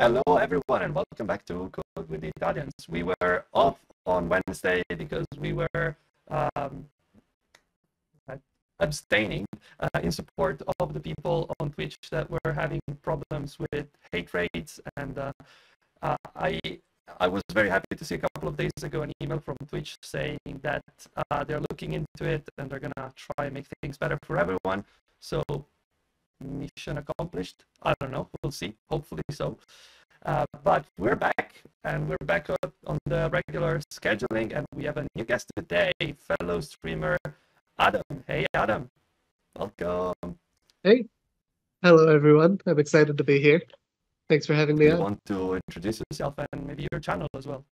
Hello everyone and welcome back to Code with the Italians. We were off on Wednesday because we were abstaining in support of the people on Twitch that were having problems with hate rates, and I was very happy to see a couple of days ago an email from Twitch saying that they're looking into it and they're gonna try and make things better for everyone. So mission accomplished. I don't know, we'll see, hopefully so. But we're back, and we're back up on the regular scheduling, and we have a new guest today, fellow streamer Adam. Hey Adam, welcome. Hey, hello everyone, I'm excited to be here. Thanks for having me on. You want to introduce yourself and maybe your channel as well?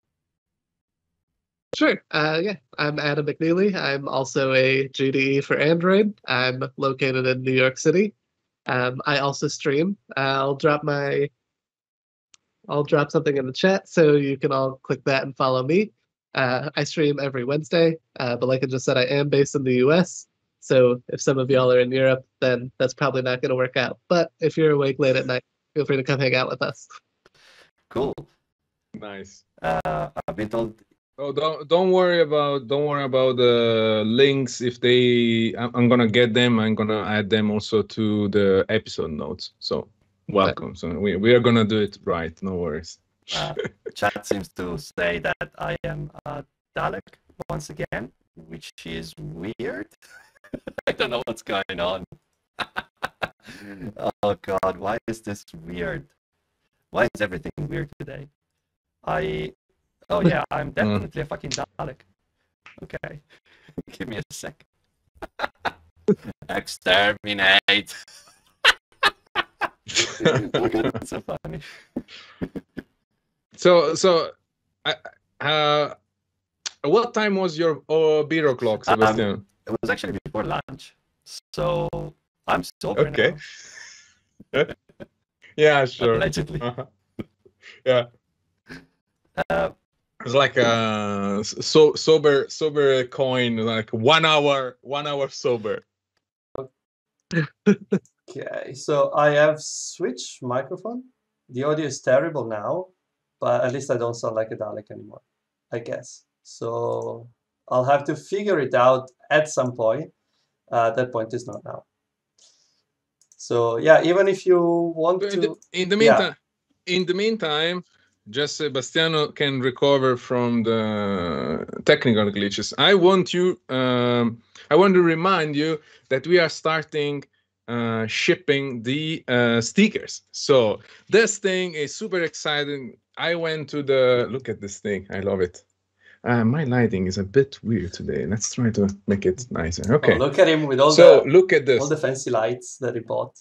Sure. Yeah, I'm Adam McNeilly. I'm also a GDE for Android. I'm located in New York City. I also stream. I'll drop something in the chat so you can all click that and follow me. I stream every Wednesday, but like I just said, I am based in the US. So if some of y'all are in Europe, then that's probably not going to work out. But if you're awake late at night, feel free to come hang out with us. Cool. Nice. I've been told. Oh, don't worry about the links. If they, I'm gonna get them. I'm gonna add them also to the episode notes. So welcome. So we are gonna do it right. No worries. Chat seems to say that I am Dalek once again, which is weird. I don't know what's going on. Oh God, why is this weird? Why is everything weird today? Oh yeah, I'm definitely a fucking Dalek. Okay, give me a sec. Exterminate! Oh God, that's so funny. So, what time was your bureau clock, Sebastian? It was actually before lunch, so I'm sober now. Okay. Yeah, sure. Allegedly. Yeah. It's like a sober coin, like 1 hour sober. Okay, so I have switched microphone. The audio is terrible now, but at least I don't sound like a Dalek anymore, I guess. So I'll have to figure it out at some point. That point is not now. So yeah, even if you want to... In the meantime... Just Sebastiano can recover from the technical glitches. I want to remind you that we are starting shipping the stickers. So this thing is super exciting. I went to the... Look at this thing. I love it. My lighting is a bit weird today. Let's try to make it nicer. Okay. Oh, look at him with all the fancy lights that he bought.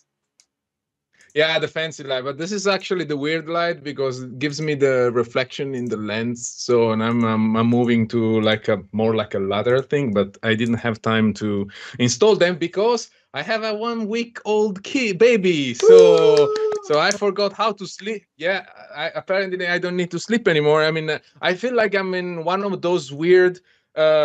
Yeah, the fancy light, but this is actually the weird light because it gives me the reflection in the lens. So, and I'm moving to like more like a lateral thing, but I didn't have time to install them because I have a 1-week-old kid baby. So I forgot how to sleep. Yeah, apparently I don't need to sleep anymore. I mean, I feel like I'm in one of those weird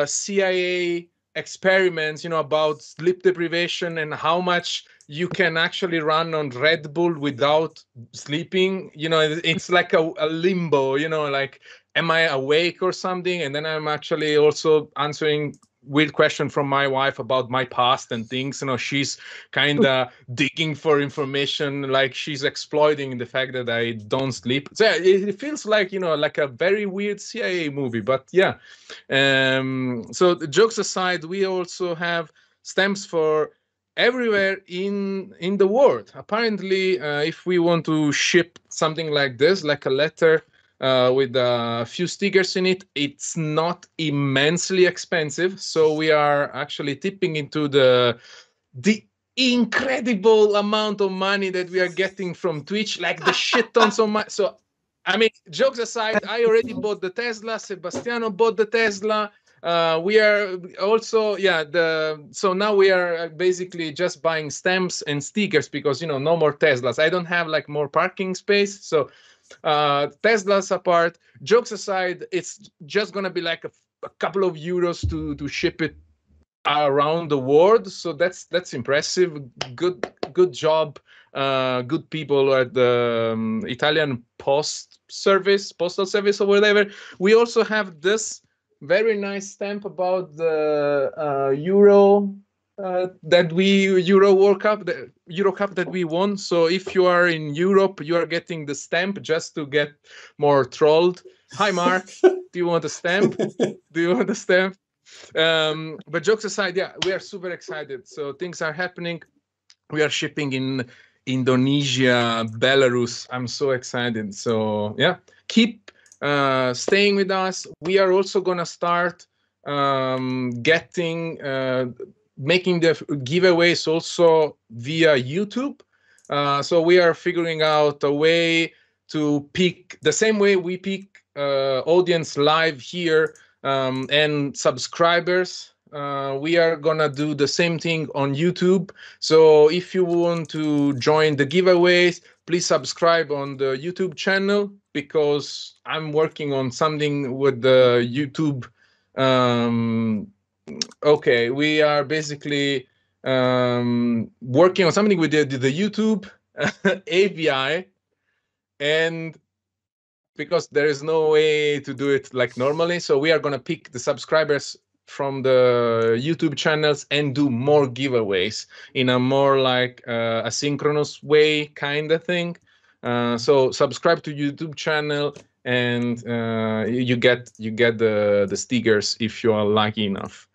CIA experiments, you know, about sleep deprivation and how much you can actually run on Red Bull without sleeping. You know, it's like a limbo, you know, like, am I awake or something? And then I'm actually also answering weird question from my wife about my past and things. You know, she's kind of digging for information, like she's exploiting the fact that I don't sleep. So it feels like, you know, like a very weird CIA movie, but yeah. So the jokes aside, we also have stamps for everywhere in the world. Apparently, if we want to ship something like this, like a letter with a few stickers in it, it's not immensely expensive. So we are actually tipping into the incredible amount of money that we are getting from Twitch, like the shit tons of money. So, I mean, jokes aside, I already bought the Tesla. Sebastiano bought the Tesla. We are also, yeah, so now we are basically just buying stamps and stickers because, you know, no more Teslas. I don't have like more parking space. So Teslas apart, jokes aside, it's just going to be like a couple of euros to ship it around the world. So that's impressive. Good job good people at the Italian postal service or whatever. We also have this very nice stamp about the Euro Cup that we won. So if you are in Europe, you are getting the stamp just to get more trolled. Hi, Mark. Do you want a stamp? Do you want a stamp? But jokes aside, yeah, we are super excited. So things are happening. We are shipping in Indonesia, Belarus. I'm so excited. So yeah, keep staying with us. We are also gonna start making the giveaways also via YouTube. So we are figuring out a way to pick the same way we pick audience live here and subscribers. We are gonna do the same thing on YouTube. So if you want to join the giveaways, please subscribe on the YouTube channel, because I'm working on something with the YouTube. Okay, we are basically working on something with the YouTube API, and because there is no way to do it like normally, so we are gonna pick the subscribers from the YouTube channels and do more giveaways in a more like asynchronous way kind of thing. So subscribe to YouTube channel and you get the stickers if you are lucky enough.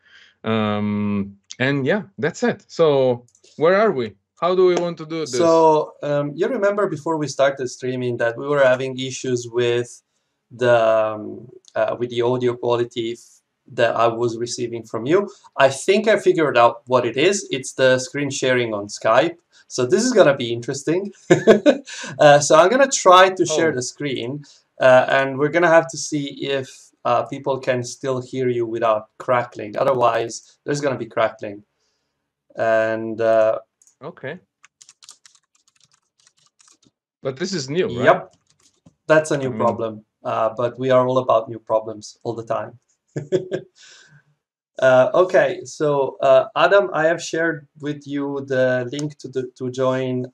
And yeah, that's it. So where are we? How do we want to do this? So you remember before we started streaming that we were having issues with the audio quality that I was receiving from you. I think I figured out what it is. It's the screen sharing on Skype. So this is gonna be interesting. So I'm gonna try to share the screen, and we're gonna have to see if people can still hear you without crackling. Otherwise, there's gonna be crackling. And okay. But this is new, right? Yep, that's a new problem. But we are all about new problems all the time. Okay, so Adam, I have shared with you the link to join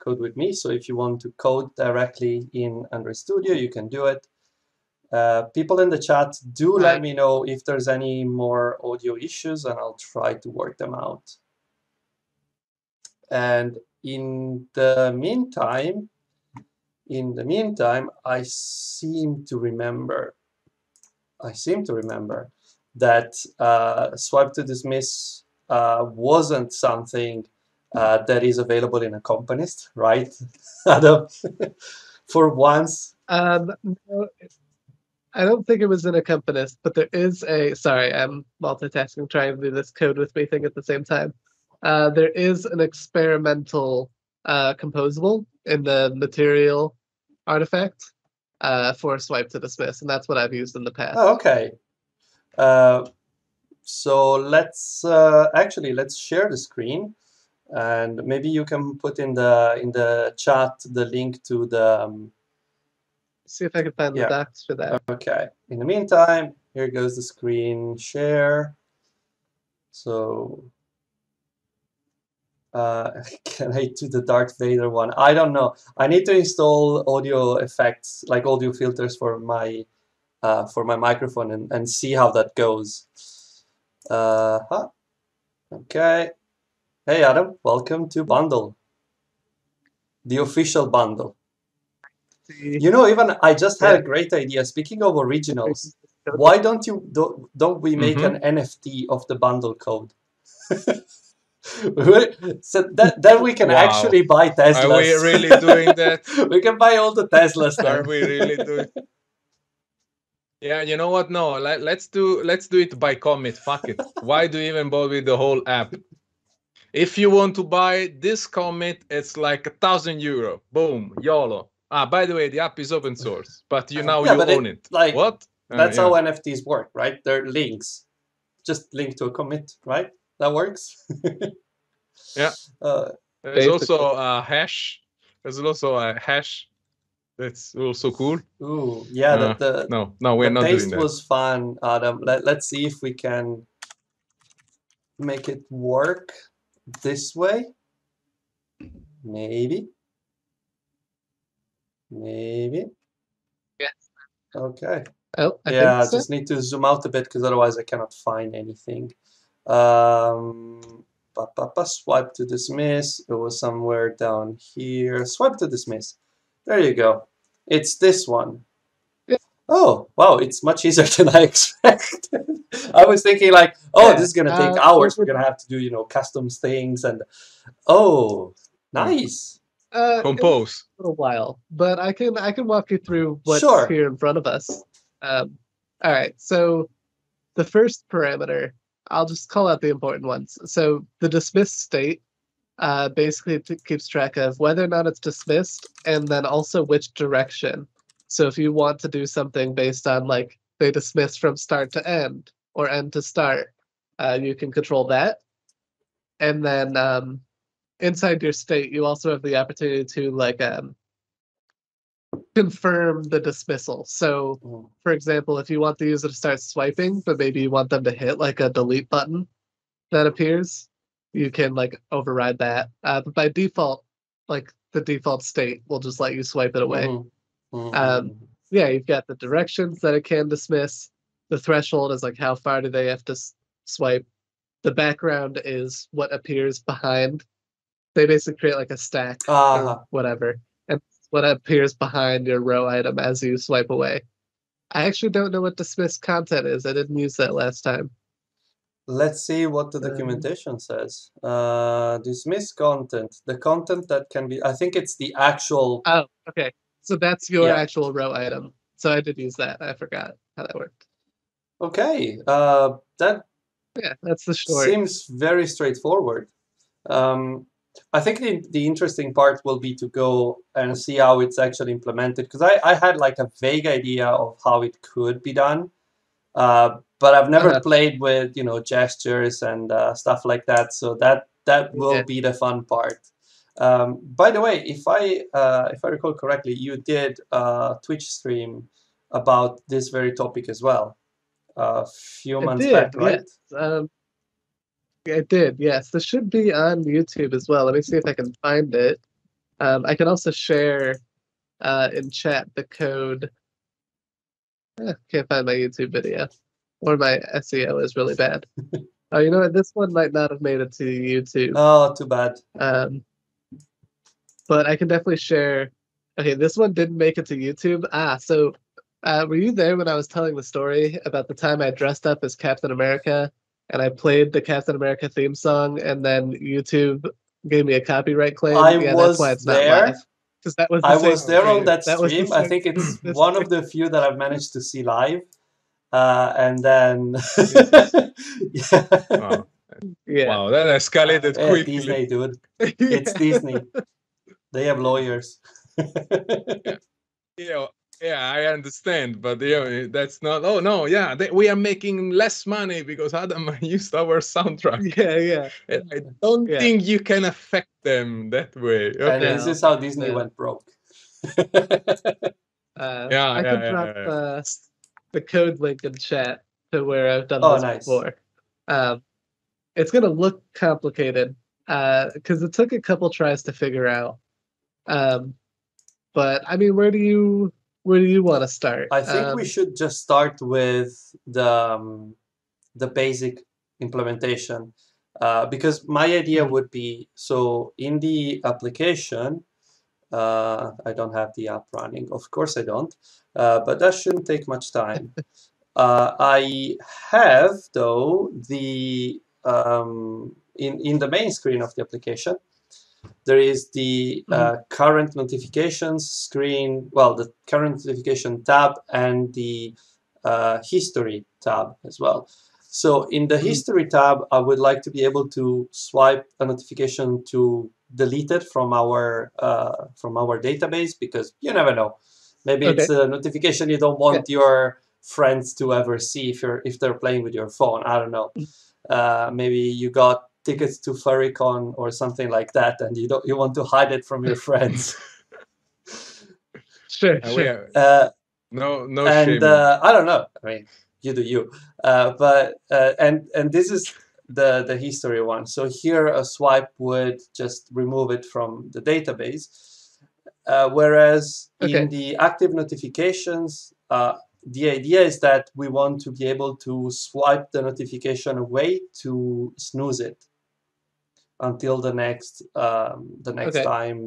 Code with Me. So if you want to code directly in Android Studio, you can do it. People in the chat, do let me know if there's any more audio issues, and I'll try to work them out. And in the meantime, I seem to remember. That swipe to dismiss wasn't something that is available in a Accompanist, right, Adam? For once. No, I don't think it was in a Accompanist, but there is a, sorry, I'm multitasking, trying to do this Code with Me thing at the same time. There is an experimental composable in the Material artifact. For a swipe to dismiss, and that's what I've used in the past. Oh, okay. So let's share the screen, and maybe you can put in the chat the link to the. See if I can find the docs for that. Okay. In the meantime, here goes the screen share. So. Can I do the Darth Vader one? I don't know. I need to install audio effects, like audio filters, for my microphone, and see how that goes. Okay. Hey Adam, welcome to Bundle, the official Bundle. You know, even I just had a great idea. Speaking of originals, why don't we make an NFT of the Bundle code? So that we can actually buy Teslas. Are we really doing that? We can buy all the Teslas. Are we really doing? Yeah, you know what? No, let's do it by commit. Fuck it. Why do you even bother with the whole app? If you want to buy this commit, it's like €1,000. Boom, YOLO. Ah, by the way, the app is open source, but you own it. Like, what? That's how NFTs work, right? They're links. Just link to a commit, right? That works. Yeah. There's also a hash. That's also cool. Ooh, yeah. No, we're not doing that. The taste was fun, Adam. Let's see if we can make it work this way. Maybe. Yes. Okay. Oh, I think so. I just need to zoom out a bit because otherwise I cannot find anything. Swipe to dismiss. It was somewhere down here. Swipe to dismiss. There you go. It's this one. Yeah. Oh, wow. It's much easier than I expected. I was thinking like, oh, yeah, this is going to take hours. We're going to have to do, you know, customs things. And oh, nice. Compose. It was a little while, but I can walk you through what's here in front of us. All right. So the first parameter, I'll just call out the important ones. So the dismiss state basically keeps track of whether or not it's dismissed, and then also which direction. So if you want to do something based on like they dismiss from start to end or end to start, you can control that. And then inside your state, you also have the opportunity to like confirm the dismissal. So for example, if you want the user to start swiping, but maybe you want them to hit like a delete button that appears, you can like override that. But by default, like the default state will just let you swipe it away. Yeah, you've got the directions that it can dismiss. The threshold is like how far do they have to swipe. The background is what appears behind. They basically create like a stack or whatever. What appears behind your row item as you swipe away. I actually don't know what dismissed content is. I didn't use that last time. Let's see what the documentation says. Dismissed content. The content that can be... I think it's the actual... Oh, okay. So that's your actual row item. So I did use that. I forgot how that worked. Okay. Yeah, that's the short. Seems very straightforward. I think the interesting part will be to go and see how it's actually implemented, because I had like a vague idea of how it could be done, but I've never played with, you know, gestures and stuff like that, so that will be the fun part. By the way, if I recall correctly, you did a Twitch stream about this very topic as well a few months back, right? Yes. I did, yes. This should be on YouTube as well. Let me see if I can find it. I can also share in chat the code. Can't find my YouTube video. Or my SEO is really bad. Oh, you know what? This one might not have made it to YouTube. Oh, too bad. But I can definitely share. Okay, this one didn't make it to YouTube. So were you there when I was telling the story about the time I dressed up as Captain America? And I played the Captain America theme song, and then YouTube gave me a copyright claim. That's why it's there. Not live. Because that was the I was there on that stream. I think it's one of the few that I've managed to see live. And then, wow, that escalated quickly. Disney, dude. It's Disney. They have lawyers. Yeah, I understand, but that's not. Oh no, we are making less money because Adam used our soundtrack. And I don't think you can affect them that way. Okay. And this is how Disney went broke. I could drop the code link in chat to where I've done this before. It's gonna look complicated because it took a couple tries to figure out. But I mean, where do you want to start? I think we should just start with the basic implementation, because my idea would be, so in the application, I don't have the app running. Of course I don't, but that shouldn't take much time. I have, though, the in the main screen of the application, there is the current notifications screen, well, the current notification tab and the history tab as well. So in the history tab, I would like to be able to swipe a notification to delete it from our database, because you never know. Maybe it's a notification you don't want your friends to ever see if they're playing with your phone. I don't know. Maybe you got tickets to FurryCon or something like that, and you want to hide it from your friends. Sure. No shame. I don't know. I mean, you do you. But and this is the history one. So here a swipe would just remove it from the database. Whereas in the active notifications, the idea is that we want to be able to swipe the notification away to snooze it until the next time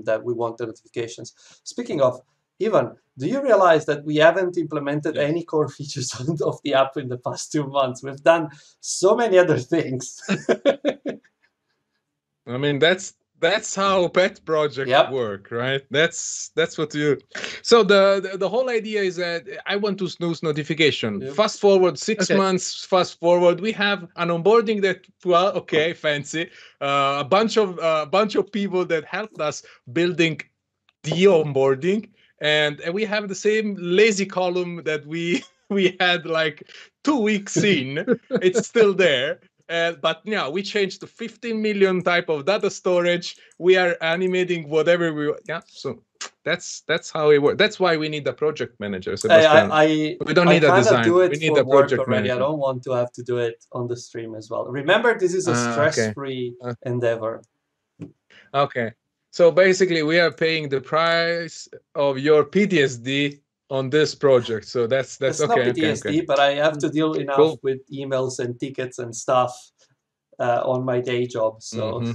that we want the notifications. Speaking of, Ivan, do you realize that we haven't implemented any core features of the app in the past 2 months? We've done so many other things. I mean, that's how pet projects work, right? That's what you. So the whole idea is that I want to snooze notification. Yep. Fast forward 6 months. Fast forward, we have an onboarding that fancy a bunch of people that helped us building the onboarding, and we have the same lazy column that we had like 2 weeks in. It's still there. But now we changed to 15 million type of data storage. We are animating whatever we So that's how it works. That's why we need a project manager. Sebastian. We don't need a design. We need a project manager. I don't want to have to do it on the stream as well. Remember, this is a stress-free endeavor. Okay. So basically, we are paying the price of your PTSD on this project, so that's okay. It's not PTSD, but I have to deal enough with emails and tickets and stuff on my day job. So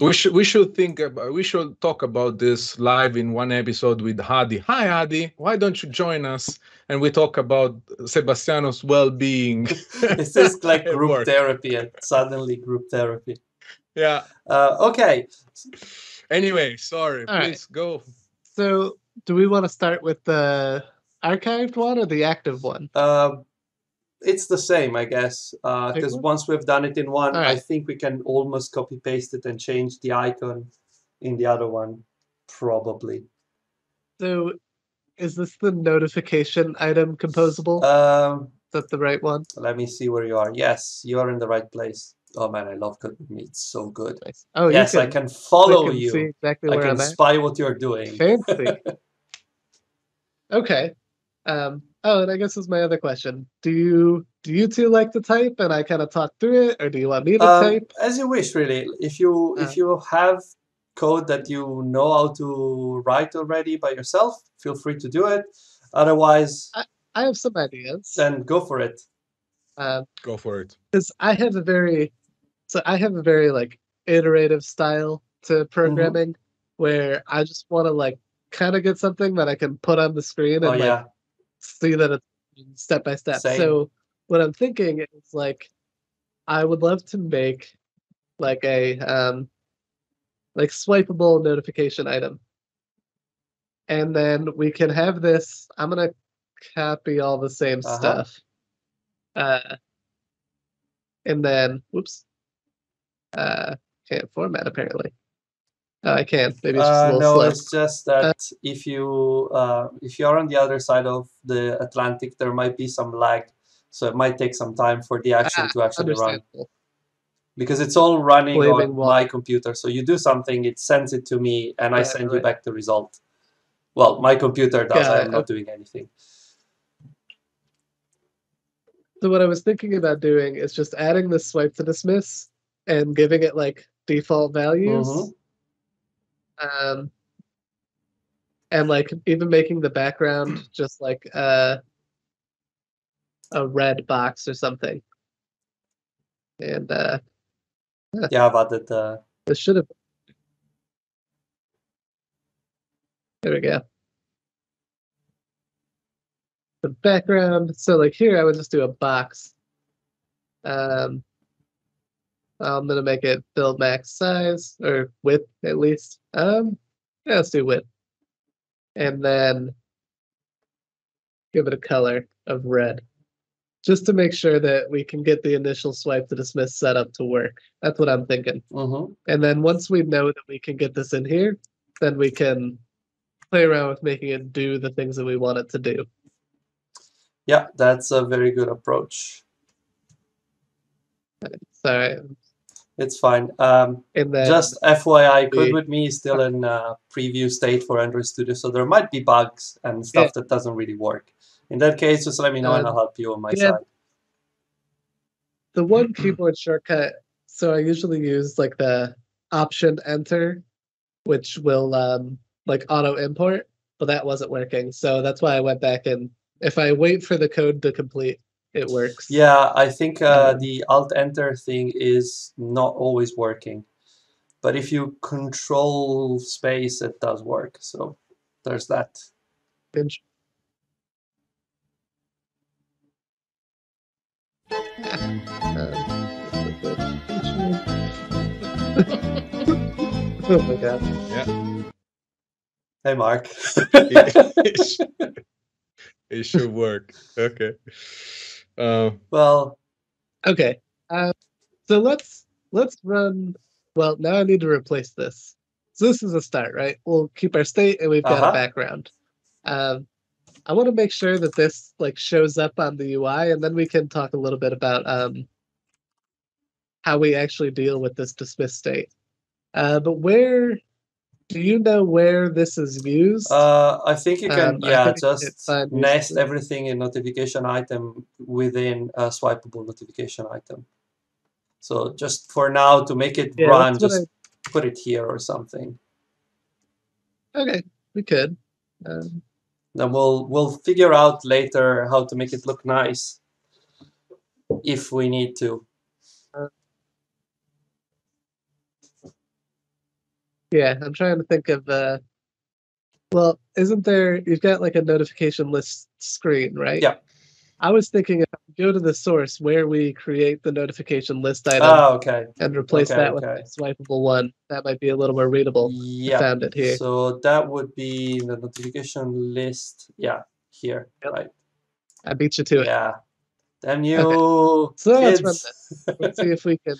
we should talk about this live in one episode with Hadi. Hi Hadi, why don't you join us and we talk about Sebastiano's well-being? This is like group therapy, and suddenly group therapy. Yeah. Okay. Anyway, sorry. All please go. So. Do we want to start with the archived one or the active one? It's the same, I guess, because once we've done it in one, I think we can almost copy-paste it and change the icon in the other one, probably. So is this the notification item composable? Is that the right one? Let me see where you are. Yes, you are in the right place. Oh, man, I love Code with Me. It's so good. Nice. Oh, yes, I can follow you. See exactly where I can spy what you're doing. Fancy. Okay. Oh, and I guess this is my other question. Do you two like to type and I kind of talk through it, or do you want me to type? As you wish, really. If you have code that you know how to write already by yourself, feel free to do it. Otherwise... I have some ideas. Then go for it. Go for it. Because I have a very like iterative style to programming, where I just want to like kind of get something that I can put on the screen and like see that it's step by step. Same. So what I'm thinking is like I would love to make like a like swipeable notification item, and then we can have this. I'm gonna copy all the same stuff. And then, whoops, can't format apparently. Oh, I can. Maybe it's just a little slow. It's just that if you are on the other side of the Atlantic, there might be some lag, so it might take some time for the action to actually run. Because it's all running on my computer, so you do something, it sends it to me, and I send you back the result. Well, my computer does. I'm not doing anything. So what I was thinking about doing is just adding this swipe to dismiss and giving it like default values. And like even making the background just like a red box or something. And about that. This should have. There we go. The background. So like here, I would just do a box. I'm gonna make it build max size or width at least. Yeah, let's do width, and then give it a color of red, just to make sure that we can get the initial swipe to dismiss setup to work. That's what I'm thinking. And then once we know that we can get this in here, then we can play around with making it do the things that we want it to do. Yeah, that's a very good approach. Sorry. It's fine. Just FYI, Code with Me is still in preview state for Android Studio, so there might be bugs and stuff that doesn't really work. In that case, just let me know and I'll help you on my side. the one keyboard shortcut. So I usually use like the Option Enter, which will like auto import, but that wasn't working. So that's why I went back, and if I wait for the code to complete, it works. Yeah, I think the Alt Enter thing is not always working, but if you control space, it does work. So there's that. Oh my god. Yeah. Hey, Mark. It should work. Okay. Well. Okay. So let's run. Well, now I need to replace this. So this is a start, right? We'll keep our state, and we've got a background. I want to make sure that this like shows up on the UI, and then we can talk a little bit about how we actually deal with this dismiss state. But where do you know where this is used? I think you can just nest everything in notification item within a swipeable notification item. So just for now, to make it run, just put it here or something. Okay, we could. Then we'll figure out later how to make it look nice if we need to. Yeah, I'm trying to think of, well, isn't there, you've got like a notification list screen, right? Yeah. I was thinking if I go to the source where we create the notification list item and replace that with a swipeable one, that might be a little more readable. Yeah. I found it here. So that would be the notification list. Yeah, here. Yep. Right. I beat you to it. Yeah. Damn you. Okay. So let's run this. Let's see if we can.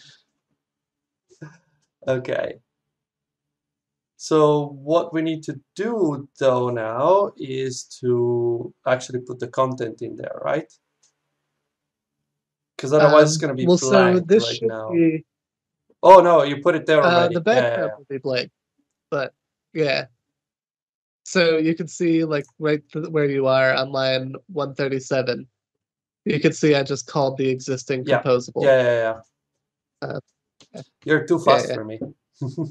Okay. So what we need to do though now is to actually put the content in there, right? Because otherwise it's going to be blank so this right now. Be... Oh no, you put it there already. The background will be blank, but yeah. So you can see like right where you are on line 137. You can see I just called the existing composable. Yeah. You're too fast for me.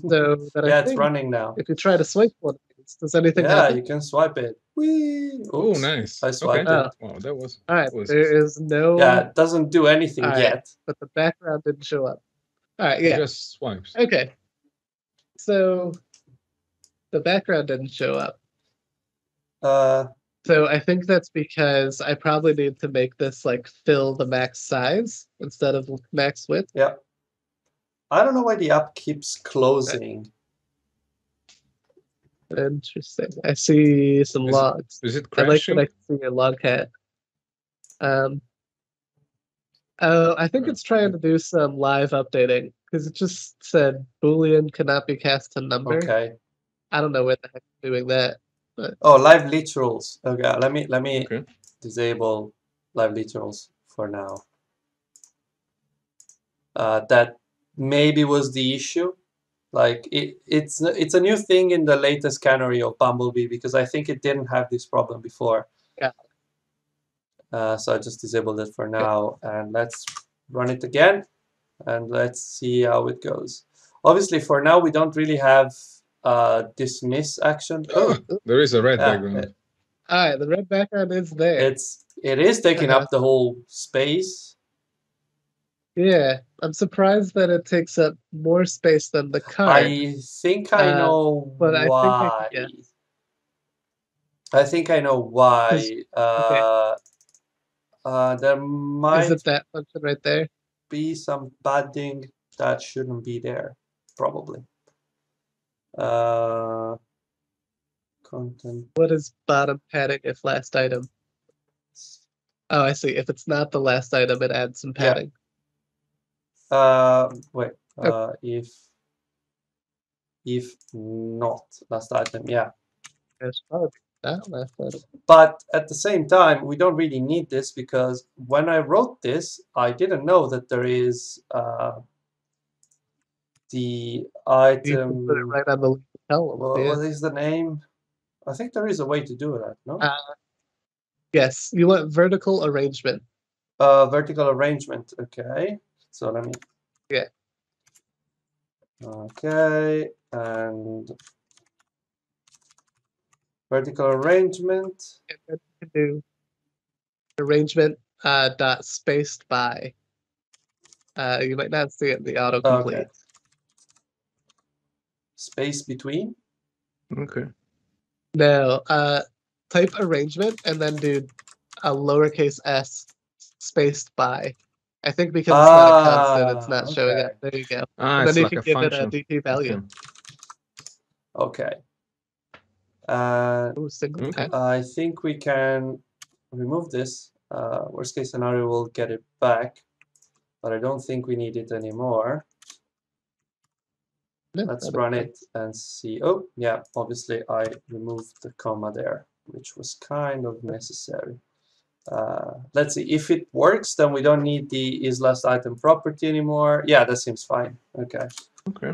So yeah, it's running now. If you try to swipe one, does anything happen? Yeah, you can swipe it. Whee! Oh, nice. I swiped it. Wow, that was... All right, there is no... Yeah, it doesn't do anything yet. But the background didn't show up. All right, yeah. It just swipes. Okay. So the background didn't show up. So I think that's because I probably need to make this, like, fill the max size instead of max width. Yeah. I don't know why the app keeps closing. Interesting. I see some logs. Is it crashing? I like that I see your logcat. I think it's trying to do some live updating because it just said Boolean cannot be cast to number. Okay. I don't know where the heck it's doing that. But... Oh, live literals. Okay, let me disable live literals for now. That maybe was the issue. Like it's a new thing in the latest canary of Bumblebee because I think it didn't have this problem before. Yeah. So I just disabled it for now, and let's run it again, and let's see how it goes. Obviously, for now we don't really have dismiss action. Oh, there is a red background. Ah, the red background is there. It is taking up the whole space. Yeah, I'm surprised that it takes up more space than the car. I think I know why. I think I know why. There might Is it that function right there? Be some padding that shouldn't be there, probably. Content. What is bottom padding if last item? Oh, I see. If it's not the last item, it adds some padding. Yeah. If not last item, yeah. But at the same time, we don't really need this because when I wrote this, I didn't know that there is the item. Put it right on the column. What is the name? I think there is a way to do that. No. Yes, you want vertical arrangement. Vertical arrangement. Okay. So let me. Yeah. Okay, and vertical arrangement. Do arrangement dot spaced by. You might not see it in the autocomplete. Okay. Space between. Okay. No. Type arrangement and then do a lowercase s spaced by. I think because it's not a constant, it's not showing up. There you go. And then you like can give function. It a DT value. Okay. I think we can remove this. Worst case scenario, we'll get it back. But I don't think we need it anymore. No, let's run it and see. Oh, yeah, obviously I removed the comma there, which was kind of necessary. Let's see if it works, then we don't need the isLastItem property anymore. Yeah, that seems fine. Okay. Okay.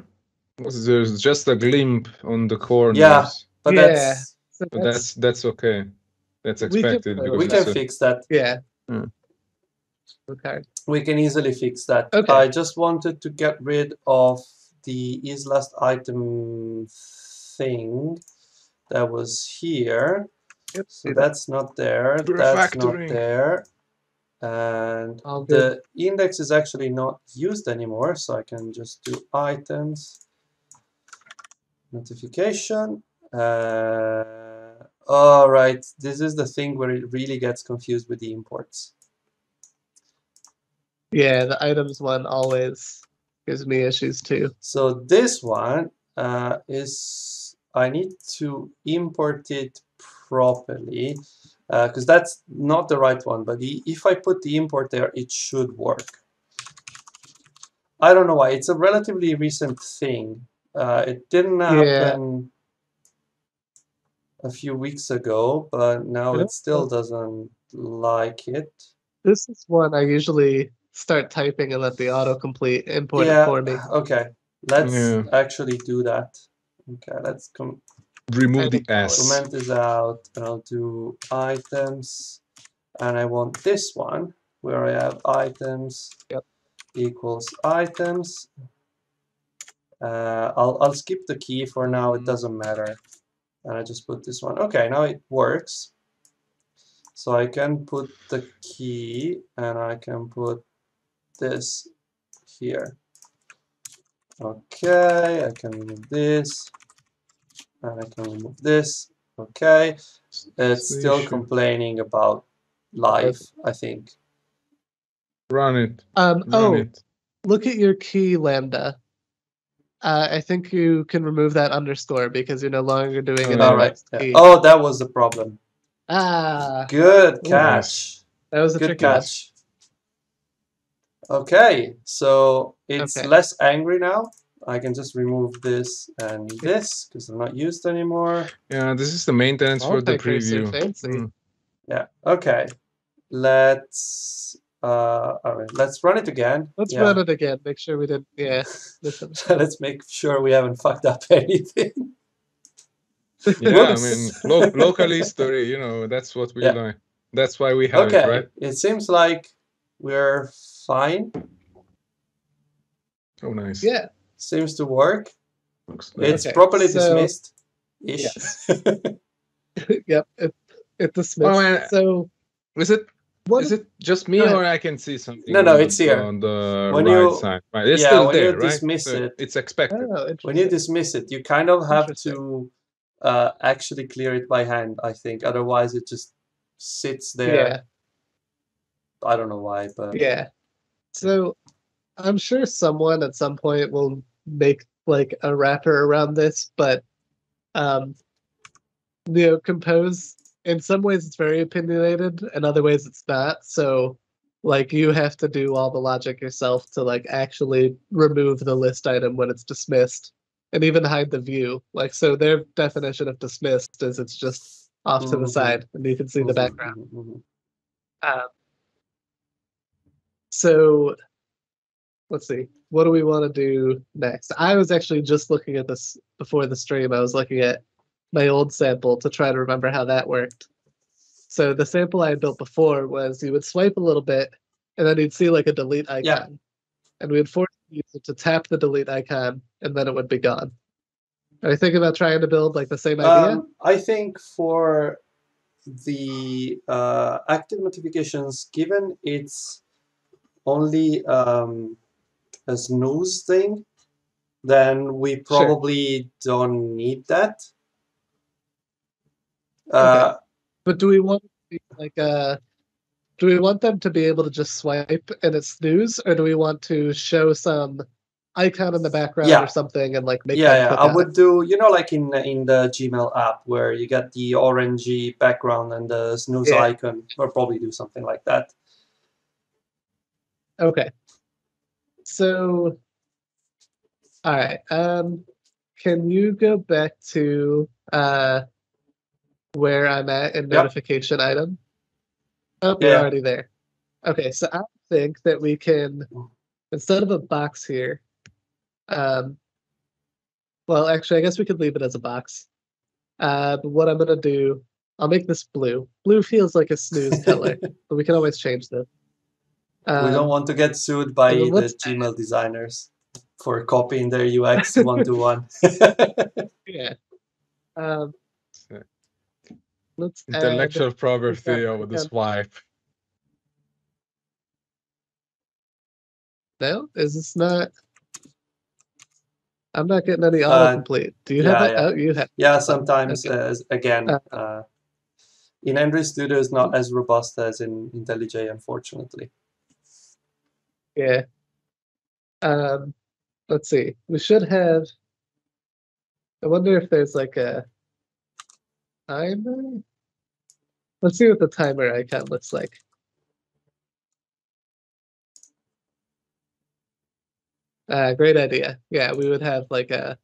There's just a glimp on the corners. Yeah, but that's, so that's okay. That's expected. We can fix that. Yeah. Mm. Okay. We can easily fix that. Okay. I just wanted to get rid of the isLastItem thing that was here. Yep, so that's not there, that's not there, and the index is actually not used anymore, so I can just do items, notification. All right, this is the thing where it really gets confused with the imports. Yeah, the items one always gives me issues too. So this one is, I need to import it properly, because that's not the right one, but if I put the import there, it should work. I don't know why. It's a relatively recent thing. It didn't happen a few weeks ago, but now it still doesn't like it. This is one I usually start typing and let the autocomplete import it for me. Okay, let's actually do that. Okay, let's come. Remove the S. Comment is out, and I'll do items, and I want this one where I have items equals items. I'll skip the key for now; it doesn't matter, and I just put this one. Okay, now it works. So I can put the key, and I can put this here. Okay, I can remove this. And I can remove this. Okay, it's still complaining about life, I think. Run it. Look at your key lambda. I think you can remove that underscore because you're no longer doing it. All right. Yeah. Oh, that was the problem. Ah. Good catch. That was a good catch. Okay, so it's less angry now. I can just remove this and this because they're not used anymore. Yeah, this is the maintenance for the preview. Yeah. Okay. Let's all right. Let's run it again. Let's run it again. Make sure we didn't. Yeah. Let's make sure we haven't fucked up anything. Yeah, I mean, local history. You know, that's what we like. That's why we have it, right? It seems like we're fine. Oh, nice. Yeah. Seems to work. It's properly dismissed. Yes. Yep. It dismissed. Oh, so is it just me or I can see something? No, no, it's here on the right side. Right. It's still there, right? So it's expected. Oh, when you dismiss it, you kind of have to actually clear it by hand. I think otherwise it just sits there. Yeah. I don't know why, but yeah. So. I'm sure someone at some point will make like a wrapper around this, but you know, Compose in some ways it's very opinionated, in other ways it's not. So like you have to do all the logic yourself to like actually remove the list item when it's dismissed, and even hide the view. Like so, their definition of dismissed is it's just off to the side, and you can see the background. So. Let's see. What do we want to do next? I was actually just looking at this before the stream. I was looking at my old sample to try to remember how that worked. So the sample I had built before was you would swipe a little bit, and then you'd see like a delete icon. Yeah. and we would force the user to tap the delete icon, and then it would be gone. Are you thinking about trying to build like the same idea? I think for the active notifications, given it's only a snooze thing, then we probably don't need that. Okay. But do we want to be like a... Do we want them to be able to just swipe and it's snooze, or do we want to show some icon in the background or something and like make them click? I would do, you know, like in the Gmail app where you get the orangey background and the snooze icon, or probably do something like that. Okay. So, all right. Can you go back to where I'm at in notification item? Oh, we're already there. Okay, so I think that we can, instead of a box here, well, actually, I guess we could leave it as a box. But what I'm going to do, I'll make this blue. Blue feels like a snooze color, but we can always change this. We don't want to get sued by the Gmail designers for copying their UX one-to-one. Yeah. Let's intellectual property over the swipe. No, is this not? I'm not getting any autocomplete. Do you have that? Oh, you have. Yeah, sometimes again, in Android Studio is not as robust as in IntelliJ, unfortunately. Yeah. Let's see. We should have. I wonder if there's like a timer? Let's see what the timer icon looks like. Great idea. Yeah, we would have like a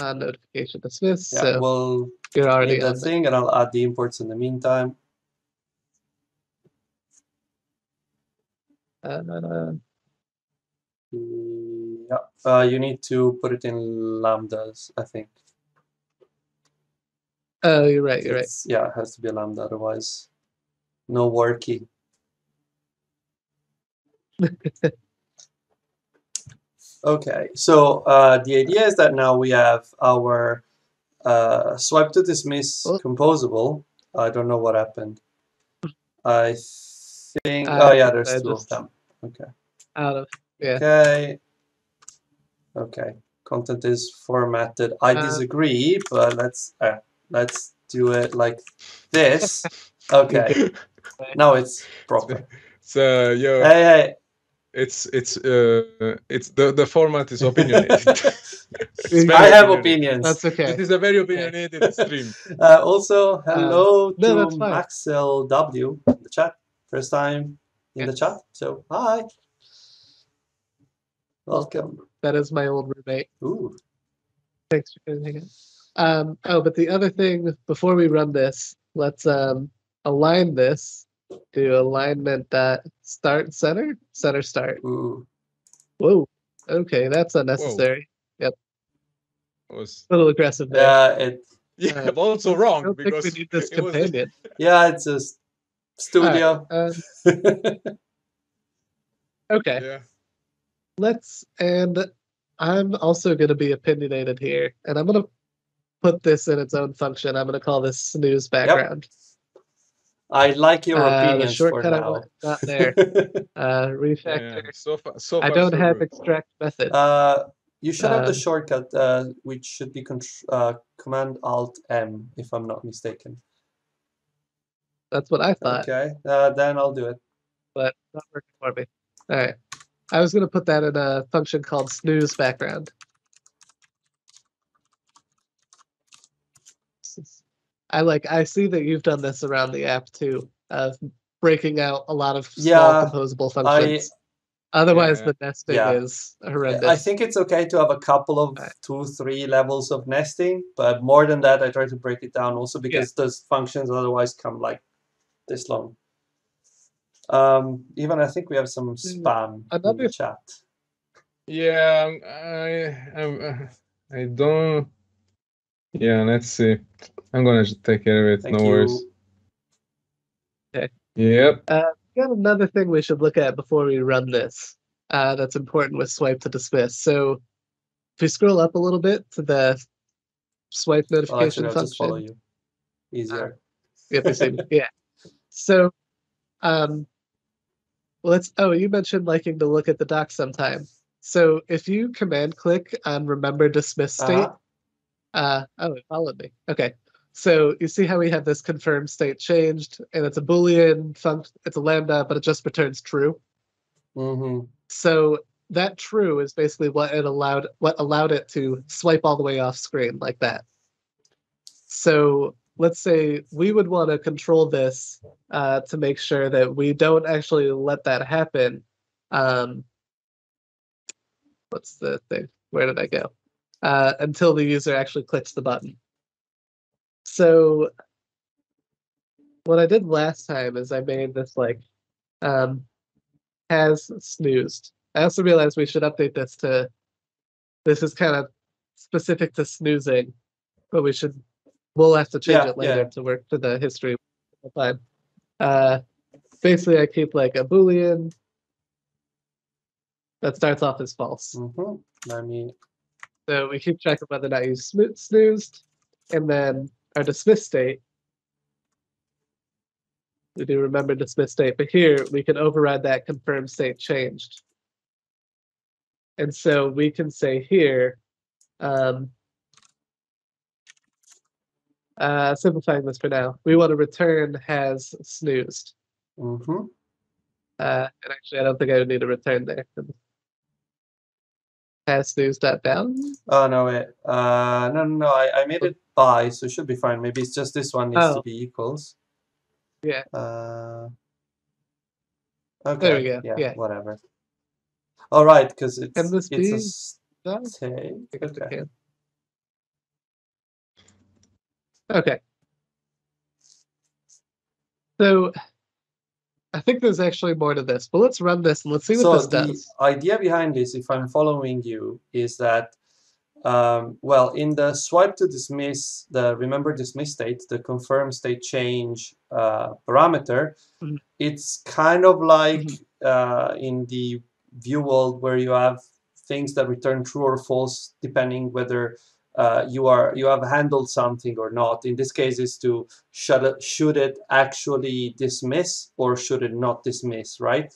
on notification dismissed. Yeah, so well, you're already on that thing, and I'll add the imports in the meantime. You need to put it in lambdas, I think. Oh, you're right, you're right. Yeah, it has to be a lambda, otherwise no worky. Okay, so the idea is that now we have our swipe to dismiss composable. I don't know what happened. I think, oh yeah, there's two of them. Okay. Out of, yeah. Okay. Okay, content is formatted. I disagree, but let's do it like this. Okay, now it's proper. So yo, hey, it's the format is opinionated. I have opinions. That's okay. It is a very opinionated stream. Also, hello to Maxwell W in the chat. First time in the chat. So hi, welcome. That is my old roommate. Ooh, thanks for hanging out. Oh, but the other thing, before we run this, let's align this. Do alignment dot start center, center start. Ooh. Whoa. Okay, that's unnecessary. Whoa. Yep. A little aggressive there. Yeah, also wrong. I don't because think we need this companion. Yeah, it's a studio. Right, okay. Yeah. Let's, and I'm also going to be opinionated here, and I'm going to put this in its own function. I'm going to call this snooze background. Yep. I like your opinions for now. Not there. Refactor. Yeah, so far, I don't have extract method. You should have the shortcut, which should be Command Alt M, if I'm not mistaken. That's what I thought. Okay, then I'll do it. But not working for me. All right. I was going to put that in a function called snooze background. I see that you've done this around the app too, of breaking out a lot of small composable functions. Otherwise, the nesting is horrendous. I think it's okay to have a couple of 2-3 levels of nesting, but more than that, I try to break it down also because those functions otherwise come like this long. Even I think we have some spam in the chat. Yeah, I don't. Yeah, let's see. I'm gonna just take care of it. Thank you. Worries. Okay. Yep. Got another thing we should look at before we run this. that's important with swipe to dismiss. So if we scroll up a little bit to the swipe notification function. Easier. Yeah. So let's, oh, you mentioned liking to look at the docs sometime. So if you command click on remember dismiss state, oh, it followed me. Okay. So you see how we have this confirm state changed, and it's a Boolean function, it's a lambda, but it just returns true. Mm-hmm. So that true is basically what it allowed, it to swipe all the way off screen like that. So let's say we would want to control this to make sure that we don't actually let that happen. What's the thing? Where did I go? Until the user actually clicks the button. So what I did last time is I made this like has snoozed. I also realized we should update this to, this is kind of specific to snoozing, but we should, we'll have to change it later to work to the history. Basically, I keep like a Boolean that starts off as false. Mm-hmm. I mean, so we keep track of whether or not you snoozed, and then our dismiss state. We do remember dismiss state, but here we can override that confirm state changed. And so we can say here, simplifying this for now, we want to return has snoozed. Mm-hmm. And actually, I don't think I would need a return there. Has snoozed.bound? Oh, no, wait. I made it by, so it should be fine. Maybe it's just this one needs to be equals. Yeah. Okay. There we go. Yeah, yeah. Whatever. All right, because it's, can this be a state. Okay. Okay. So I think there's actually more to this, but let's run this and let's see what this does. So the idea behind this, if I'm following you, is that, well, in the swipe to dismiss, the remember dismiss state, the confirm state change parameter, mm-hmm. it's kind of like mm-hmm. In the view world where you have things that return true or false depending whether you have handled something or not. In this case, is to should it actually dismiss or should it not dismiss, right?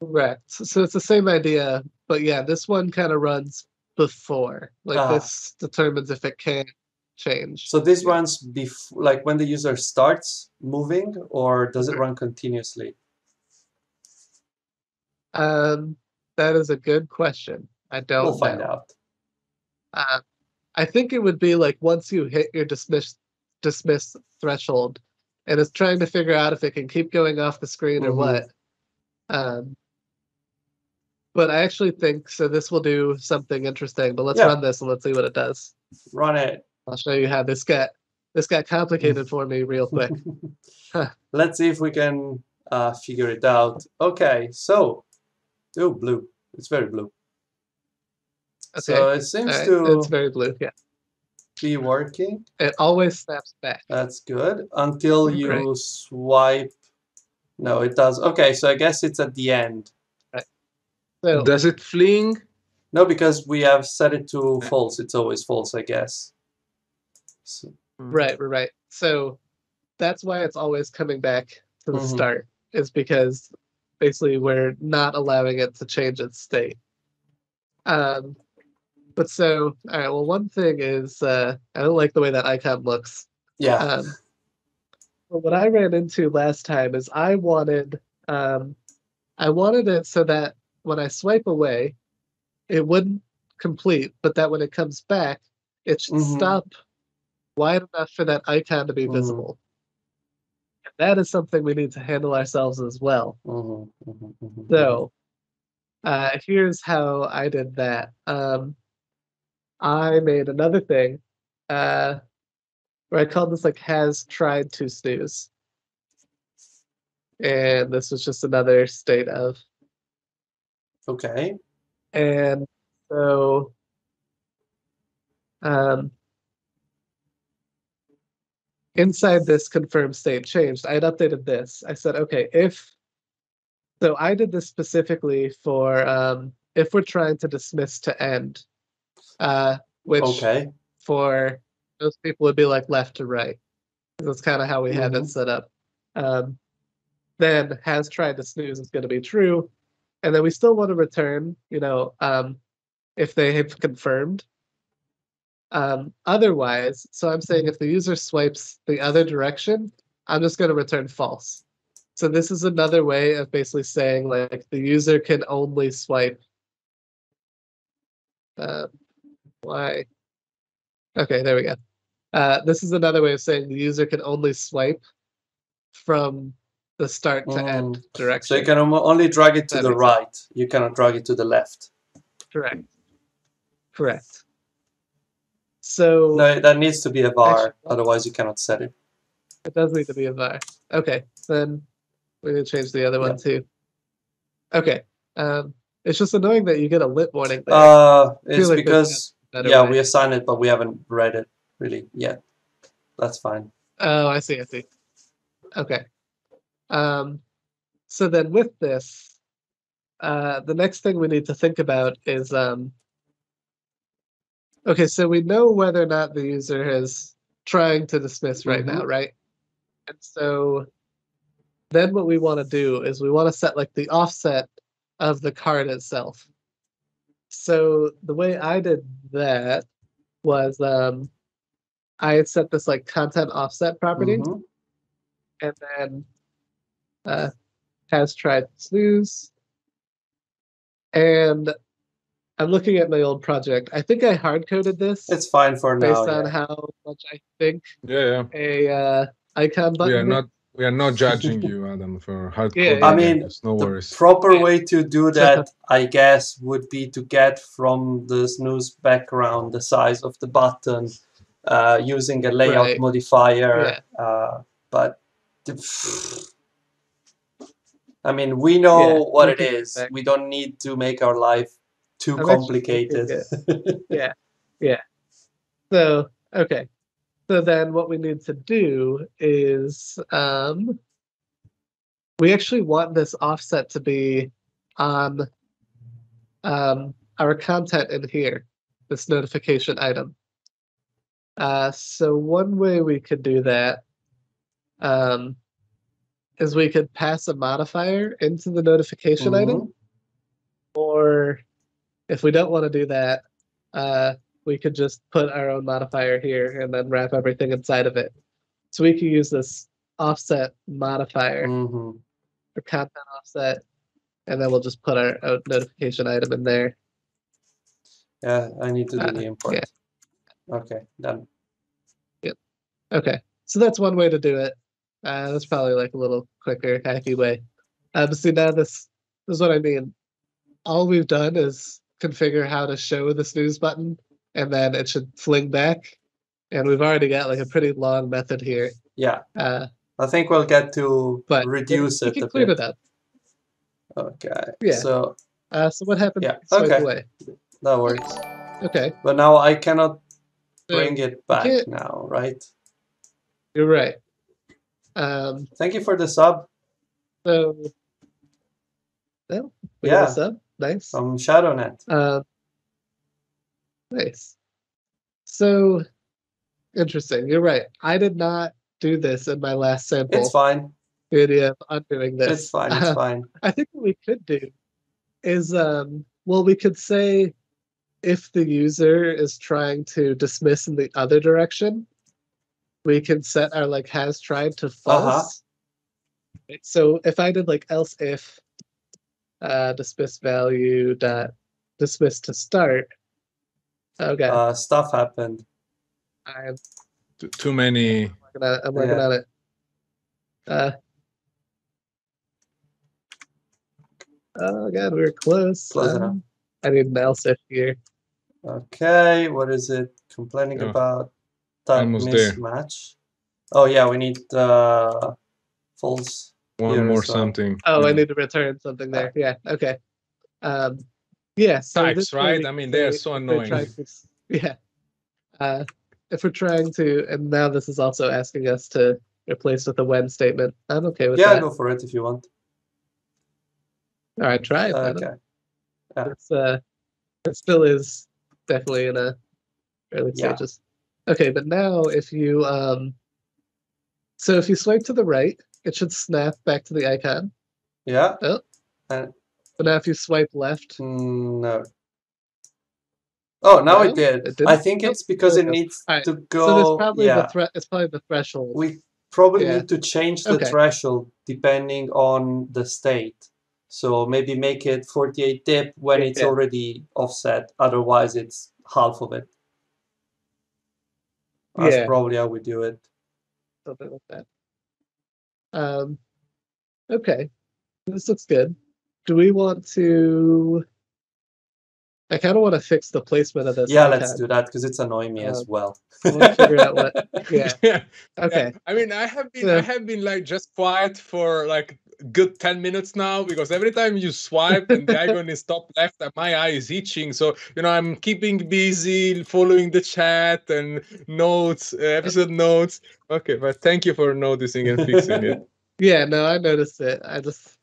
Correct. So it's the same idea, but yeah, this one kind of runs before. Like this determines if it can change. So this runs before, like when the user starts moving, or does it run continuously? That is a good question. I don't know. We'll find out. I think it would be like once you hit your dismiss threshold, and it's trying to figure out if it can keep going off the screen mm-hmm. or what. But I actually think, so this will do something interesting, but let's run this and let's see what it does. Run it. I'll show you how this got complicated for me real quick. Let's see if we can figure it out. Okay, so, oh, blue. It's very blue. Okay. So it seems to it's very blue, yeah. be working. It always snaps back. That's good. Until you swipe. No, it does. Okay, so I guess it's at the end. Right. So, does it fling? No, because we have set it to false. It's always false, I guess. So. Right. So that's why it's always coming back to the mm-hmm. start, is because basically we're not allowing it to change its state. But so, all right, well, one thing is, I don't like the way that icon looks. Yeah. But what I ran into last time is I wanted it so that when I swipe away, it wouldn't complete, but that when it comes back, it should mm-hmm. stop wide enough for that icon to be mm-hmm. visible. And that is something we need to handle ourselves as well. Mm-hmm. Mm-hmm. So here's how I did that. I made another thing where I called this like has tried to snooze. And this was just another state of. Okay. And so inside this confirm state changed, I had updated this. I said, okay, if So I did this specifically for if we're trying to dismiss to end, which for most people would be like left to right. That's kind of how we have it set up. Then has tried to snooze is going to be true. And then we still want to return, you know, if they have confirmed. Otherwise, so I'm saying if the user swipes the other direction, I'm just going to return false. So this is another way of basically saying like the user can only swipe. Why? Okay, there we go. This is another way of saying the user can only swipe from the start to end direction. So you can only drag it to the right. You cannot drag it to the left. Correct. Correct. So no, that needs to be a var. Actually, otherwise, you cannot set it. It does need to be a var. Okay, then we're going to change the other one too. Okay. It's just annoying that you get a lit warning there. It's like because we assigned it, but we haven't read it really yet. That's fine. Oh, I see. I see. Okay. So then with this, the next thing we need to think about is, okay, so we know whether or not the user is trying to dismiss right now, right? And so then what we want to do is we want to set like the offset of the card itself. So the way I did that was I had set this like content offset property, and then has tried snooze, and I'm looking at my old project. I think I hard coded this. It's fine for now, based on how much I think a icon button. We are not judging you, Adam, for hard coding. I mean, no worries. The proper way to do that, I guess, would be to get from the snooze background the size of the button using a layout modifier, but. I mean, we know what it is. We don't need to make our life too complicated. So, okay. So then what we need to do is we actually want this offset to be on our content in here, this notification item. So one way we could do that is we could pass a modifier into the notification item, or if we don't want to do that, we could just put our own modifier here and then wrap everything inside of it. So we could use this offset modifier for content offset, and then we'll just put our own notification item in there. Yeah, I need to do the import. Yeah. Okay, done. Yep. Okay, so that's one way to do it. That's probably like a little quicker, hacky way. But see, now this is what I mean. All we've done is configure how to show the snooze button, and then it should fling back. And we've already got like a pretty long method here. Yeah. I think we'll get to reduce it a bit. We can clean it up. Okay. Yeah. So. So what happened? Yeah. Okay. Away? No worries. Okay. But now I cannot bring it back now, right? You're right. Thank you for the sub. So, well, we got a sub. Nice. From ShadowNet. Nice. So, interesting. You're right. I did not do this in my last sample. It's fine. The idea of undoing this. It's fine. It's fine. I think what we could do is, well, we could say if the user is trying to dismiss in the other direction, we can set our like has tried to false. So if I did like else if dismiss value dot dismiss to start. Okay. Stuff happened. I'm too many. I'm working on it. Oh god, we were close. Close enough. I need an else if here. Okay, what is it complaining about? Mismatch. Oh yeah, we need false. One more something. Oh, yeah. I need to return something there. Yeah. Okay. Yeah. So types, right? I mean, they're so annoying. If we're trying to, and now this is also asking us to replace with a when statement. I'm okay with that. Yeah, go for it if you want. All right, try it. Okay. It still is definitely in a early stages. Okay, but now if you so if you swipe to the right, it should snap back to the icon. Yeah. Oh. And but now if you swipe left. No. Oh, now no, it did. It I think it's because it needs to go. So there's probably it's probably the threshold. We probably need to change the threshold depending on the state. So maybe make it 48 dip when it's already offset. Otherwise, it's half of it. That's probably how we do it. Something like that. Okay, this looks good. Do we want to? I kind of want to fix the placement of this. Yeah, let's do that because it's annoying me as well. We'll figure out what. Yeah. Okay. Yeah. I mean, I have been like just quiet for like a good 10 minutes now because every time you swipe and the icon is top left, my eye is itching. So you know, I'm keeping busy following the chat and notes, episode notes. Okay, but thank you for noticing and fixing it. Yeah. No, I noticed it. I just.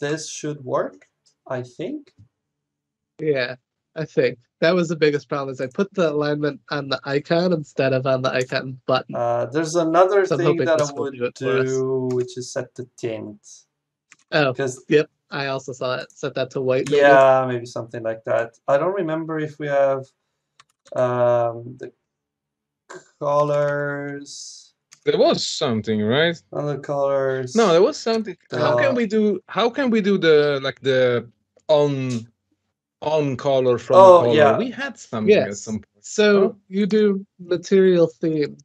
This should work, I think. Yeah, I think. That was the biggest problem is I put the alignment on the icon instead of on the icon button. There's another thing that I would do, which is set the tint. Oh, because yep, I also saw it. Set that to white. Maybe. Yeah, maybe something like that. I don't remember if we have the colors. There was something, right? Other colors. No, there was something. How can we do? How can we do the like the on color from? Oh the color? Yeah, we had something at some point. So you do material theme,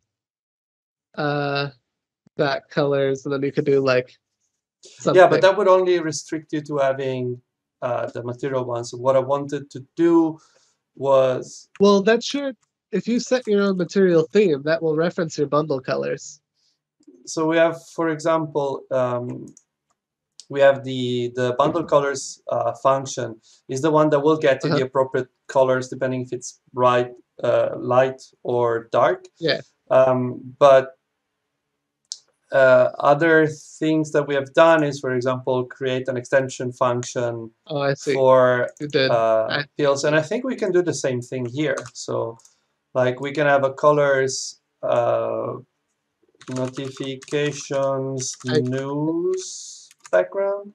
that colors, and then you could do like. Something. Yeah, but that would only restrict you to having the material ones. So what I wanted to do was. Well, that's your. If you set your own material theme, that will reference your bundle colors. So we have, for example, we have the bundle colors function is the one that will get you the appropriate colors depending if it's bright, light, or dark. Yeah. But other things that we have done is, for example, create an extension function for fields, and I think we can do the same thing here. So. Like we can have a colors notifications news background,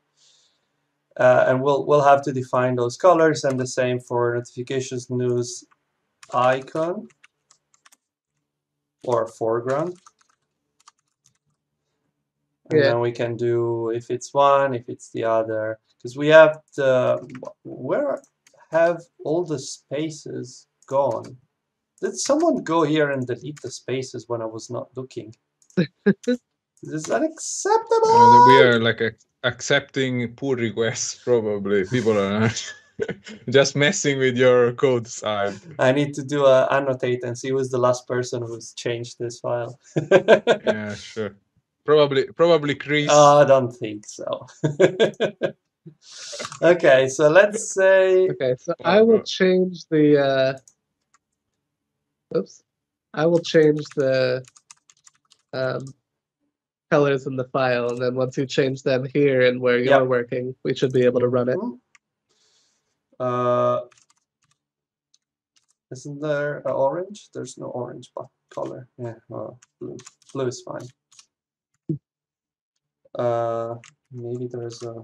and we'll have to define those colors, and the same for notifications news icon or foreground. And then we can do if it's one, if it's the other, because we have the where have all the spaces gone? Did someone go here and delete the spaces when I was not looking? Is that acceptable? We are like accepting pull requests, probably. People are just messing with your code side. I need to do an annotate and see who's the last person who's changed this file. Yeah, sure. Probably Chris. Oh, I don't think so. Okay, so let's say... Okay, so I will change the... Oops, I will change the colors in the file, and then once you change them here and where you're working, we should be able to run it. Isn't there an orange? There's no orange color. Yeah, well, blue. Blue is fine. Maybe there's a.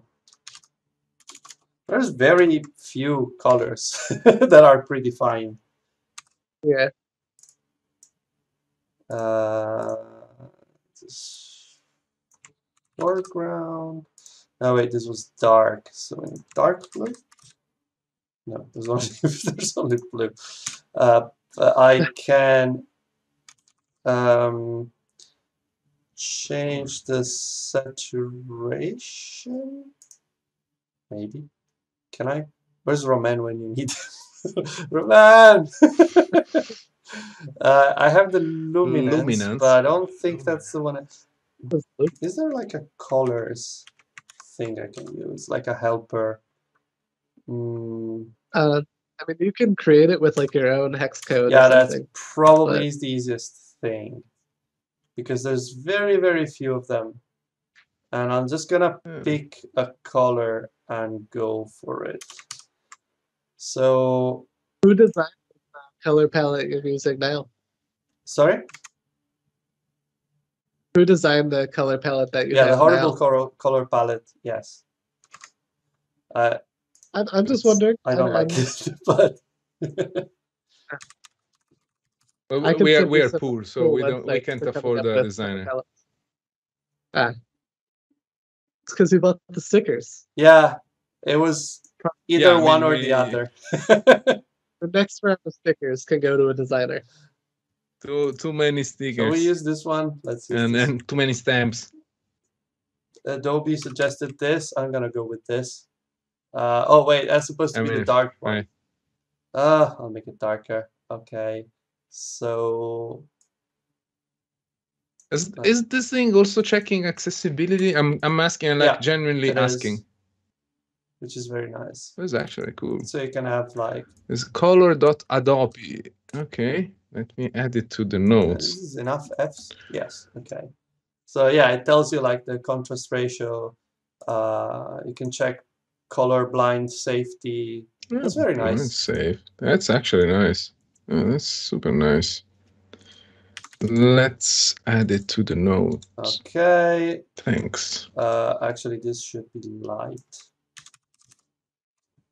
There's very few colors that are predefined. Yeah. Foreground. Oh wait, this was dark. So in dark blue. No, there's only blue. I can change the saturation. Maybe. Can I? Where's Roman when you need him? Roman. I have the luminance, but I don't think that's the one. Is there like a colors thing I can use, like a helper? I mean, you can create it with like your own hex code. Yeah, that's probably the easiest thing because there's very, very few of them. And I'm just gonna pick a color and go for it. So who designed the color palette you're using now? Sorry? Who designed the color palette that you have now? Yeah, the horrible color palette, yes. I'm just wondering. I don't like it, but well, we are poor, so we don't we can't afford a designer. Ah. It's because we bought the stickers. Yeah, it was either one or the other. The next round of stickers can go to a designer. Too many stickers. Can we use this one? Let's see. And too many stamps. Adobe suggested this. I'm gonna go with this. Oh wait, that's supposed to be the dark one. Right. I'll make it darker. Okay, so is this thing also checking accessibility? I'm asking, like, genuinely asking. Is, which is very nice. It's actually cool. So you can have like. It's color.adobe. Okay, let me add it to the notes. This is enough Fs. Yes. Okay. So yeah, it tells you like the contrast ratio. You can check colorblind safety. Yeah, that's very nice. That's safe. That's actually nice. Oh, that's super nice. Let's add it to the note. Okay. Thanks. Actually, this should be light.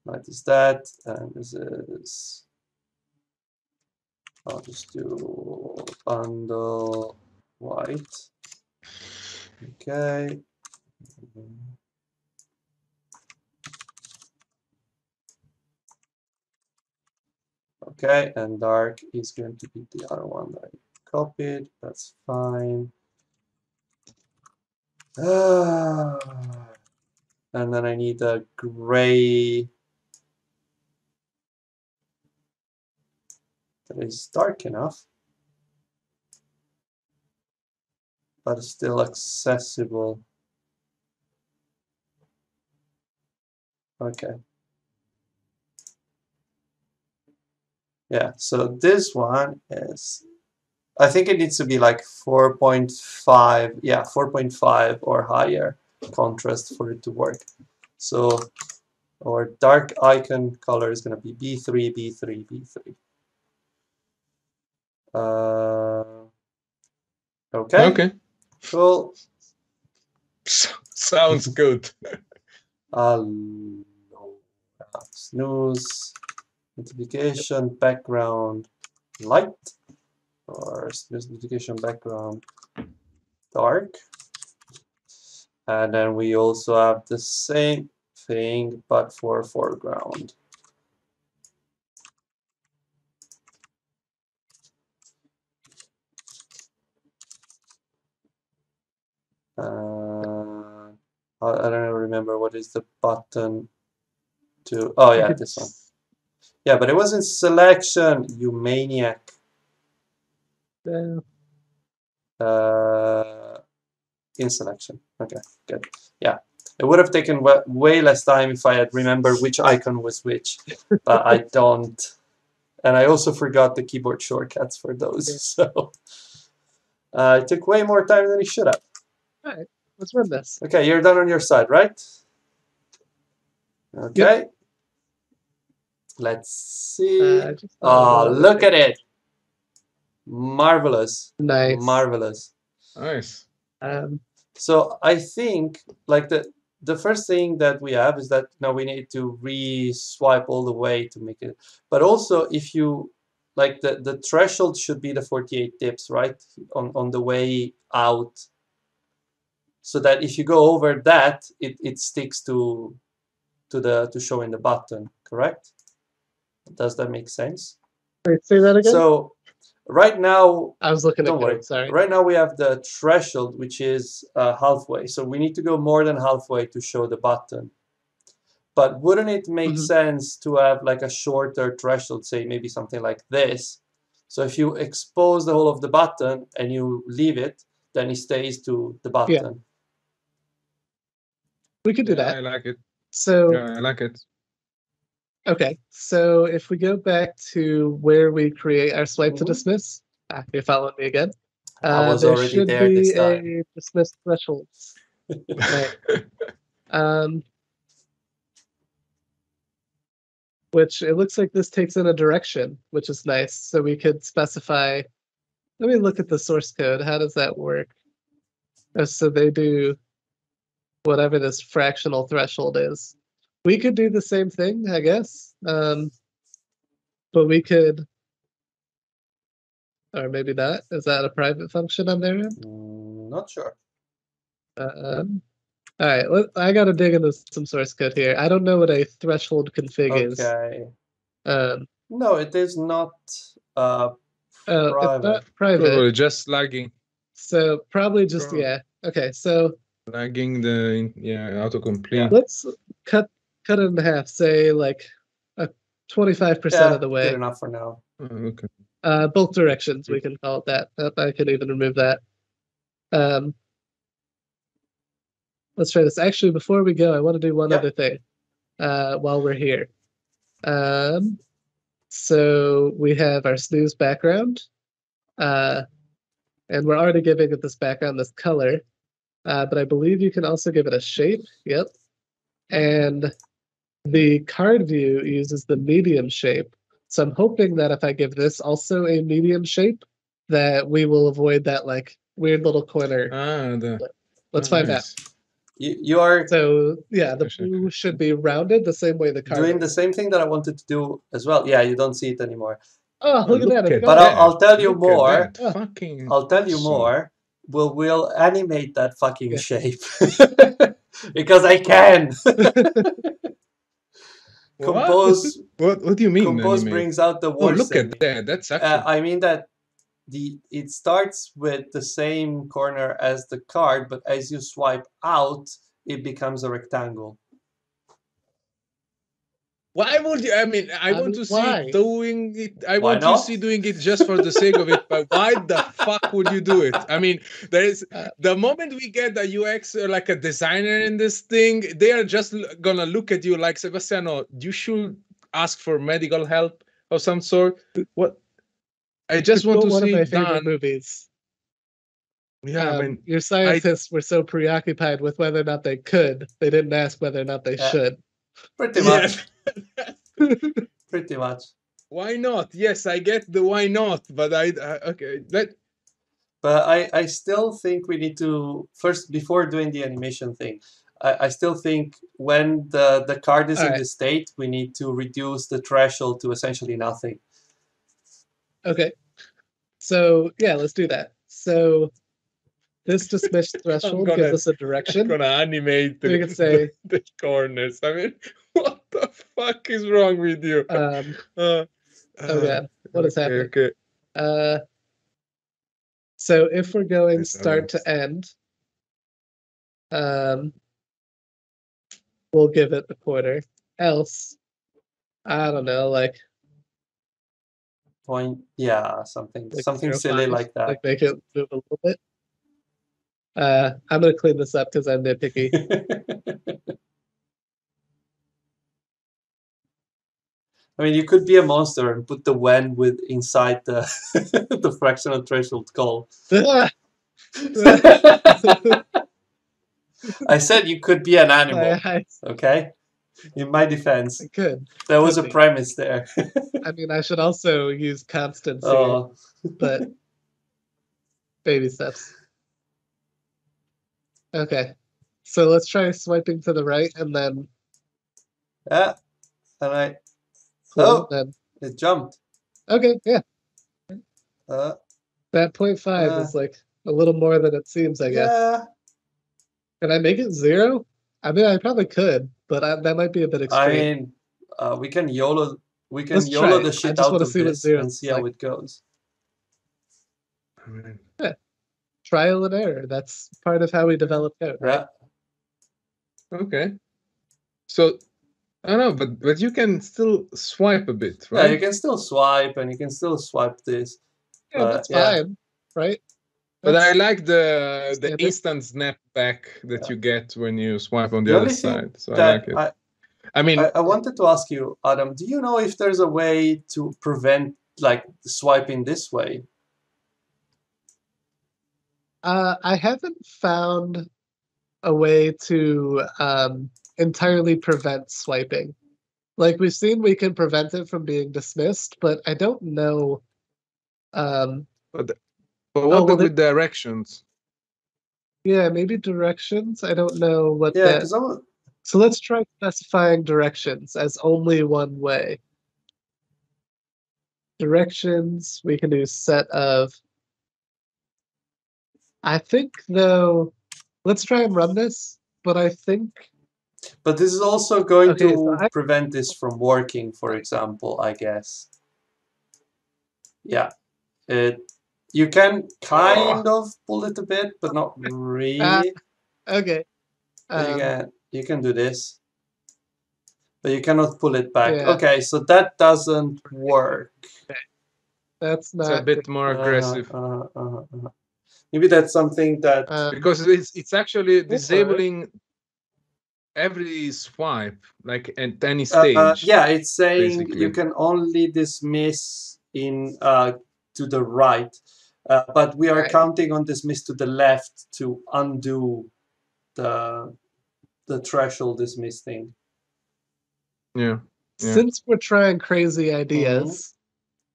Light is that, and this is. I'll just do bundle white. Okay. Okay, and dark is going to be the other one that I copied. That's fine. And then I need a gray that is dark enough, but still accessible. Okay. Yeah, so this one is, I think it needs to be like 4.5, yeah, 4.5 or higher contrast for it to work. So our dark icon color is going to be B3, B3, B3. Okay. Okay. Cool. Sounds good. No. Snooze. Notification background light, or notification background dark, and then we also have the same thing but for foreground. I don't remember what is the button to. Oh yeah, this one. Yeah, but it wasn't selection, you maniac. No. In selection. Okay, good. Yeah, it would have taken way less time if I had remembered which icon was which, but I don't. And I also forgot the keyboard shortcuts for those, so it took way more time than it should have. All right, let's run this. Okay, you're done on your side, right? Okay. Yep. Let's see. Oh, look at it! Marvelous. Nice. Marvelous. Nice. So I think like the first thing that we have is that now we need to re-swipe all the way to make it. But also, if you like the threshold should be the 48 dips, right? On the way out. So that if you go over that, it sticks to showing the button, correct? Does that make sense? Wait, say that again. So right now, I was looking at it. Sorry. Right now we have the threshold, which is halfway. So we need to go more than halfway to show the button. But wouldn't it make sense to have like a shorter threshold, say maybe something like this? So if you expose the whole of the button and you leave it, then it stays to the button. Yeah. We could do that. I like it. So yeah, I like it. Okay, so if we go back to where we create our swipe to dismiss, you followed me again. I was already there this time. There should be a dismiss threshold. Which it looks like this takes in a direction, which is nice. So we could specify. Let me look at the source code. How does that work? So they do whatever this fractional threshold is. We could do the same thing, I guess. But we could, or maybe not. Is that a private function on their end? Not sure. All right, I got to dig into some source code here. I don't know what a threshold config is. Okay. No, it is not private. It's not private. Oh, just lagging. So probably just, yeah. Okay, so. Lagging the, yeah, autocomplete. Let's cut it in half, say like 25% of the way. Good enough for now. Oh, okay. Both directions, we can call it that. I can even remove that. Let's try this. Actually, before we go, I want to do one other thing while we're here. So we have our snooze background, and we're already giving it this background, this color, but I believe you can also give it a shape. Yep. And the card view uses the medium shape. So I'm hoping that if I give this also a medium shape, that we will avoid that like weird little corner. Let's find out. You are so the blue should be rounded the same way the card. Doing the same thing that I wanted to do as well. Yeah, you don't see it anymore. Oh, look at that! But I'll tell you more. I'll tell you more. We'll animate that fucking shape because I can. Compose. What do you mean? Compose animate? Brings out the worst. Oh, look at that! That's actually... I mean that. It starts with the same corner as the card, but as you swipe out, it becomes a rectangle. Why would you? I mean, I want to see doing it. I want to see doing it just for the sake of it. But why the fuck would you do it? I mean, there is the moment we get a UX or like a designer in this thing, they are just gonna look at you like, Sebastiano, you should ask for medical help of some sort. What? I just want to see favorite movies. Yeah, I mean, your scientists were so preoccupied with whether or not they could, they didn't ask whether or not they should. Pretty much. Pretty much. Why not? Yes, I get the why not, but okay. But I still think we need to first, before doing the animation thing, I still think when the card is in this state, we need to reduce the threshold to essentially nothing. Okay, so yeah, let's do that. So this dismiss threshold gives us a direction. I'm gonna animate the corners. I mean, what the fuck is wrong with you? Oh god, what is happening? Okay. So if we're going start to end, we'll give it a quarter. Else, I don't know, like. Point, yeah, something silly like that. Like make it move a little bit. I'm gonna clean this up because I'm nitpicky. I mean, you could be a monster and put the when with inside the the fractional threshold call. I said you could be an animal. Okay. In my defense, I could. There was a premise there. I mean, I should also use constancy, but baby steps. Okay, so let's try swiping to the right and then. Yeah, all right. Cool, then. It jumped. Okay, yeah. That 0.5 is like a little more than it seems, I guess. Yeah. Can I make it 0? I mean, I probably could. But that might be a bit extreme. I mean, we can YOLO. We can YOLO the shit out of this and see how it goes. Yeah. Trial and error. That's part of how we develop code, right? Okay. So I don't know, but you can still swipe a bit, right? Yeah, you can still swipe, and you can still swipe this. Yeah, that's fine, right? But I like the instant snapback that you get when you swipe on the other side. So I like it. I mean, I wanted to ask you, Adam, do you know if there's a way to prevent like swiping this way? I haven't found a way to entirely prevent swiping. Like we've seen, we can prevent it from being dismissed, but I don't know. But what about with directions? Yeah, maybe directions. I don't know what. Yeah, that... So let's try specifying directions as only one way. Directions, we can do set of. I think though, let's try and run this, but I think. But this is also going to prevent this from working, for example, I guess. Yeah. You can kind of pull it a bit, but not really. Okay. You can do this. But you cannot pull it back. Yeah. Okay, so that doesn't work. Okay. That's not... It's a bit more aggressive. Maybe that's something that... because it's actually disabling... every swipe, like at any stage. Yeah, it's saying basically. You can only dismiss in to the right, but we are counting on dismiss to the left to undo the threshold dismiss thing. Yeah. Since we're trying crazy ideas,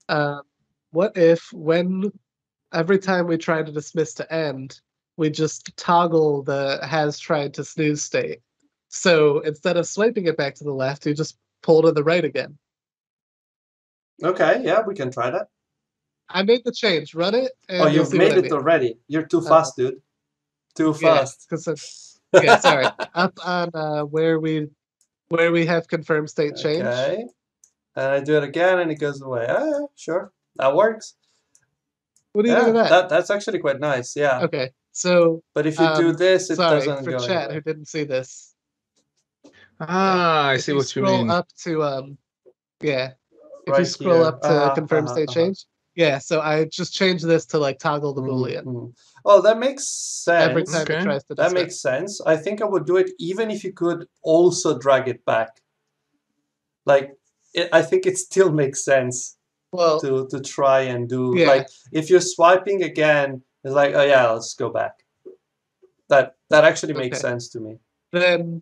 what if when every time we try to dismiss to end, we just toggle the has tried to snooze state? So instead of swiping it back to the left, you just pull to the right again. Okay, yeah, we can try that. I made the change. Run it. And oh, you've made it already. You're too fast, dude. Too fast. Okay, sorry. Up on where we have confirmed state change. Okay. And I do it again, and it goes away. Ah, sure, that works. What do you think of that? That's actually quite nice. Yeah. Okay. So. But if you do this, it doesn't go. Sorry for chat who didn't see this. Ah, I see what you mean. Up to if you scroll up to confirm state change, yeah. So I just changed this to like toggle the boolean. Oh, that makes sense. Every time it tries to that makes sense. I think I would do it even if you could also drag it back. Like, I think it still makes sense. Well, to try and do like if you're swiping again, it's like oh yeah, let's go back. That actually makes sense to me. Then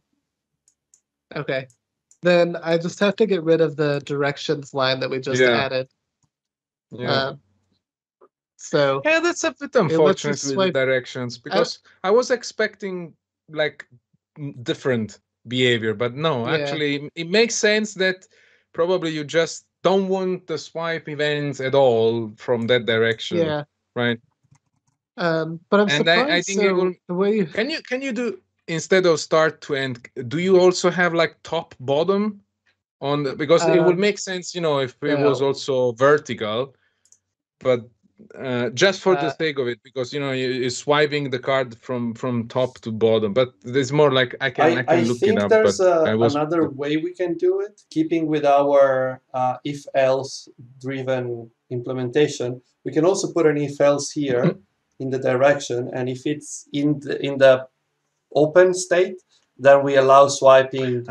I just have to get rid of the directions line that we just added. Yeah. That's a bit unfortunate with directions because I was expecting like different behavior, but no, actually, it makes sense that probably you just don't want the swipe events at all from that direction. Yeah. Right. But I'm surprised. I think it will, the way you... Can you do? Instead of start to end, do you also have like top bottom on the, because it would make sense, you know, if it was also vertical, but just for the sake of it, because you know you're swiping the card from top to bottom. But there's more like I can look it up. There's another way we can do it, keeping with our if else driven implementation. We can also put an if else here in the direction, and if it's in the open state, then we allow swiping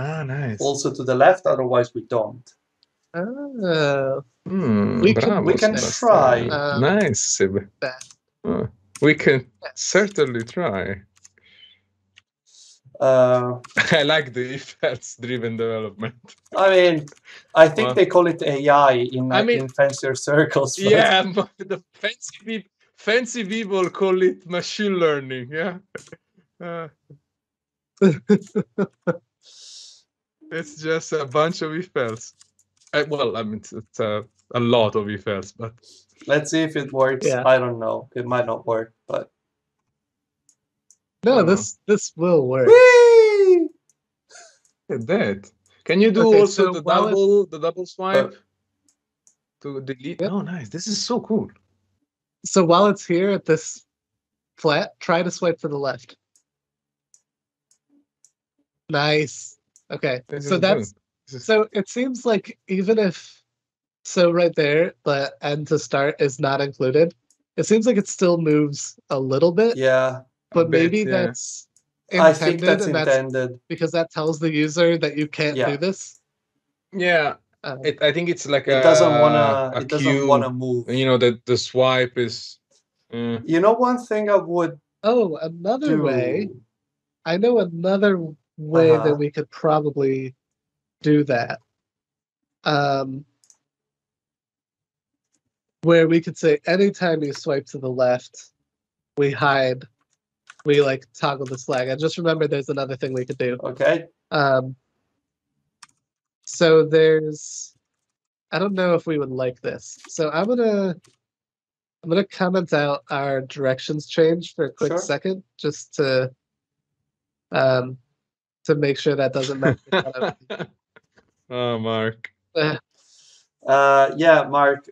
also to the left. Otherwise, we don't. We can try. Nice. We can certainly try. I like the if-else-driven development. I mean, I think they call it AI in fancier circles. But... Yeah, but the fancy people call it machine learning. Yeah. It's just a bunch of if-else. Well, I mean, it's a lot of if-else, but let's see if it works. Yeah. I don't know. It might not work, but no, this will work. Whee! Look at that. Can you do also the double swipe to delete? Yep. Oh, nice. This is so cool. So while it's here at this flat, try to swipe to the left. Nice. Okay. So that's so it seems like even if so right there, the end to start is not included. It seems like it still moves a little bit. Yeah. But maybe that's intended. I think that's intended because that tells the user that you can't do this. Yeah. I think it's like it doesn't wanna move. You know that the swipe is. You know, one thing I would. Oh, another way. I know another way that we could probably do that, where we could say anytime you swipe to the left, we hide, we like toggle the flag. I just remember there's another thing we could do. Okay. So there's, I don't know if we would like this. So I'm gonna comment out our directions change for a quick second, just to make sure that doesn't matter. Oh, Mark. Yeah, Mark.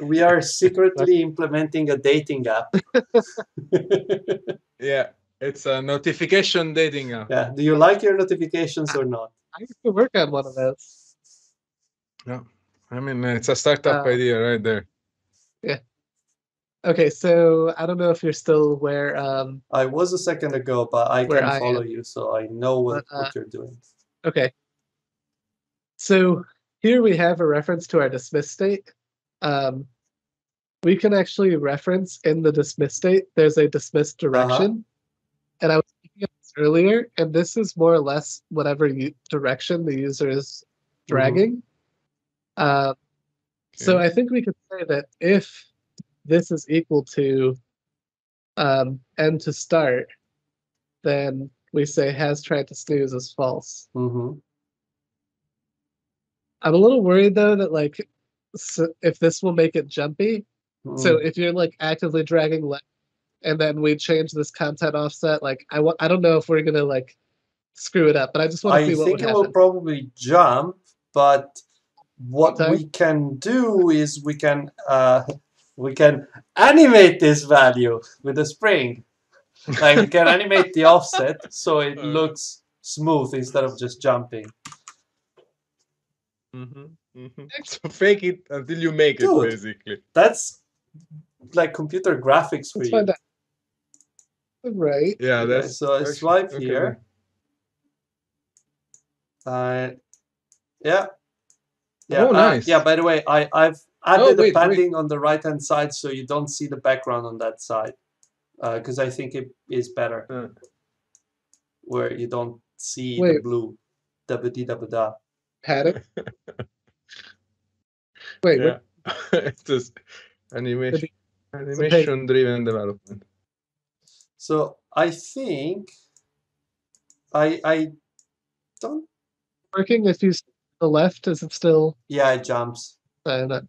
We are secretly implementing a dating app. Yeah, it's a notification dating app. Yeah. Do you like your notifications or not? I used to work on one of those. Yeah, I mean it's a startup idea right there. Yeah. Okay, so I don't know if you're still where. I was a second ago, but I can follow you, so I know what you're doing. Okay. So here we have a reference to our dismiss state. We can actually reference in the dismiss state. There's a dismiss direction, and I was thinking of this earlier, and this is more or less whatever direction the user is dragging. So I think we could say that if this is equal to end to start, then we say has tried to snooze is false. I'm a little worried though that like if this will make it jumpy. So if you're like actively dragging left, and then we change this content offset, like I don't know if we're gonna like screw it up, but I just want to see what would happen. I think it will probably jump, but what we can do is we can animate this value with a spring. Like we can animate the offset so it looks smooth instead of just jumping. So fake it until you make it, basically. That's like computer graphics for you. Right. Yeah, that's so I swipe here. Yeah. Oh, nice. Yeah, by the way, I've added the padding on the right hand side so you don't see the background on that side. Because I think it is better. Where you don't see the blue. Padding? Wait, it's just animation-driven development. So I think I don't working if you the left is it still? Yeah, it jumps. But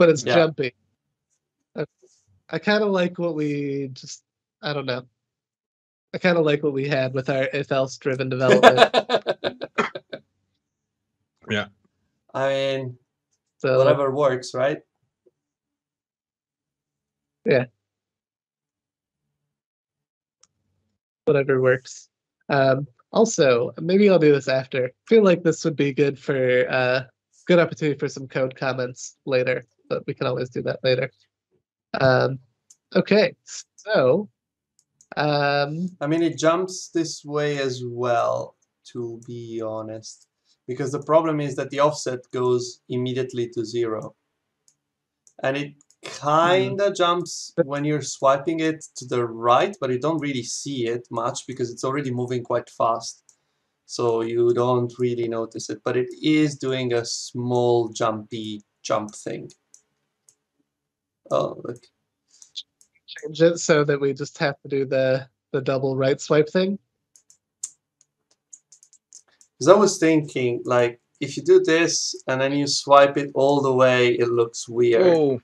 it's jumpy. I kind of like what we just I don't know. I kind of like what we had with our if-else-driven development. Yeah. I mean, so, whatever works, right? Yeah. Whatever works. Also, maybe I'll do this after. I feel like this would be good for good opportunity for some code comments later, but we can always do that later. Okay, so. I mean, it jumps this way as well, to be honest. Because the problem is that the offset goes immediately to 0. And it kind of jumps when you're swiping it to the right, but you don't really see it much because it's already moving quite fast. So you don't really notice it. But it is doing a small jumpy jump thing. Oh, look. Change it so that we just have to do the double right swipe thing. Because I was thinking, like, if you do this and then you swipe it all the way, it looks weird. Oh.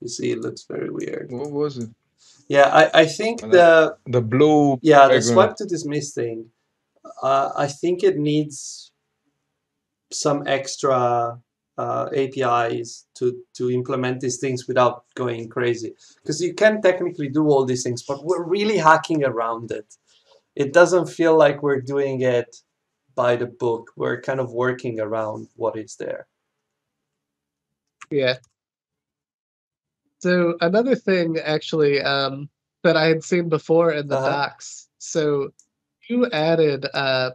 You see, it looks very weird. What was it? Yeah, I think the blue... Yeah, the swipe to dismiss thing. I think it needs some extra APIs to implement these things without going crazy. Because you can technically do all these things, but we're really hacking around it. It doesn't feel like we're doing it by the book. We're kind of working around what is there. Yeah. So another thing, actually, that I had seen before in the docs. So you added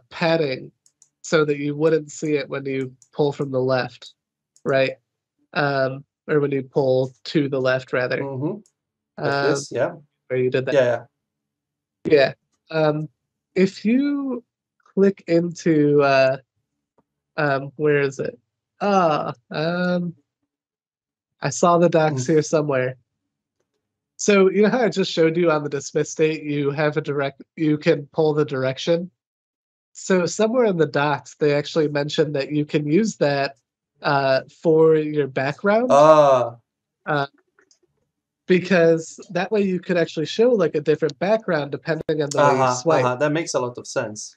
padding so that you wouldn't see it when you pull from the left, right? Or when you pull to the left, rather. Like this, yeah. Where you did that. Yeah. Yeah. If you click into where is it? I saw the docs here somewhere. So you know how I just showed you on the dismiss state, you have a direct, you can pull the direction. So somewhere in the docs, they actually mentioned that you can use that for your background. Because that way you could actually show like a different background depending on the way you swipe. That makes a lot of sense.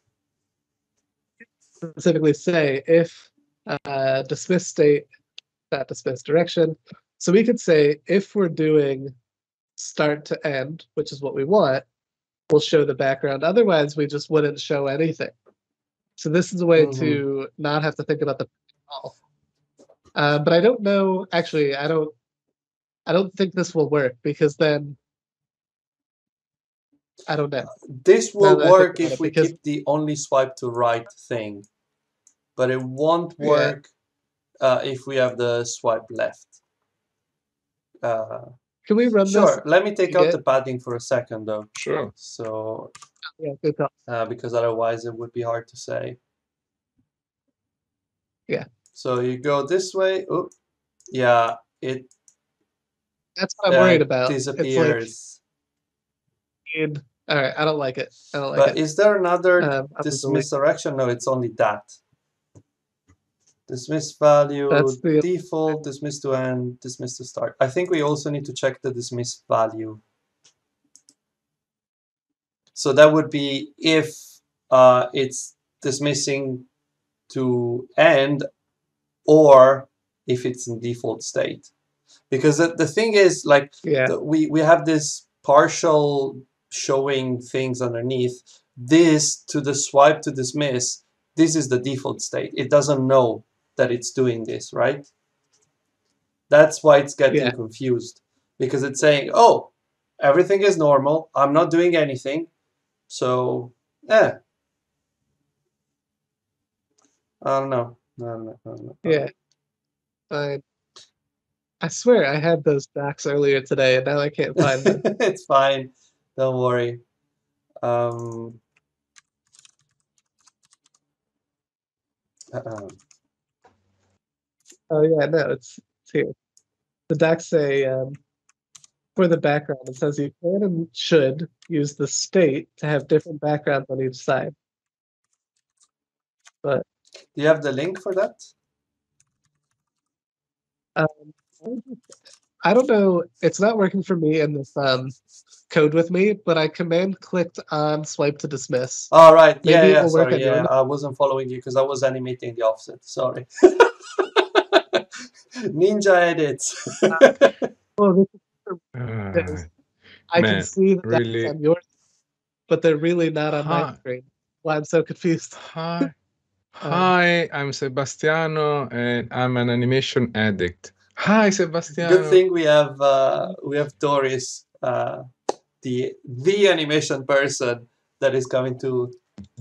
Specifically say if dismiss state, not dismiss direction. So we could say if we're doing start to end, which is what we want, we'll show the background. Otherwise, we just wouldn't show anything. So this is a way to not have to think about the all. But I don't know. Actually, I don't think this will work because then I don't know. This will work if we keep the only swipe to right thing, but it won't work if we have the swipe left. Can we run this? Sure. Let me take out the padding for a second, though. Sure. So, because otherwise it would be hard to say. Yeah. So you go this way. Oh, yeah. It. That's what I'm worried about. It disappears. It's like, all right. I don't like it. I don't like it. But is there another dismiss direction? No, it's only that. Dismiss value, default, dismiss to end, dismiss to start. I think we also need to check the dismiss value. So that would be if it's dismissing to end or if it's in default state. Because the thing is, like, we have this partial showing things underneath. This to the swipe to dismiss, this is the default state. It doesn't know that it's doing this, right? That's why it's getting confused, because it's saying, oh, everything is normal, I'm not doing anything, so I don't know. No. Yeah. I swear I had those docs earlier today and now I can't find them. It's fine, don't worry. Oh yeah, no, it's here. The docs say for the background, it says you can and should use the state to have different backgrounds on each side. But do you have the link for that? I don't know. It's not working for me in this code with me, but I command clicked on swipe to dismiss. All right. Maybe sorry, I wasn't following you because I was animating the offset. Sorry. Ninja edits. Well, I can see that really... that's on yours, but they're really not on my screen. Why I'm so confused. Hi, I'm Sebastiano, and I'm an animation addict. Hi, Sebastiano. Good thing we have Doris, the animation person that is coming to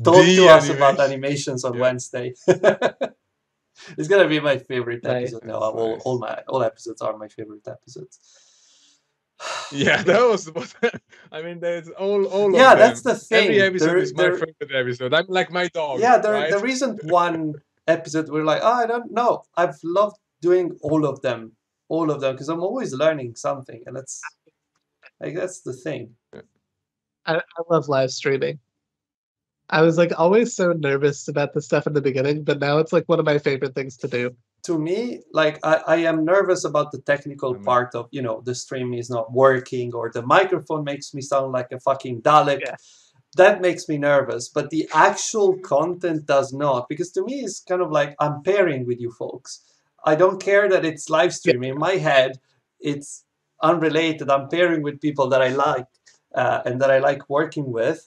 talk to us about animations on Wednesday. It's gonna be my favorite episode. No, all episodes are my favorite episodes. Yeah, that was. I mean, there's all of them. Yeah, that's the thing. Every episode is my favorite episode. I'm like my dog. Yeah, there isn't one episode we're like, oh, I don't know. I've loved doing all of them, because I'm always learning something, and that's like that's the thing. I love live streaming. I was like always so nervous about the stuff in the beginning, but now it's like one of my favorite things to do. To me, like I am nervous about the technical part of, you know, the stream is not working or the microphone makes me sound like a fucking Dalek. Yeah. That makes me nervous, but the actual content does not, because to me it's kind of like I'm pairing with you folks. I don't care that it's live streaming. In my head, it's unrelated. I'm pairing with people that I like and that I like working with,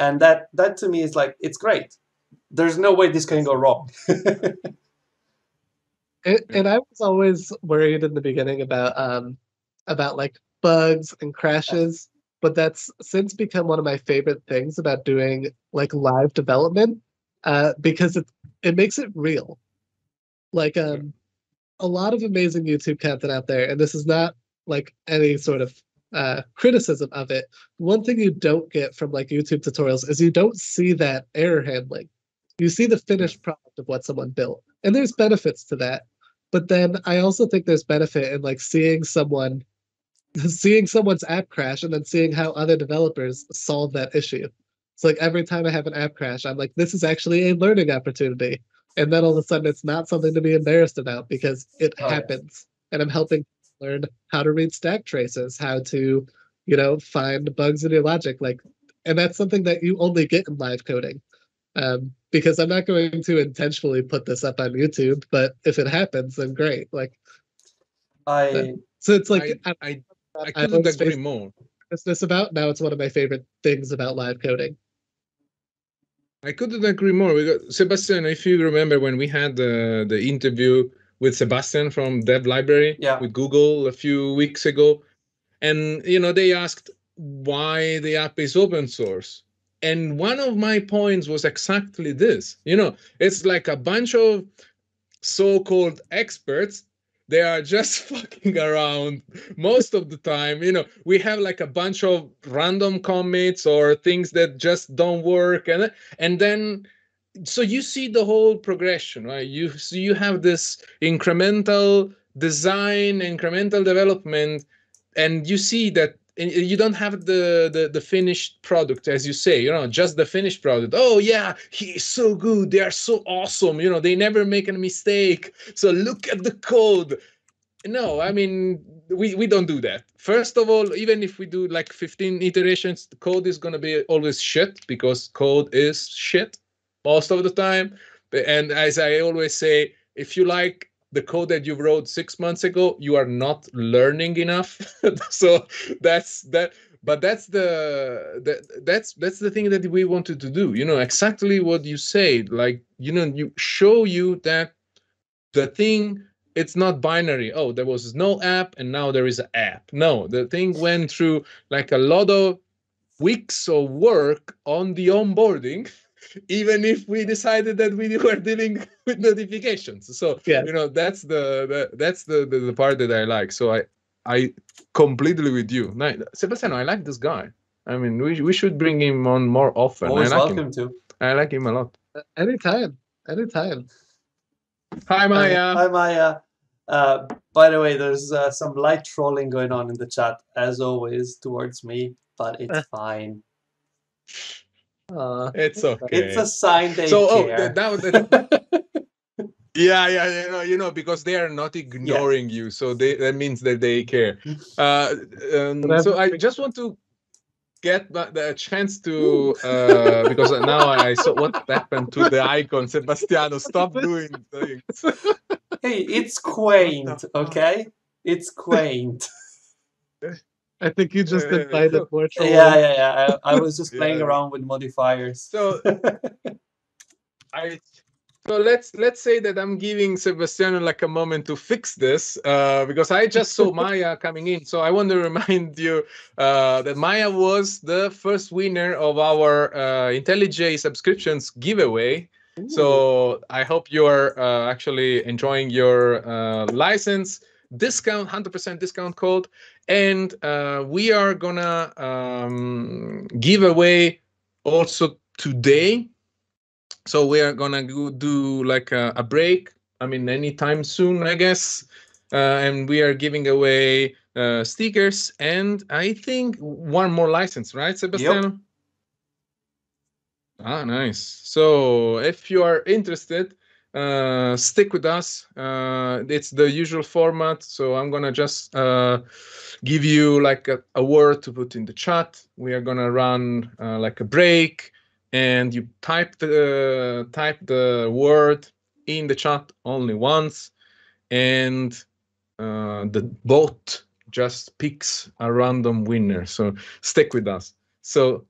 and that to me is like it's great. There's no way this can go wrong. And I was always worried in the beginning about like bugs and crashes, but that's since become one of my favorite things about doing like live development, because it makes it real. Like a lot of amazing YouTube content out there, and this is not like any sort of criticism of it, one thing you don't get from like YouTube tutorials is you don't see that error handling. You see the finished product of what someone built, and there's benefits to that. But then I also think there's benefit in like seeing someone's app crash and then seeing how other developers solve that issue. It's like every time I have an app crash, I'm like, this is actually a learning opportunity. And then all of a sudden it's not something to be embarrassed about because it happens. Yeah. And I'm helping learn how to read stack traces, how to, you know, find bugs in your logic. Like, and that's something that you only get in live coding. Because I'm not going to intentionally put this up on YouTube, but if it happens, then great. Like, I couldn't agree more. Now it's one of my favorite things about live coding. I couldn't agree more. Sebastian, if you remember when we had the interview with Sebastian from Dev Library with Google a few weeks ago, and you know they asked why the app is open source, and one of my points was exactly this. You know, it's like a bunch of so-called experts. They are just fucking around most of the time. You know, we have like a bunch of random commits or things that just don't work. And then, so you see the whole progression, right? You have this incremental design, incremental development, and you see that you don't have the finished product, as you say, you know, just the finished product. Oh, yeah, he's so good. They are so awesome. You know, they never make a mistake. So look at the code. No, I mean, we don't do that. First of all, even if we do like 15 iterations, the code is going to be always shit because code is shit most of the time. And as I always say, if you like the code that you wrote 6 months ago, you are not learning enough. So that's that. But that's the thing that we wanted to do. You know, exactly what you said. Like, you know, you show you that the thing, it's not binary. Oh, there was no app and now there is an app. No, the thing went through like a lot of weeks of work on the onboarding, even if we decided that we were dealing with notifications. So, you know, that's the part that I like. So I completely with you. No, Sebastiano, I like this guy. I mean, we should bring him on more often. Always welcome to. I like him a lot. Anytime. Hi, Maya. By the way, there's some light trolling going on in the chat, as always, towards me, but it's fine. It's okay. It's a sign they care. You know, because they are not ignoring you, so that means that they care. So I just want to get the chance to because now I saw what happened to the icon. Sebastiano, stop doing things. Hey, it's quaint, okay? It's quaint. I think you just invited more trolls. Yeah. I was just playing around with modifiers. So, so let's say that I'm giving Sebastiano like a moment to fix this because I just saw Maya coming in. So I want to remind you that Maya was the first winner of our IntelliJ subscriptions giveaway. Ooh. So I hope you are actually enjoying your license discount, 100% discount code. And we are going to give away also today. So we are going to do like a break. I mean, anytime soon, I guess. And we are giving away stickers and I think one more license, right, Sebastiano? Yep. Ah, nice. So if you are interested, stick with us. It's the usual format, so I'm gonna just give you like a word to put in the chat. We are gonna run like a break, and you type the word in the chat only once, and the bot just picks a random winner. So stick with us. So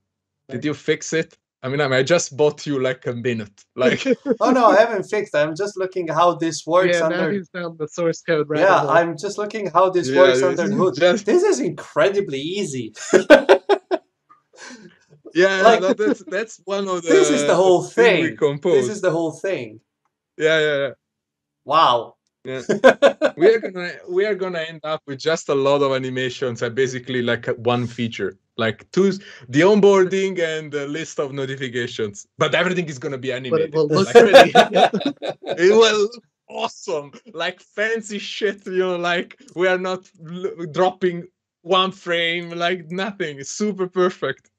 did you fix it? I mean, I just bought you like a minute. Like, oh no, I haven't fixed. I'm just looking how this works under. He's down the source code, right? Yeah, I'm just looking how this works under the hood. This is incredibly easy. Like, no, that's one of the. This is the whole thing. This is the whole thing. Yeah. Wow. Yeah. we are gonna end up with just a lot of animations and basically like one feature, like two, the onboarding and the list of notifications. But everything is gonna be animated. But it will look, it will look awesome, like fancy shit. You know, like we are not dropping one frame, like nothing. It's super perfect.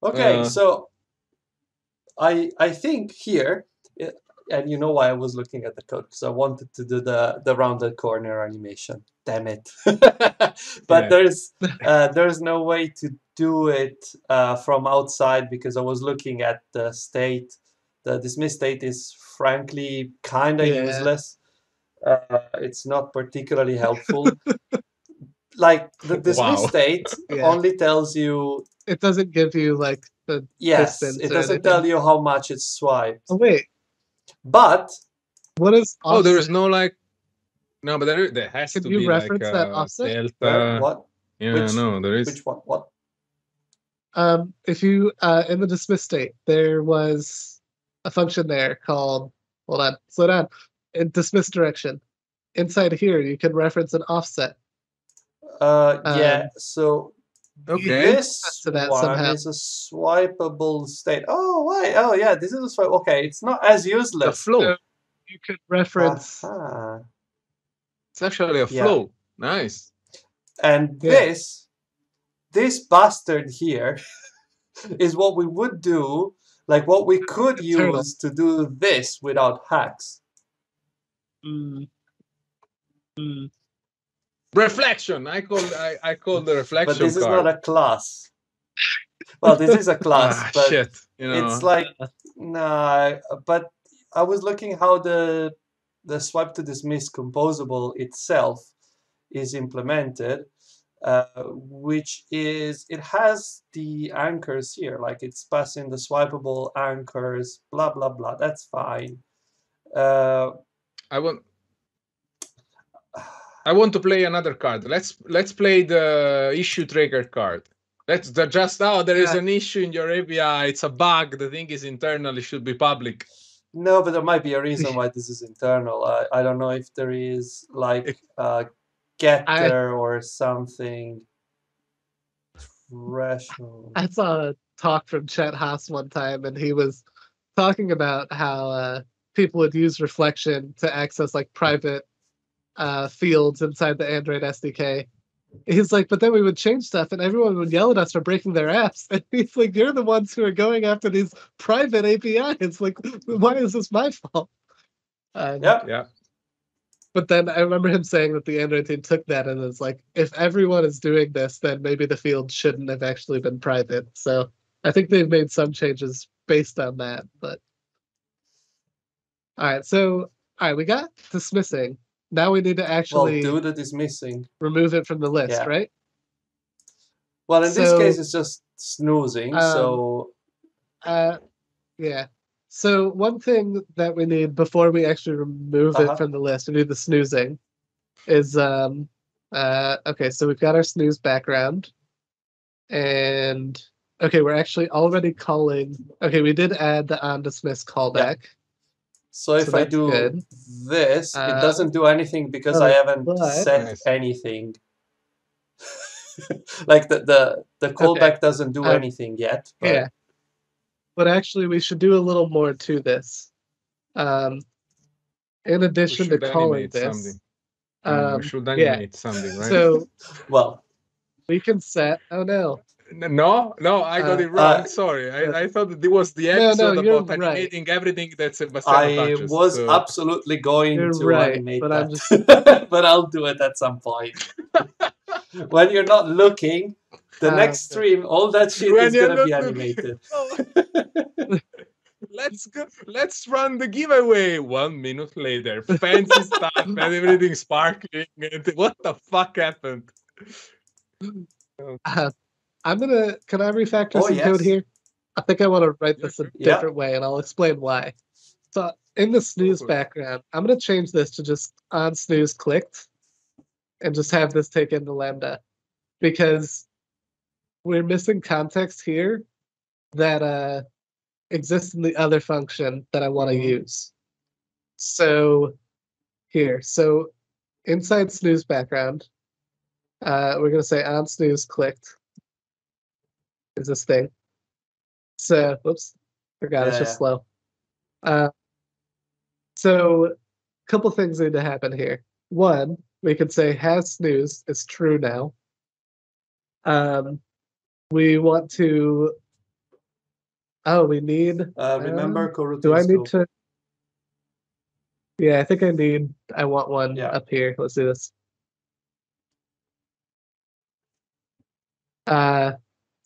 Okay, so I think here. And you know why I was looking at the code, because I wanted to do the rounded corner animation. Damn it! But yeah. There's no way to do it from outside, because I was looking at the state. The dismiss state is frankly kind of useless. It's not particularly helpful. Like the dismiss state only tells you. It doesn't give you like the distance. It doesn't tell you how much it's swiped. Oh wait. But what is offset? Oh, there is no like no, but there has to be like that offset? Delta. What? Yeah, which, no, there is. Which one? What? If you in the dismiss state, there was a function there called hold on, slow down. In dismiss direction, inside here you can reference an offset. Yeah. So. Okay. This to that one somehow. Is a swipeable state. Oh, why? Oh, yeah. This is a swipe. Okay, it's not as useless. A flow. So you could reference. Uh-huh. It's actually a flow. Yeah. Nice. And this bastard here is what we would do, like what we could use to do this without hacks. Mm. Mm. Reflection. I call the reflection. But this is not a class. Well, this is a class, but shit. You know. It's like nah. But I was looking how the swipe to dismiss composable itself is implemented, which is it has the anchors here, like it's passing the swipeable anchors. Blah blah blah. That's fine. I want to play another card. Let's play the issue trigger card. Let's just there is an issue in your API. It's a bug. The thing is internal. It should be public. No, but there might be a reason why this is internal. I don't know if there is like a getter or something rational. I saw a talk from Chet Haas one time, and he was talking about how people would use reflection to access like private fields inside the Android SDK. He's like, but then we would change stuff and everyone would yell at us for breaking their apps. And he's like, you're the ones who are going after these private APIs. Like, why is this my fault? Yeah. But then I remember him saying that the Android team took that and was like, if everyone is doing this, then maybe the field shouldn't have actually been private. So I think they've made some changes based on that. But all right, we got dismissing. Now we need to actually do the dismissing. Remove it from the list, right? Well, in this case, it's just snoozing. So one thing that we need before we actually remove it from the list, we need the snoozing. Is okay. So we've got our snooze background, and okay, we're actually already calling. Okay, we did add the on dismiss callback. Yeah. So if I do this, it doesn't do anything because I haven't set anything. Like the callback doesn't do anything yet. But... Yeah. But actually, we should do a little more to this. In addition to calling this, we should animate something, right? So, well, we can set. Oh no. No, I got it wrong. Sorry, I thought that it was the episode about animating everything that's in Bassano. I was absolutely going to animate that, but I'll do it at some point. When you're not looking, the next stream, all that shit is going to be animated. Let's go. Let's run the giveaway 1 minute later. Fancy stuff and everything sparkling. What the fuck happened? Can I refactor some code here? I think I want to write this a different way, and I'll explain why. So in the snooze background, I'm going to change this to just on snooze clicked, and just have this take in the lambda, because we're missing context here that exists in the other function that I want to use. So here. So inside snooze background, we're going to say on snooze clicked is this thing. So, whoops, forgot it's just slow. So a couple things need to happen here. One, we could say has snooze is true now. We want to. Oh, we need. Remember, coroutine. Do I need to? Yeah, I think I need. I want one up here. Let's do this.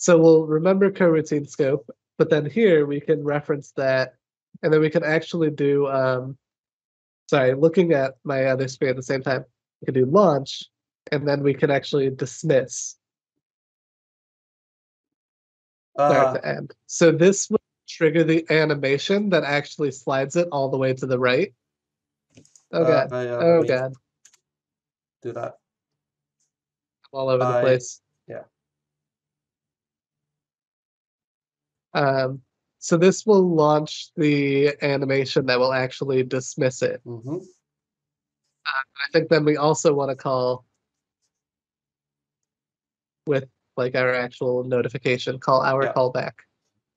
So we'll remember coroutine scope, but then here we can reference that, and then we can actually do. Sorry, looking at my other screen at the same time. We can do launch, and then we can actually dismiss. Start to end. So this will trigger the animation that actually slides it all the way to the right. Oh god! Oh god! Do that. I'm all over the place. Yeah. So this will launch the animation that will actually dismiss it. Mm-hmm. I think then we also want to call with. Like our actual notification, call our callback.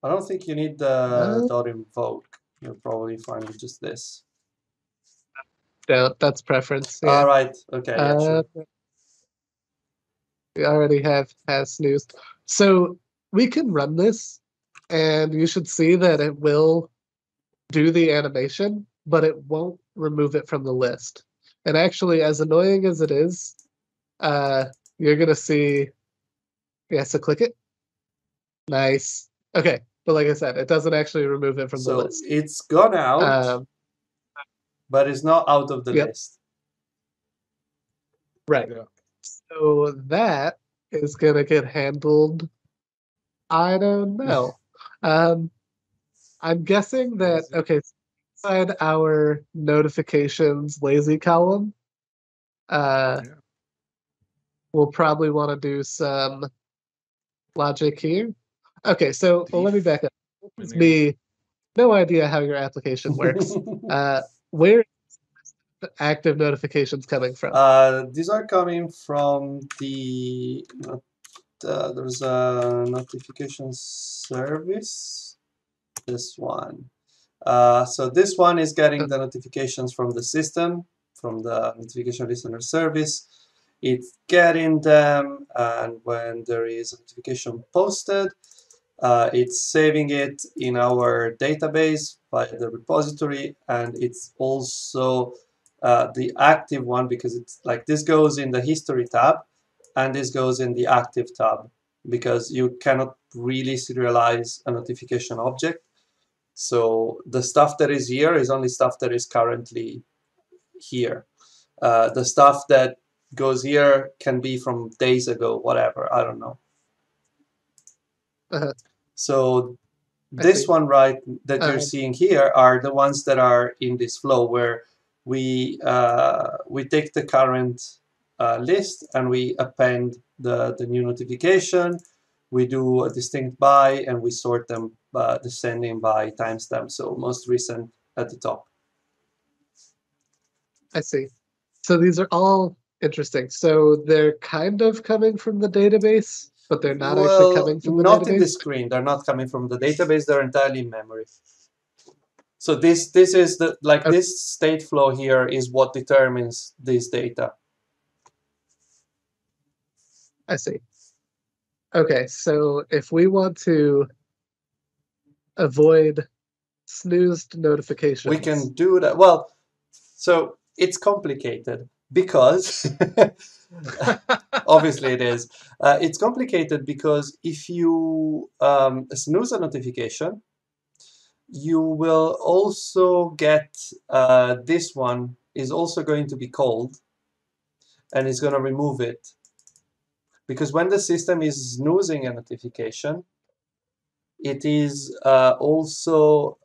I don't think you need the dot invoke. You're probably fine with just this. No, that's preference. Yeah. All right. Okay. Yeah, sure. We already has snoozed. So we can run this, and you should see that it will do the animation, but it won't remove it from the list. And actually, as annoying as it is, you're gonna see. Yeah, so click it. Nice. Okay, but like I said, it doesn't actually remove it from the list. It's gone out, but it's not out of the list. Right. Yeah. So that is going to get handled. I don't know. I'm guessing that, okay, inside our notifications lazy column, we'll probably want to do some logic here. Okay, so well, let me back up. It's me, no idea how your application works. Where is the active notifications coming from? These are coming from the there's a notification service. This one. So this one is getting the notifications from the system, from the notification listener service. It's getting them, and when there is a notification posted, it's saving it in our database by the repository, and it's also the active one, because it's like this goes in the history tab, and this goes in the active tab, because you cannot really serialize a notification object. So the stuff that is here is only stuff that is currently here. The stuff that goes here can be from days ago, whatever, I don't know. So this one that you're seeing here are the ones that are in this flow, where we take the current list and we append the new notification. We do a distinct by, and we sort them descending by timestamp, so most recent at the top. I see. So these are all interesting. So they're kind of coming from the database, but they're not actually coming from the database? Not in the screen. They're not coming from the database. They're entirely in memory. So this is the this state flow here is what determines this data. I see. Okay, so if we want to avoid snoozed notifications, we can do that. Well, so it's complicated. Because, obviously it is. It's complicated because if you snooze a notification, you will also get this one is also going to be called, and it's going to remove it. Because when the system is snoozing a notification, it is also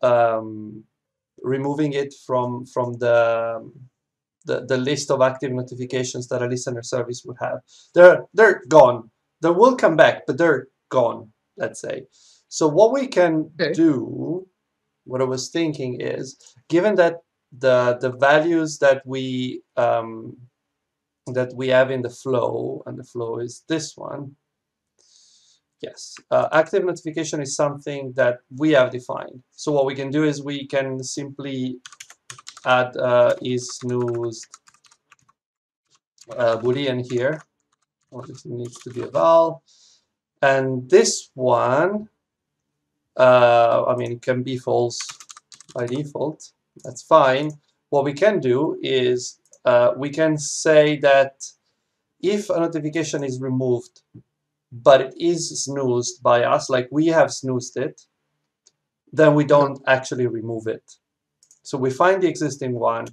removing it from the list of active notifications that a listener service would have. They're gone. They will come back, but they're gone, let's say. So what we can do, what I was thinking is, given that the values that we have in the flow, and the flow is this one. Yes, active notification is something that we have defined. So what we can do is we can simply add is snoozed Boolean here. Well, this needs to be a val, and this one, I mean, it can be false by default. That's fine. What we can do is we can say that if a notification is removed, but it is snoozed by us, like we have snoozed it, then we don't actually remove it. So we find the existing one.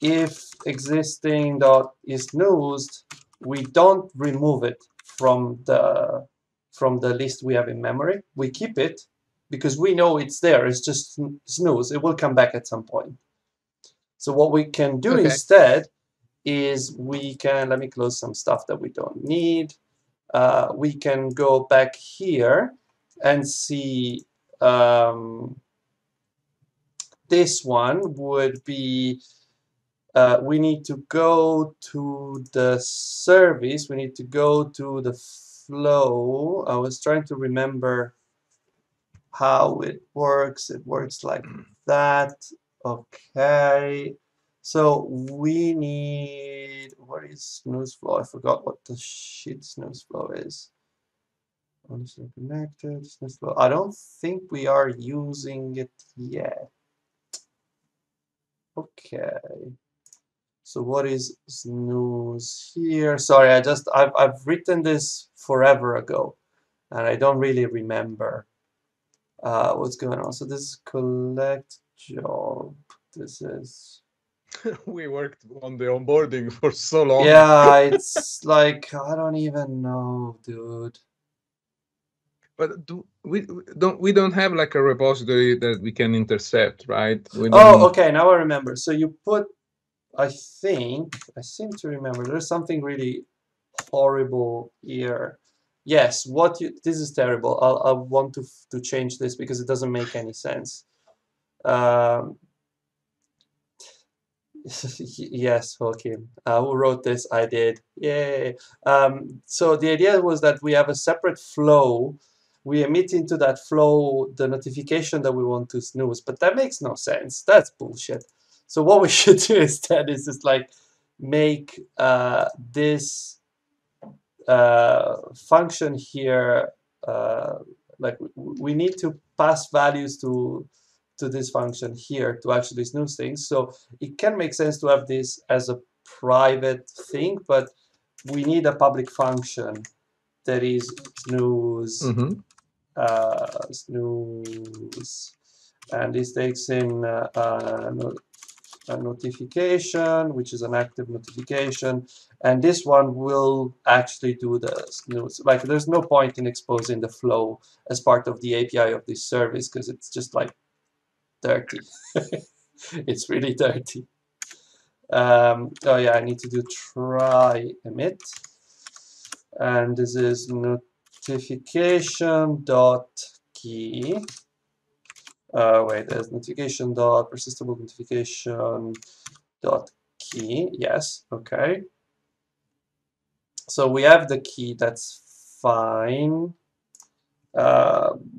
If existing dot is snoozed, we don't remove it from the list we have in memory. We keep it because we know it's there. It's just snooze. It will come back at some point. So what we can do instead is we can, let me close some stuff that we don't need. We can go back here and see this one would be, we need to go to the service, we need to go to the flow. I was trying to remember how it works. It works like that. Okay, so we need, what is snooze flow? I forgot what the shit snooze flow is. Honestly connected snooze flow. I don't think we are using it yet. Okay, so what is snooze here? Sorry, I've written this forever ago, and I don't really remember what's going on. So this is collect job. This is. We worked on the onboarding for so long. Yeah, it's like I don't even know, dude. But do we don't have like a repository that we can intercept, right? Oh, okay. Now I remember. So you put. I think I seem to remember. There's something really horrible here. Yes. What you? This is terrible. I want to change this because it doesn't make any sense. Yes, Joaquin. Who wrote this? I did. Yay. So the idea was that we have a separate flow. We emit into that flow the notification that we want to snooze, but that makes no sense. That's bullshit. So what we should do instead is just like make this function here, like we need to pass values to this function here to actually snooze things. So it can make sense to have this as a private thing, but we need a public function that is snooze, snooze, and this takes in a notification, which is an active notification, and this one will actually do the snooze. Like, there's no point in exposing the flow as part of the API of this service because it's just like dirty. It's really dirty. Oh yeah, I need to do try emit, and this is notification dot key. Wait, there's notification dot persistable notification dot key. Yes, okay. So we have the key. That's fine.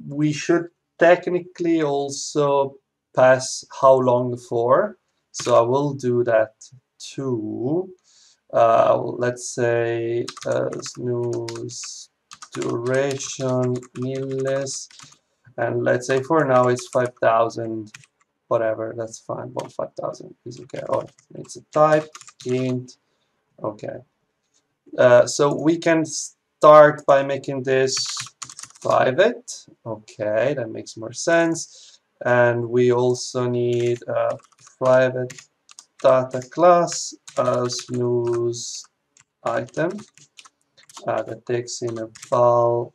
We should technically also pass how long for. So I will do that too. Let's say snooze duration nilles. And let's say for now it's 5,000, whatever, that's fine. Well, 5,000 is okay. Oh, it's a type, int, okay. So we can start by making this private. Okay, that makes more sense. And we also need a private data class, snooze item, that takes in a val.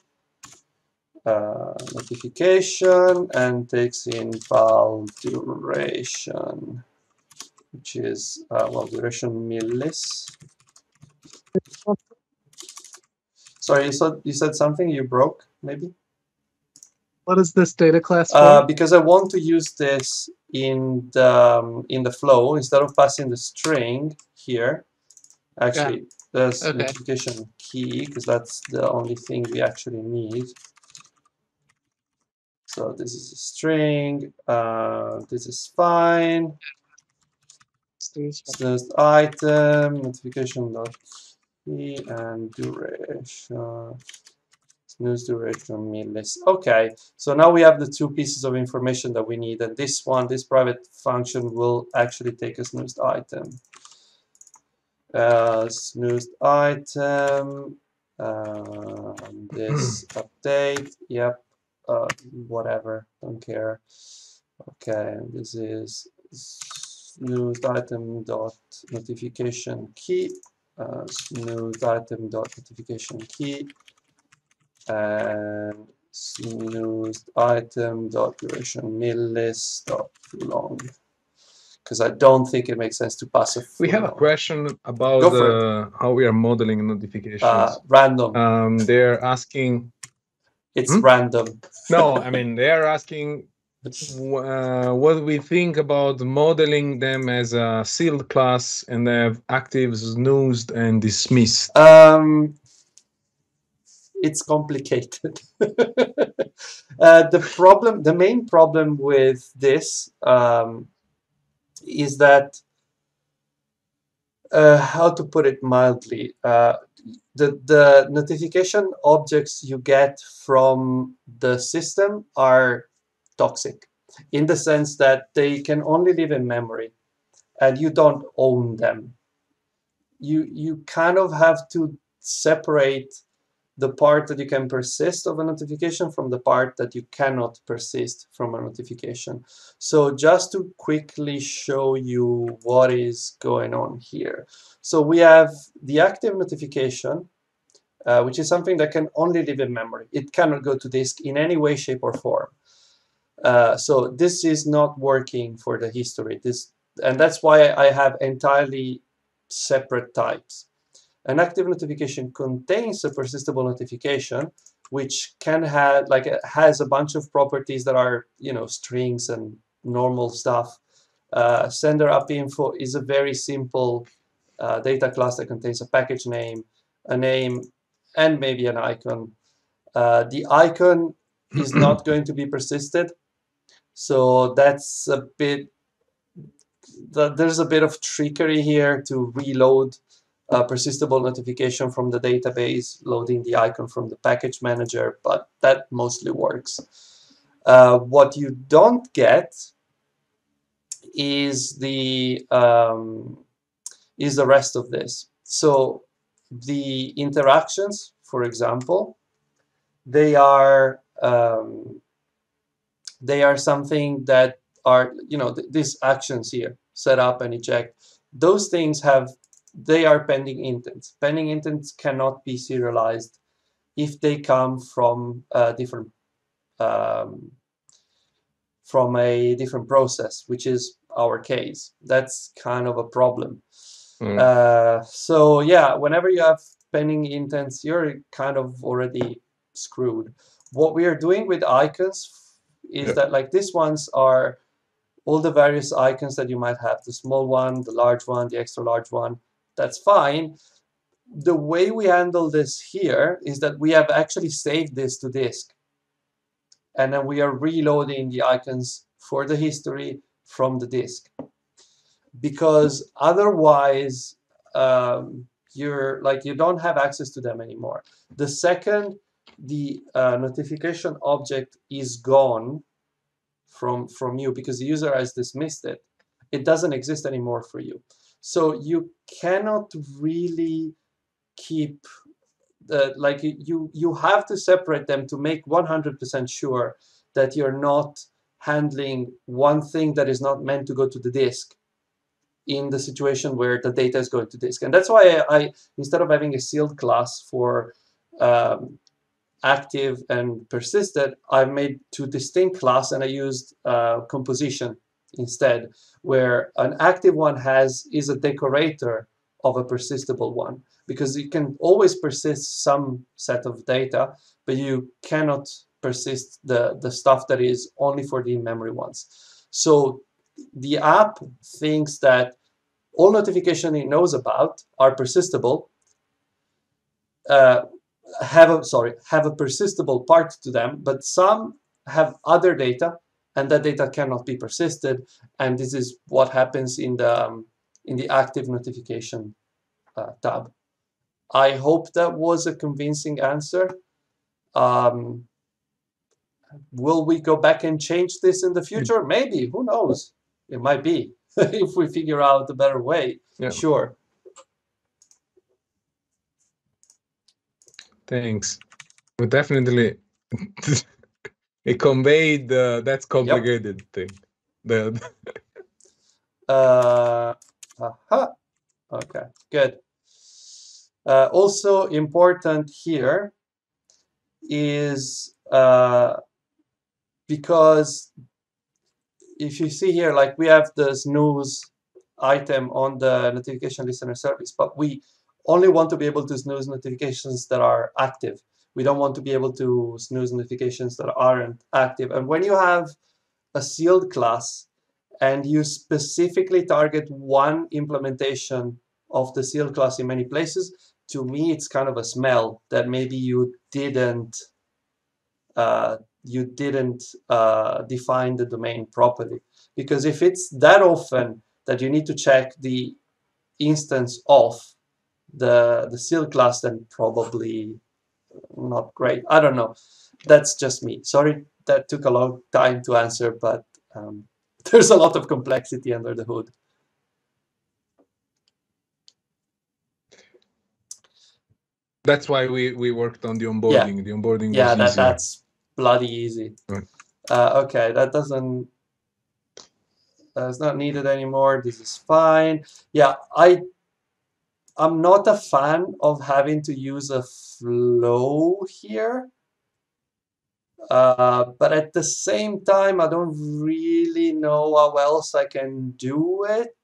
Notification and takes in val duration, which is well, duration millis. Sorry, you said something. You broke, maybe. What is this data class for? Because I want to use this in the flow instead of passing the string here. Actually, there's notification key because that's the only thing we actually need. So this is a string. This is fine. This item notification dot key and duration. News duration millist. Okay, so now we have the two pieces of information that we need, and this one, this private function, will actually take a snoozed item. This update, yep, whatever, don't care. Okay, this is snoozed item dot notification key, snoozed item dot notification key. And snoozed item dot duration millist dot long, because I don't think it makes sense to pass a. We have a question about how we are modeling notifications. Random. They're asking. It's random. No, I mean they're asking what we think about modeling them as a sealed class and they have active, snoozed, and dismissed. It's complicated. The main problem with this is that, how to put it mildly, the notification objects you get from the system are toxic in the sense that they can only live in memory and you don't own them. You kind of have to separate the part that you can persist of a notification from the part that you cannot persist from a notification. So just to quickly show you what is going on here. So we have the active notification, which is something that can only live in memory. It cannot go to disk in any way, shape, or form. So this is not working for the history. And that's why I have entirely separate types. An active notification contains a persistable notification, which can have, like, it has a bunch of properties that are, you know, strings and normal stuff. Sender up info is a very simple data class that contains a package name, a name, and maybe an icon. The icon is not going to be persisted, so that's a bit. There's a bit of trickery here to reload a persistable notification from the database, loading the icon from the package manager, but that mostly works. What you don't get is the rest of this. So the interactions, for example, they are something that are, you know, these actions here, set up and eject. Those things have, they are pending intents. Pending intents cannot be serialized if they come from a different process, which is our case. That's kind of a problem. So yeah, whenever you have pending intents, you're kind of already screwed. What we are doing with icons is that, like, these ones are all the various icons that you might have, the small one, the large one, the extra large one. That's fine. The way we handle this here is that we have actually saved this to disk, and then we are reloading the icons for the history from the disk, because otherwise you're like, you don't have access to them anymore. The second the notification object is gone from you, because the user has dismissed it, it doesn't exist anymore for you. So you cannot really keep the, like, you have to separate them to make 100% sure that you're not handling one thing that is not meant to go to the disk in the situation where the data is going to disk. And that's why I instead of having a sealed class for active and persisted, I've made two distinct classes, and I used composition instead, where an active one is a decorator of a persistable one, because you can always persist some set of data, but you cannot persists the stuff that is only for the in-memory ones. So the app thinks that all notifications it knows about are persistable, have a persistable part to them, but some have other data, and that data cannot be persisted. And this is what happens in the active notification tab. I hope that was a convincing answer. Will we go back and change this in the future? Maybe. Who knows? It might be if we figure out a better way. Yeah. Sure. Thanks. Well, definitely, it conveyed that's complicated thing. The Okay. Good. Also important here is because if you see here, like we have the snooze item on the notification listener service, but we only want to be able to snooze notifications that are active. We don't want to be able to snooze notifications that aren't active. And when you have a sealed class and you specifically target one implementation of the sealed class in many places, to me it's kind of a smell that maybe you didn't define the domain properly. Because if it's that often that you need to check the instance of the sealed class, then probably not great. I don't know. That's just me. Sorry that took a long time to answer, but there's a lot of complexity under the hood. That's why we worked on the onboarding. Yeah. The onboarding. Yeah, that's bloody easy. Right. Okay, that doesn't. That's not needed anymore. This is fine. Yeah, I'm not a fan of having to use a flow here, but at the same time, I don't really know how else I can do it.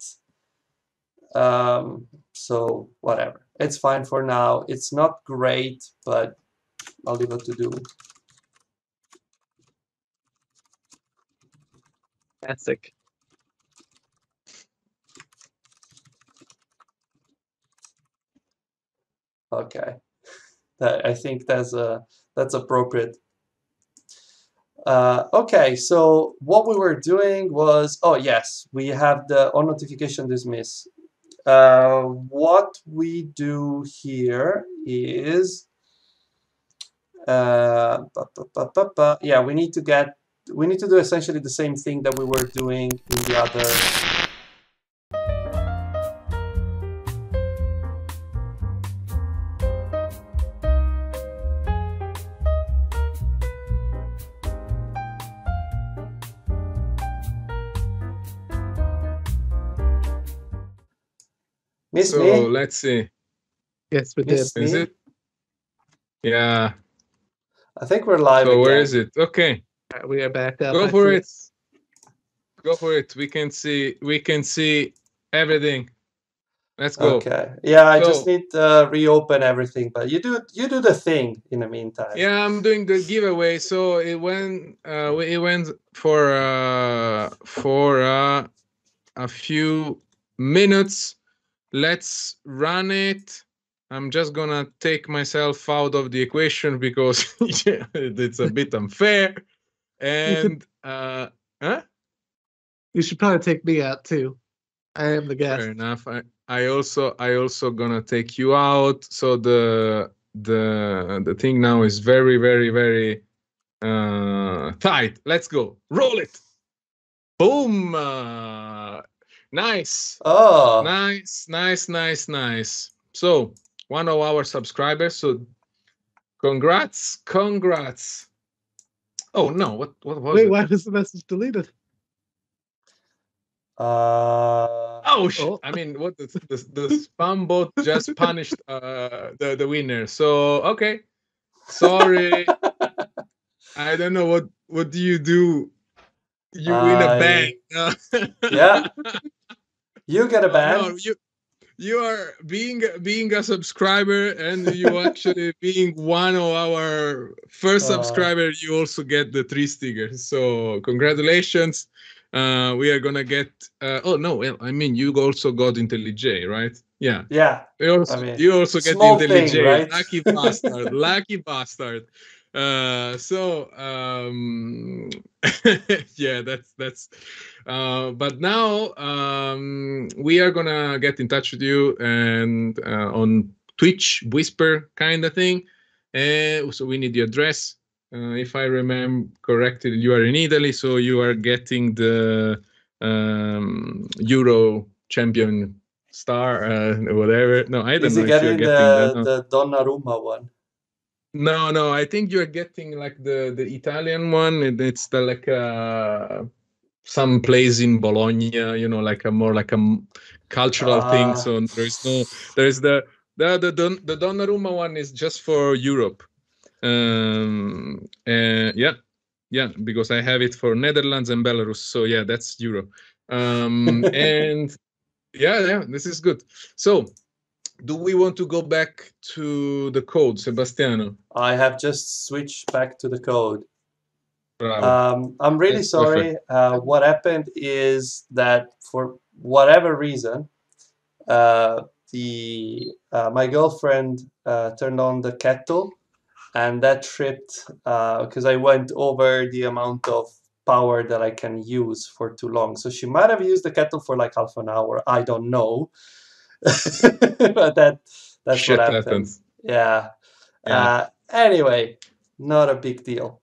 So whatever. It's fine for now. It's not great, but I'll leave it to do. Fantastic. Okay, I think that's appropriate. Okay, so what we were doing was, oh yes, we have the on notification dismiss. What we do here is, yeah, we need to do essentially the same thing that we were doing in the other. So let's see. Yes, we did. Is it? Yeah. I think we're live. So again. Where is it? Okay. Right, we are back up. Go for it. Go for it. We can see everything. Let's go. Okay. Yeah, I just need to reopen everything, but you do the thing in the meantime. Yeah, I'm doing the giveaway. So it went for a few minutes. Let's run it. I'm just gonna take myself out of the equation because it's a bit unfair. And you should probably take me out too. I am the guest. Fair enough. I also gonna take you out. So the thing now is very, very, very tight. Let's go. Roll it. Boom. Nice. Oh, nice. So one of our subscribers. So congrats. Oh no, what was it? Wait, why was the message deleted? Oh shit. Oh. I mean, what the spam bot just punished the winner. So okay. Sorry. I don't know what do you do? You win a bang. Yeah. You get a ban. Oh, no, you You are being a subscriber, and you actually being one of our first subscriber. You also get the 3 stickers. So congratulations. We are gonna get. Oh no! Well, I mean, you also got IntelliJ, right? Yeah. Yeah. You also get IntelliJ. Thing, right? Lucky bastard! Lucky bastard! Yeah, that's. But now we are gonna get in touch with you and on Twitch Whisper kind of thing. So we need the address. If I remember correctly, you are in Italy, so you are getting the Euro champion star, whatever. No, I don't know if you're getting that, no. The Donnarumma one. No, no, I think you are getting like the Italian one. It's the, like some place in Bologna, you know, like a more like a cultural thing. So the Donnarumma one is just for Europe. Yeah, because I have it for Netherlands and Belarus. So yeah, that's Euro. And yeah, this is good. So do we want to go back to the code, Sebastiano? I have just switched back to the code. Bravo. I'm really sorry. What happened is that for whatever reason, my girlfriend turned on the kettle. And that tripped because I went over the amount of power that I can use for too long. So she might have used the kettle for like half an hour. I don't know. But that's shit what happens. Yeah. Yeah. Anyway, not a big deal.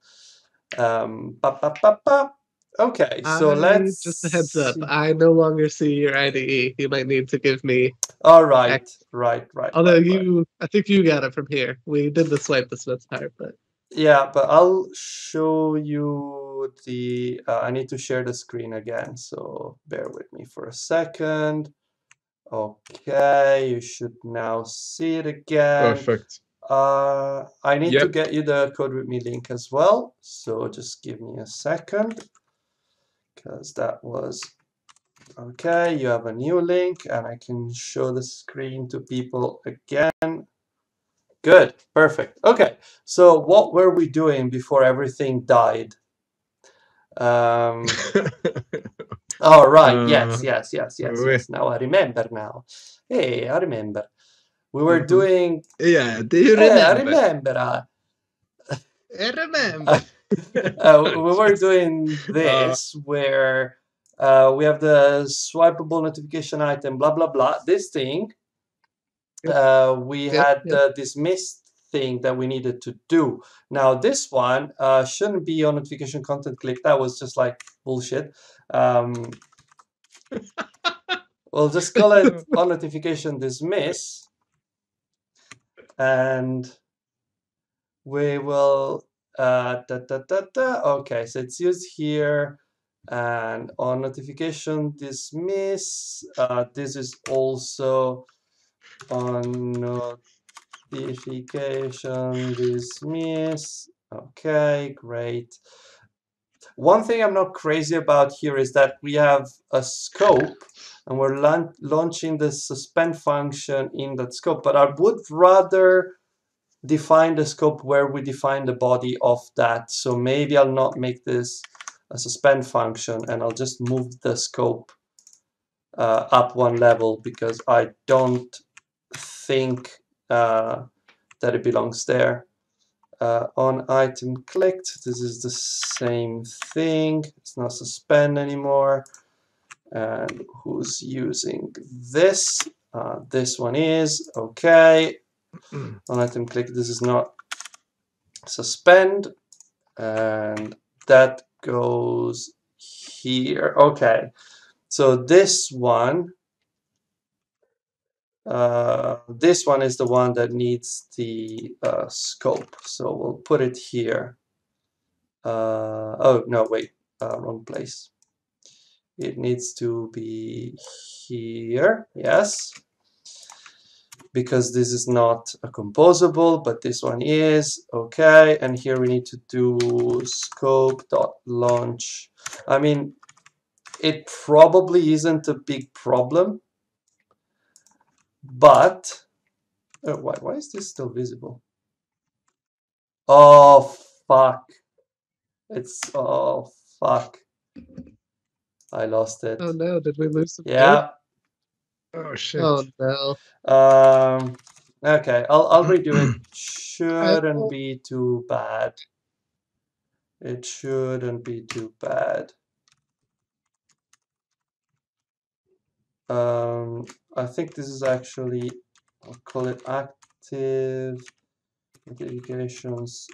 Okay, so let's... Just a heads up, I no longer see your IDE. You might need to give me... All right, right. Although I think you got it from here. We did the swipe this part, but... Yeah, but I'll show you the... I need to share the screen again, so bear with me for a second. Okay, you should now see it again. Perfect. I need to get you the Code with Me link as well, so just give me a second. Because that was okay. You have a new link, and I can show the screen to people again. Good, perfect. Okay, so what were we doing before everything died? All right, yes. Now I remember. Now, hey, I remember. We were doing. Yeah, do you remember? Hey, I remember. I remember. We were doing this where we have the swipeable notification item, blah, blah, blah. This thing, we had the dismissed thing that we needed to do. Now, this one shouldn't be on notification content click. That was just like bullshit. We'll just call it on notification dismiss. And we will... Okay, so it's used here, and on notification dismiss, this is also on notification dismiss. Okay, great. One thing I'm not crazy about here is that we have a scope, and we're launching the suspend function in that scope, but I would rather define the scope where we define the body of that. So maybe I'll not make this a suspend function, and I'll just move the scope up one level, because I don't think that it belongs there. On item clicked, this is the same thing. It's not suspend anymore. And who's using this? This one is. Okay. On item click, this is not suspend, and that goes here. Okay, so this one is the one that needs the scope, so we'll put it here. Oh no, wait, wrong place. It needs to be here. Yes. Because this is not a composable, but this one is. Okay, and here we need to do scope.launch. I mean, it probably isn't a big problem. But why is this still visible? Oh fuck! It's oh fuck! I lost it. Oh no! Did we lose the Yeah. Code? Oh shit! Oh no! Okay, I'll redo it. Shouldn't be too bad. It shouldn't be too bad. I think this is actually, I'll call it active applications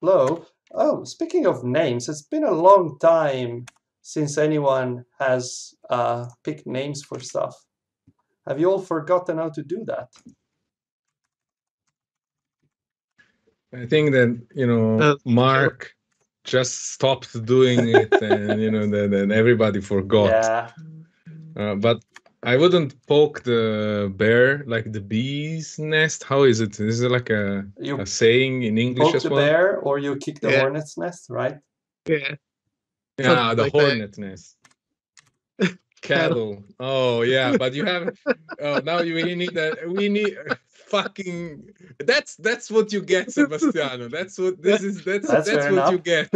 flow. Oh, speaking of names, it's been a long time since anyone has picked names for stuff. Have you all forgotten how to do that? I think that, you know, Mark just stopped doing it and, you know, then everybody forgot. Yeah. But I wouldn't poke the bear, like the bee's nest. How is it? Is it like a saying in English as well? Poke the bear or you kick the hornet's nest, right? Yeah. Yeah, something the like hornet nest. Cattle. Oh yeah, but you have now you really need that. We need fucking. That's what you get, Sebastiano. That's what this is. That's what enough. You get.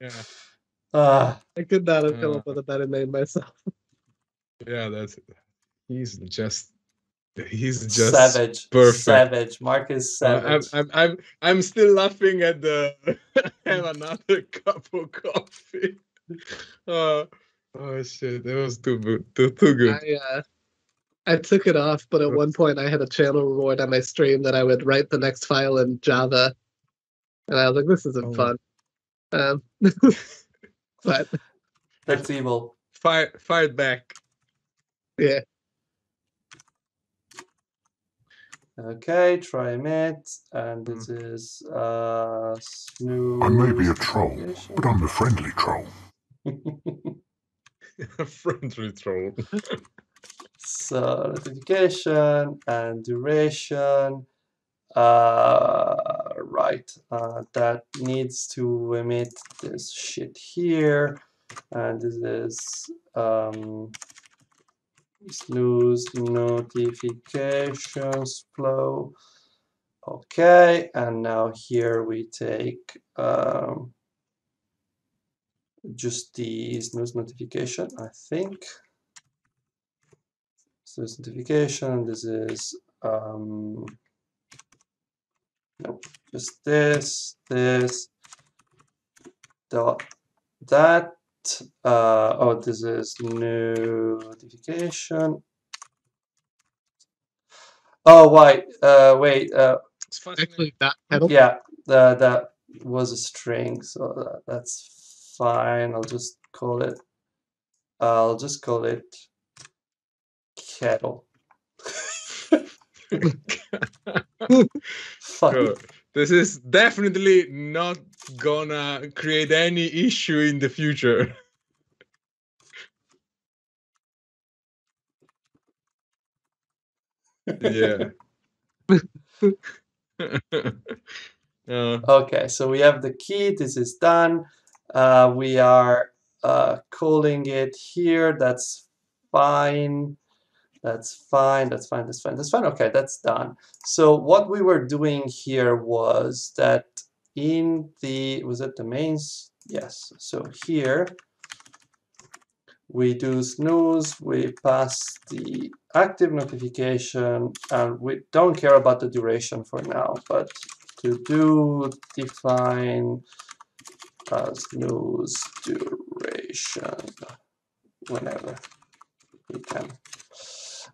Yeah. I could not have come up with a better name myself. Yeah, that's. He's just savage. Perfect. Savage. Mark is savage. I'm still laughing at the. Have another cup of coffee. Oh shit, that was too good. I took it off, but at one point I had a channel reward on my stream that I would write the next file in Java. And I was like, this isn't fun. But that's evil. Fired back. Yeah. Okay, try it, and this is smooth. I may be a troll, but I'm the friendly troll. Friendly troll. So notification and duration. Right. That needs to emit this shit here, and this is snooze notifications flow. Okay, and now here we take. Just the snooze notification, I think. Snooze notification, this is nope, just this dot that oh, this is notification. Oh wait, it's actually that pedal. Yeah, that was a string, so that's fine. I'll just call it kettle. Bro, this is definitely not gonna create any issue in the future. Yeah. Okay, so we have the key. This is done. We are calling it here. That's fine. That's fine. Okay, that's done. So what we were doing here was that in the was it the mains? Yes. So here we do snooze. We pass the active notification, and we don't care about the duration for now. But to do define. Snooze duration whenever we can,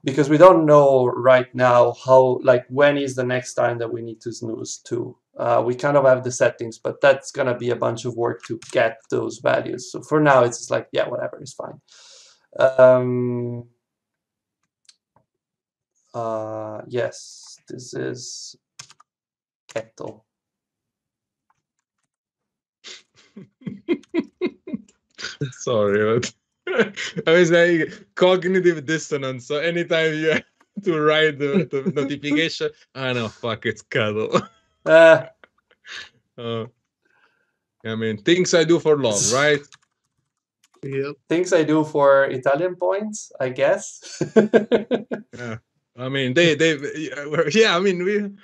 because we don't know right now how, like, when is the next time that we need to snooze to. We kind of have the settings, but that's gonna be a bunch of work to get those values. So for now, it's just like, yeah, whatever is fine. Yes, this is kettle. Sorry, but I was like cognitive dissonance. So anytime you have to write the notification, I know, fuck, it's cuddle. I mean, things I do for love, right? Yep. Things I do for Italian points, I guess. Yeah. I mean, yeah, I mean,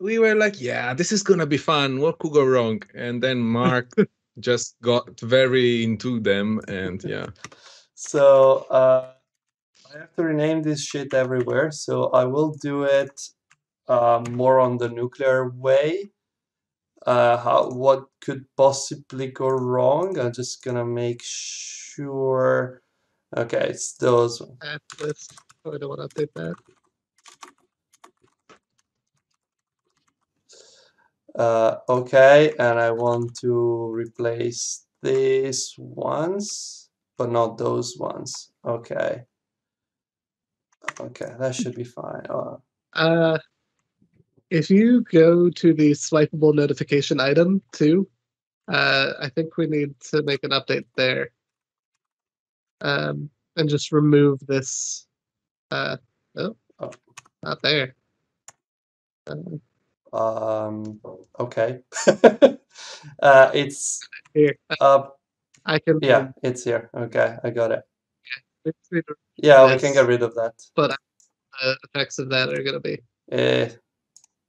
we were like, yeah, this is going to be fun. What could go wrong? And then Mark just got very into them. And yeah. So I have to rename this shit everywhere. So I will do it more on the nuclear way. What could possibly go wrong? I'm just going to make sure. OK, it's those. Let's probably don't want to update that. OK, and I want to replace these ones, but not those ones. OK. OK, that should be fine. If you go to the swipeable notification item too, I think we need to make an update there, and just remove this. Oh, not there. Okay. It's here. I can. Yeah, it's here. Okay, I got it. Yeah, we can get rid of that. But the effects of that are gonna be.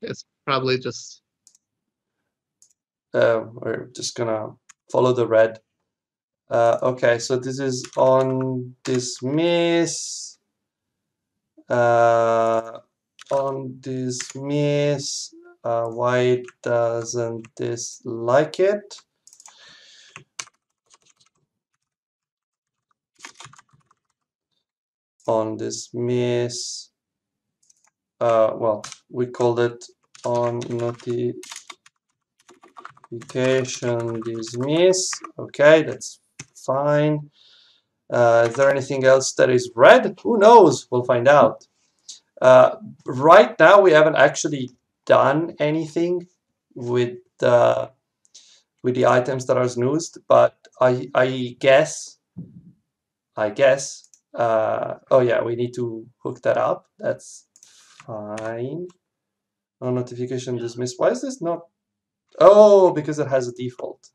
It's probably just. We're just gonna follow the red. Okay, so this is on dismiss. On dismiss. Why doesn't this like it? On dismiss. Well, we called it on notification dismiss. Okay, that's fine. Is there anything else that is red? Who knows? We'll find out. Right now, we haven't actually done anything with the items that are snoozed, but I guess. Oh yeah, we need to hook that up. That's fine. No notification dismissed. Why is this not? Oh, because it has a default.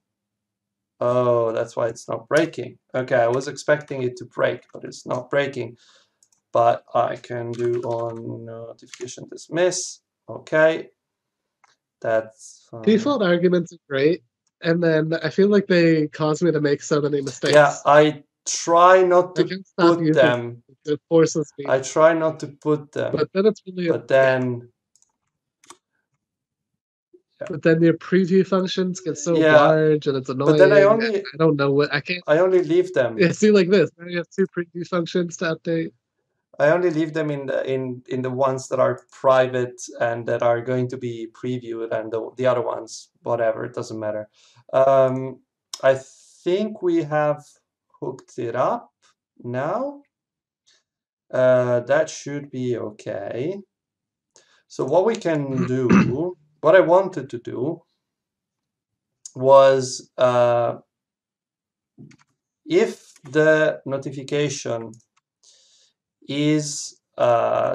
Oh, that's why it's not breaking. Okay, I was expecting it to break, but it's not breaking. But I can do on notification dismiss. Okay, that's fine. Default arguments are great, and then I feel like they cause me to make so many mistakes. Yeah, I try not to put them. It forces me. I try not to put them. But then it's really. But then. Yeah. But then your preview functions get so large, and it's annoying. But then I only. I don't know what I can't. I only leave them. Yeah, see, like this. Now you have two preview functions to update. I only leave them in the ones that are private and that are going to be previewed, and the other ones, whatever, it doesn't matter. I think we have hooked it up now. That should be okay. So what we can do, what I wanted to do was if the notification is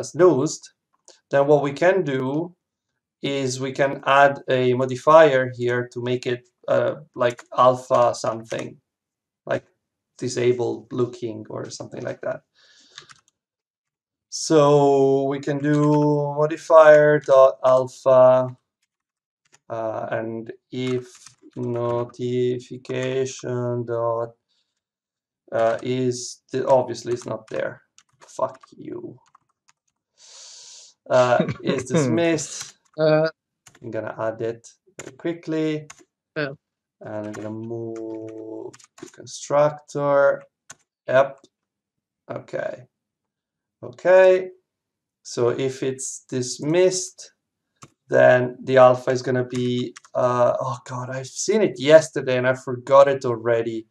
snoozed, then what we can do is we can add a modifier here to make it like alpha something, like disabled looking or something like that. So we can do modifier dot alpha, and if notification dot is obviously it's not there. Fuck you. Is dismissed. I'm gonna add it very quickly. Yeah. And I'm gonna move the constructor. Yep. Okay. Okay. So if it's dismissed, then the alpha is gonna be. Oh god, I've seen it yesterday and I forgot it already.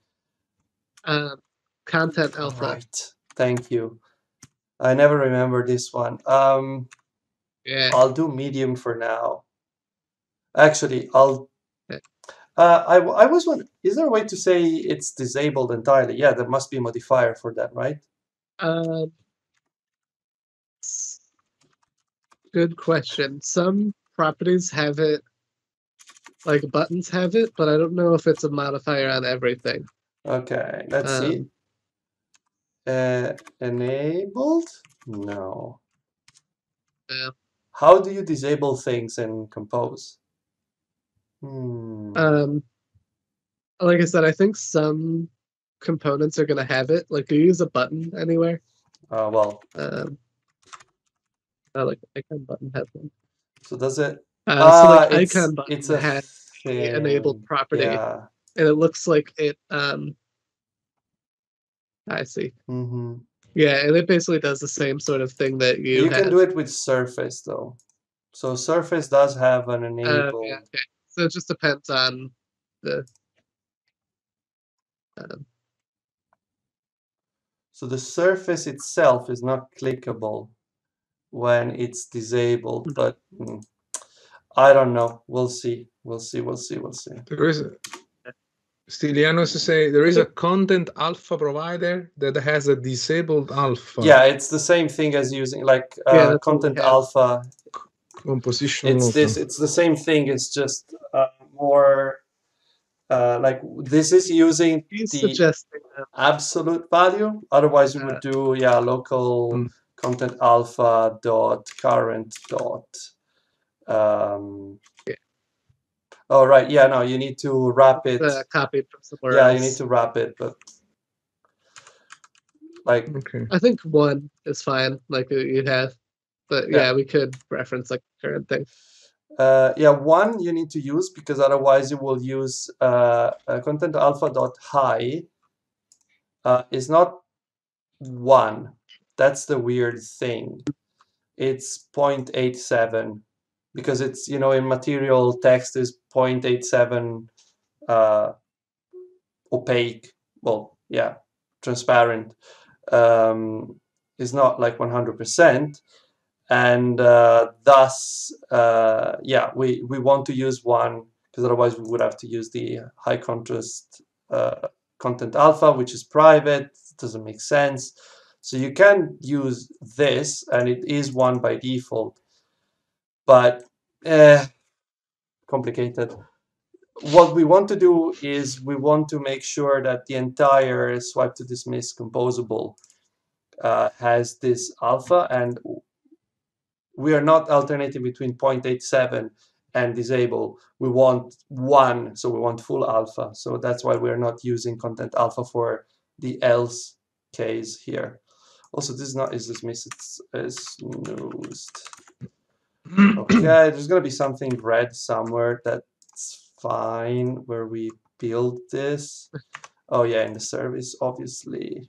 Content alpha. Right. Thank you. I never remember this one. Yeah. I'll do medium for now. Actually, I'll. I was wondering, is there a way to say it's disabled entirely? Yeah, there must be a modifier for that, right? Good question. Some properties have it, like buttons have it, but I don't know if it's a modifier on everything. Okay, let's see. Enabled? No. How do you disable things in Compose? Like I said, I think some components are going to have it. Like, do you use a button anywhere? Oh, well. Like icon button has one. So does it? So like icon button has the enabled property, yeah. And it looks like it. I see. Mm-hmm. Yeah, and it basically does the same sort of thing that you. You have. Can do it with Surface though, so Surface does have an enabled. Yeah, okay. So it just depends on the. So the surface itself is not clickable when it's disabled, but I don't know. We'll see. We'll see. There is a, Stilianos is saying there is a content alpha provider that has a disabled alpha. Yeah, it's the same thing as using like content alpha composition. It's alpha. This. It's the same thing. It's just more. Like this is using the absolute value. Otherwise, you would do local content alpha dot current dot. Oh right, yeah. No, you need to wrap it. Copy it from somewhere else. You need to wrap it, but like I think one is fine. Like you have, but yeah, we could reference like current thing. Yeah, one you need to use because otherwise you will use content alpha dot high is not one. That's the weird thing. It's 0.87 because it's, you know, in material text is 0.87 opaque. Well, yeah, transparent. It's not like 100%. And thus, we want to use one because otherwise we would have to use the high contrast content alpha, which is private. It doesn't make sense. So you can use this, and it is one by default. But complicated. What we want to do is we want to make sure that the entire swipe to dismiss composable has this alpha and. We are not alternating between 0.87 and disable. We want one, so we want full alpha. So that's why we are not using content alpha for the else case here. Also, this is not is dismissed. It's snoozed. Okay, there's gonna be something red somewhere. That's fine. Where we build this? Oh yeah, in the service, obviously.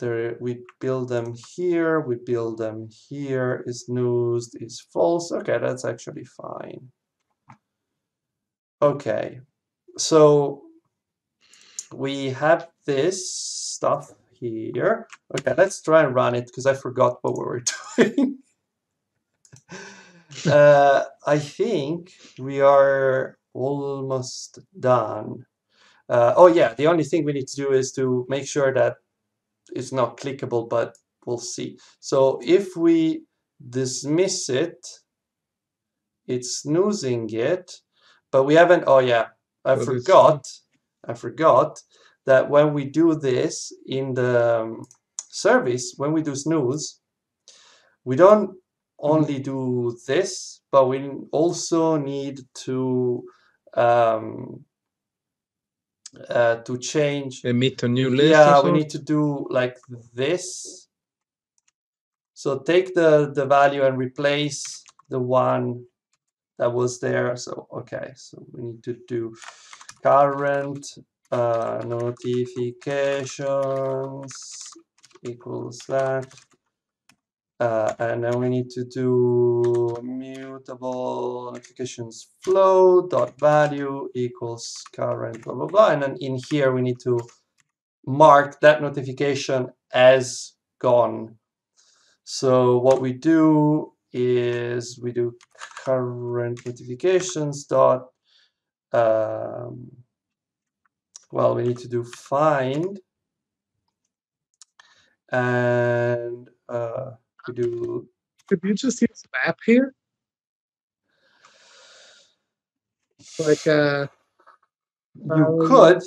There, we build them here, we build them here, is snoozed, is false. Okay, that's actually fine. Okay, so we have this stuff here. Okay, let's try and run it because I forgot what we were doing. I think we are almost done. Oh yeah, the only thing we need to do is to make sure that it's not clickable, but we'll see. So if we dismiss it, it's snoozing it, but we haven't. Oh yeah, I forgot that when we do this in the service, when we do snooze, we don't only do this, but we also need to change emit a new list. Yeah, we need to do like this. So take the value and replace the one that was there. So okay, so we need to do current notifications equals that, and then we need to do mutable notifications flow dot value equals current blah blah blah, and then in here we need to mark that notification as gone. So what we do is we do current notifications dot well, we need to do find and could you just use map here? Like you could,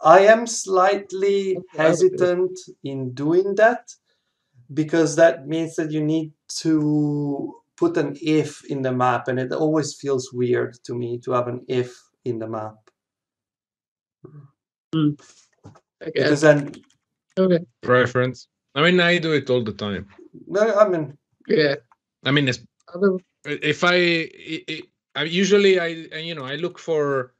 I am slightly hesitant in doing that, because that means that you need to put an if in the map, and it always feels weird to me to have an if in the map. Mm. Okay. Because then, okay. Preference. I mean, I do it all the time. No, I mean, yeah. I mean, if I usually I look for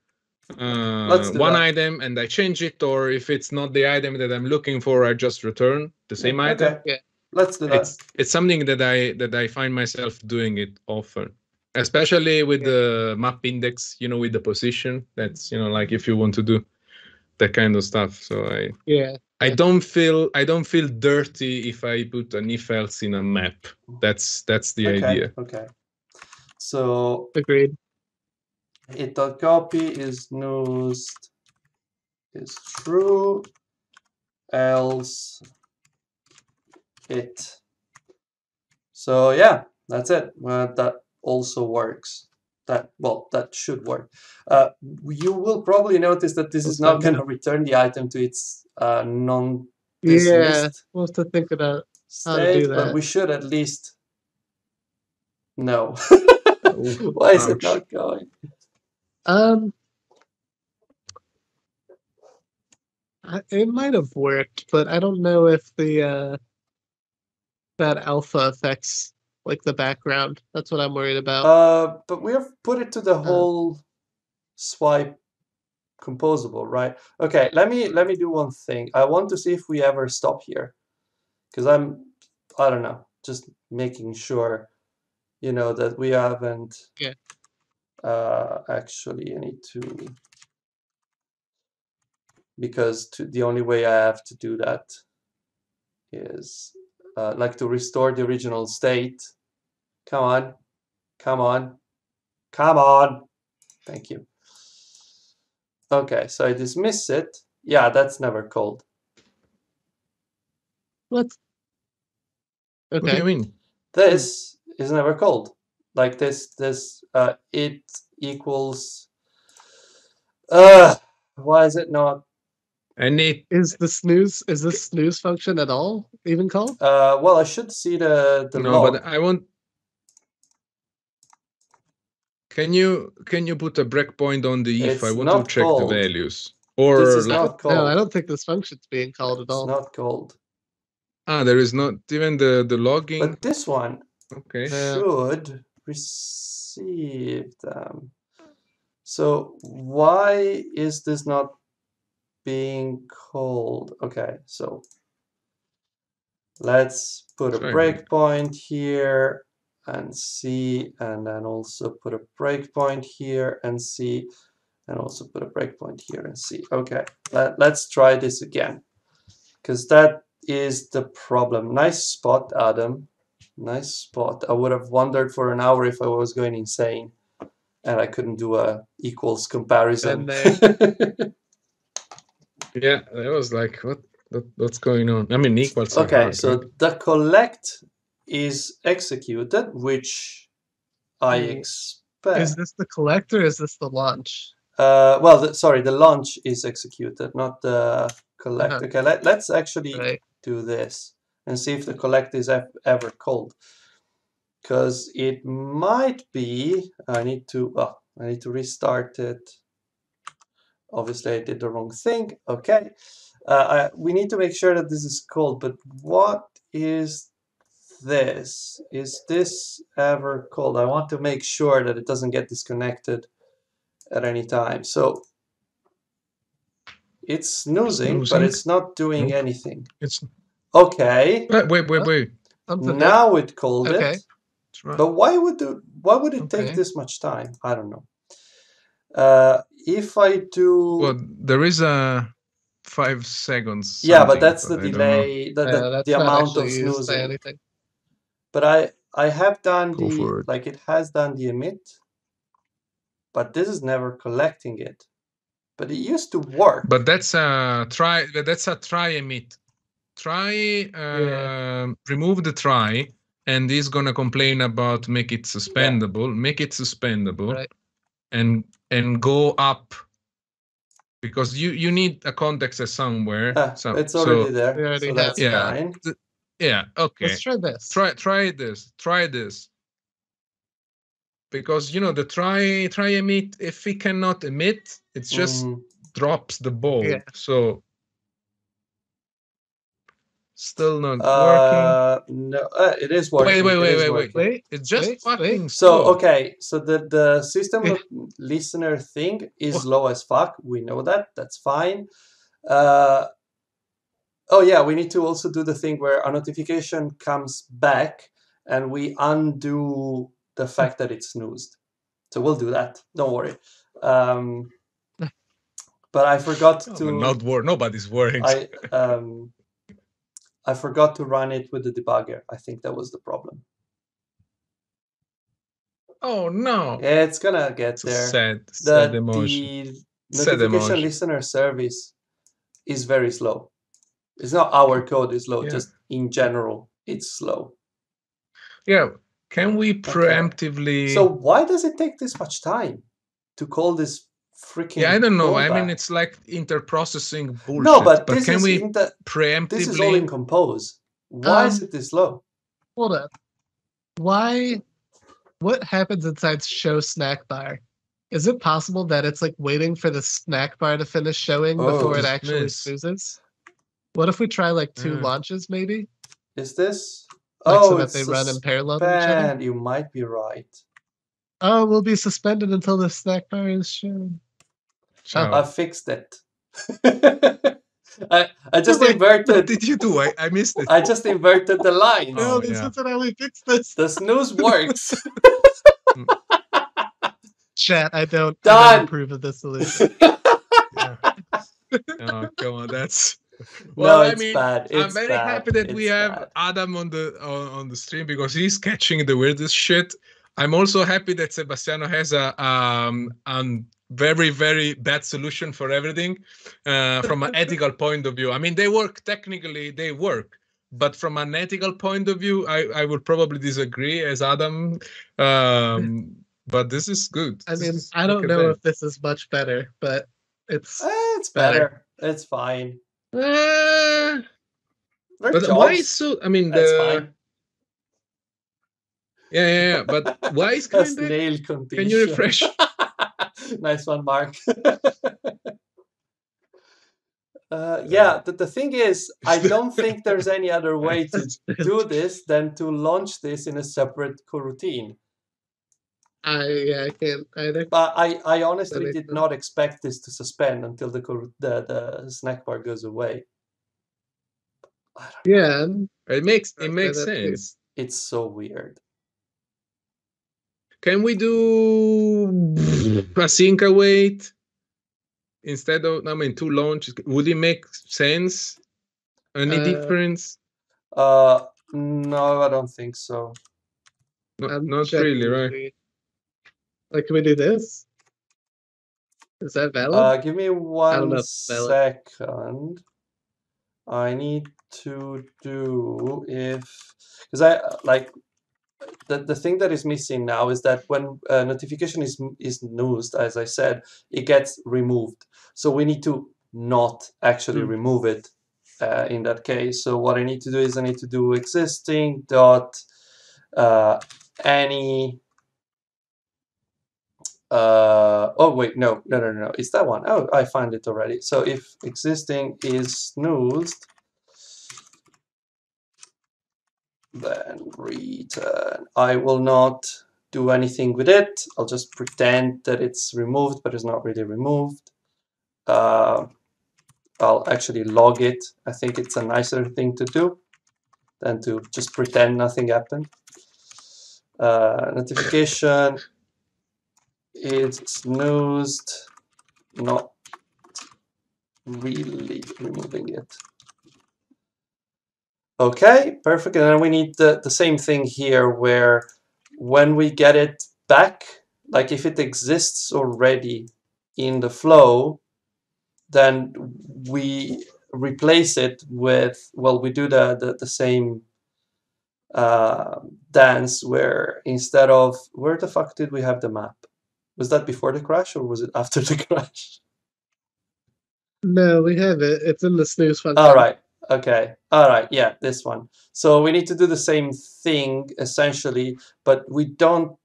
one item and I change it, or if it's not the item that I'm looking for, I just return the same item. Okay. Yeah. Let's do that. It's something that I find myself doing it often, especially with the map index, you know, with the position. That's, you know, like if you want to do that kind of stuff. So I don't feel dirty if I put an if else in a map. That's the idea. Okay. So agreed. It.copy is used is true, else it. So yeah, that's it. Well, that also works. That should work. You will probably notice that this is not going to return the item to its non-dismissed. Yeah, we'll have to think about how to do that. But we should at least know. Why is it not going? It might have worked, but I don't know if the that alpha affects like the background. That's what I'm worried about. But we have put it to the whole swipe composable, right? Okay, let me do one thing. I want to see if we ever stop here, because I don't know, just making sure, you know, that we haven't. Yeah. Actually, I need to, because the only way I have to do that is like to restore the original state. Come on, come on, come on. Thank you. Okay, so I dismiss it. Yeah, that's never called. What? Okay. What do you mean? This is never called. Like this it equals. Why is it not? And is this snooze function at all even called? Well, I should see the no, log. But I want. Can you put a breakpoint on the if? I want to check the values. Or this is not called. No, I don't think this function's being called at all. It's not called. Ah, there is not even the logging. But this one should receive them. So why is this not being called? Okay, so let's put a breakpoint here and see, and then also put a breakpoint here and see, and also put a breakpoint here and see. Okay, let's try this again, because that is the problem. Nice spot, Adam. Nice spot. I would have wondered for an hour if I was going insane and I couldn't do a equals comparison. Yeah, I was like, what's going on? I mean, equals. Okay, so the collect is executed, which I expect. Is this the collect or is this the launch? Well, sorry, the launch is executed, not the collect. Uh-huh. Okay, let's actually do this and see if the collect is ever called, because it might be. I need to restart it. Obviously, I did the wrong thing. Okay, we need to make sure that this is called. But what is this? Is this ever called? I want to make sure that it doesn't get disconnected at any time. So it's snoozing, but it's not doing anything. It's okay. Wait. Now it called it. Right. But why would it take this much time? I don't know. If I do, well, there is a 5 seconds. Yeah, but that's the delay, the amount of snoozing. But I have done it has done the emit, but this is never collecting it. But it used to work. But that's a try. That's a try emit. Try remove the try, and he's gonna complain about make it suspendable. Make it suspendable, and go up because you need a context somewhere. It's already there. So that's fine. Yeah. Okay. Let's try this. Try this. Because you know the try emit. If it cannot emit, it just drops the ball. Yeah. So still not working. No, it is working. Wait. It's just fucking. So okay. So the system listener thing is low as fuck. We know that. That's fine. Oh yeah, we need to also do the thing where a notification comes back and we undo the fact that it's snoozed. So we'll do that. Don't worry. But I forgot to not worry. Nobody's worrying. I forgot to run it with the debugger. I think that was the problem. Oh no! Yeah, it's gonna get there. Sad emotion. The notification listener service is very slow. It's not our code is slow. Yeah. Just in general, it's slow. Yeah. Can we preemptively? Okay. So why does it take this much time to call this freaking? Yeah, I don't know. I mean, it's like interprocessing bullshit. No, but this can we preemptively? This is all in Compose. Why is it this slow? Hold up. Why? What happens inside show snack bar? Is it possible that it's like waiting for the snack bar to finish showing before it actually snoozes? What if we try like two launches maybe? Is this? Like so that they run in parallel to each other? You might be right. Oh, we'll be suspended until the snack bar is shown. Oh. I fixed it. I just inverted. What did you do? I missed it. I just inverted the line. Oh, this is how we fix this. The snooze works. Chat, I don't approve of this solution. Oh, come on, that's... Well, no, it's bad. I'm very happy that we have Adam on the stream because he's catching the weirdest shit. I'm also happy that Sebastiano has a very, very bad solution for everything from an ethical point of view. I mean, they work technically, they work. But from an ethical point of view, I would probably disagree as Adam. But this is good. I mean, I don't know if this is much better, but it's better. It's fine. But why is so? I mean, that's fine. Yeah. But why is nail condition? Can you refresh? Nice one, Mark. Yeah. The thing is, I don't think there's any other way to do this than to launch this in a separate coroutine. I can't either. But I honestly did not expect this to suspend until the snack bar goes away. Yeah, it makes sense. It's so weird. Can we do a sync await instead of two launches? Would it make sense? Any difference? No, I don't think so. No, not really, right? Like, can we do this? Is that valid? Give me one second. I need to do because I like the thing that is missing now is that when a notification is snoozed, as I said, it gets removed. So we need to not actually remove it in that case. So what I need to do is I need to do existing dot any. Oh wait, no, it's that one. Oh, I found it already. So if existing is snoozed, then return. I will not do anything with it. I'll just pretend that it's removed, but it's not really removed. I'll actually log it. I think it's a nicer thing to do than to just pretend nothing happened. Notification. It's snoozed, not really removing it. Okay, perfect. And then we need the same thing here where when we get it back, like if it exists already in the flow, then we replace it with, well, we do the same dance where instead of, where the fuck did we have the map? Was that before the crash or was it after the crash? No, we have it. It's in the snooze function. All right. Okay. All right. Yeah, this one. So we need to do the same thing essentially, but we don't.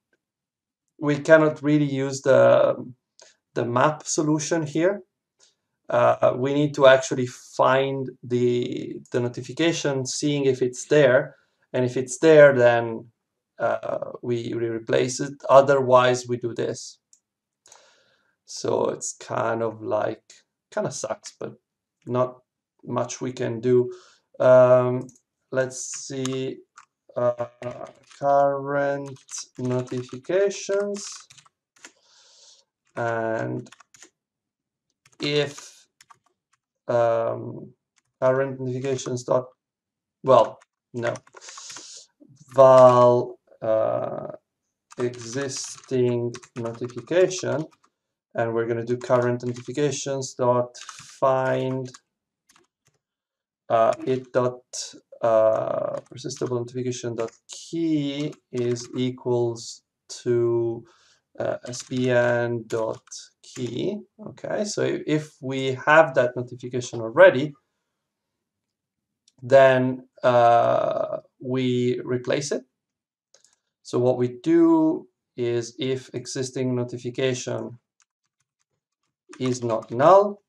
We cannot really use the map solution here. We need to actually find the notification, seeing if it's there, and if it's there, then we replace it. Otherwise, we do this. So it's kind of sucks, but not much we can do. Let's see, current notifications, and if current notifications dot, well, no, val existing notification, and we're going to do current notifications dot find it dot persistable notification dot key is equals to SPN dot key. Okay, so if we have that notification already, then we replace it. So what we do is if existing notification is not null,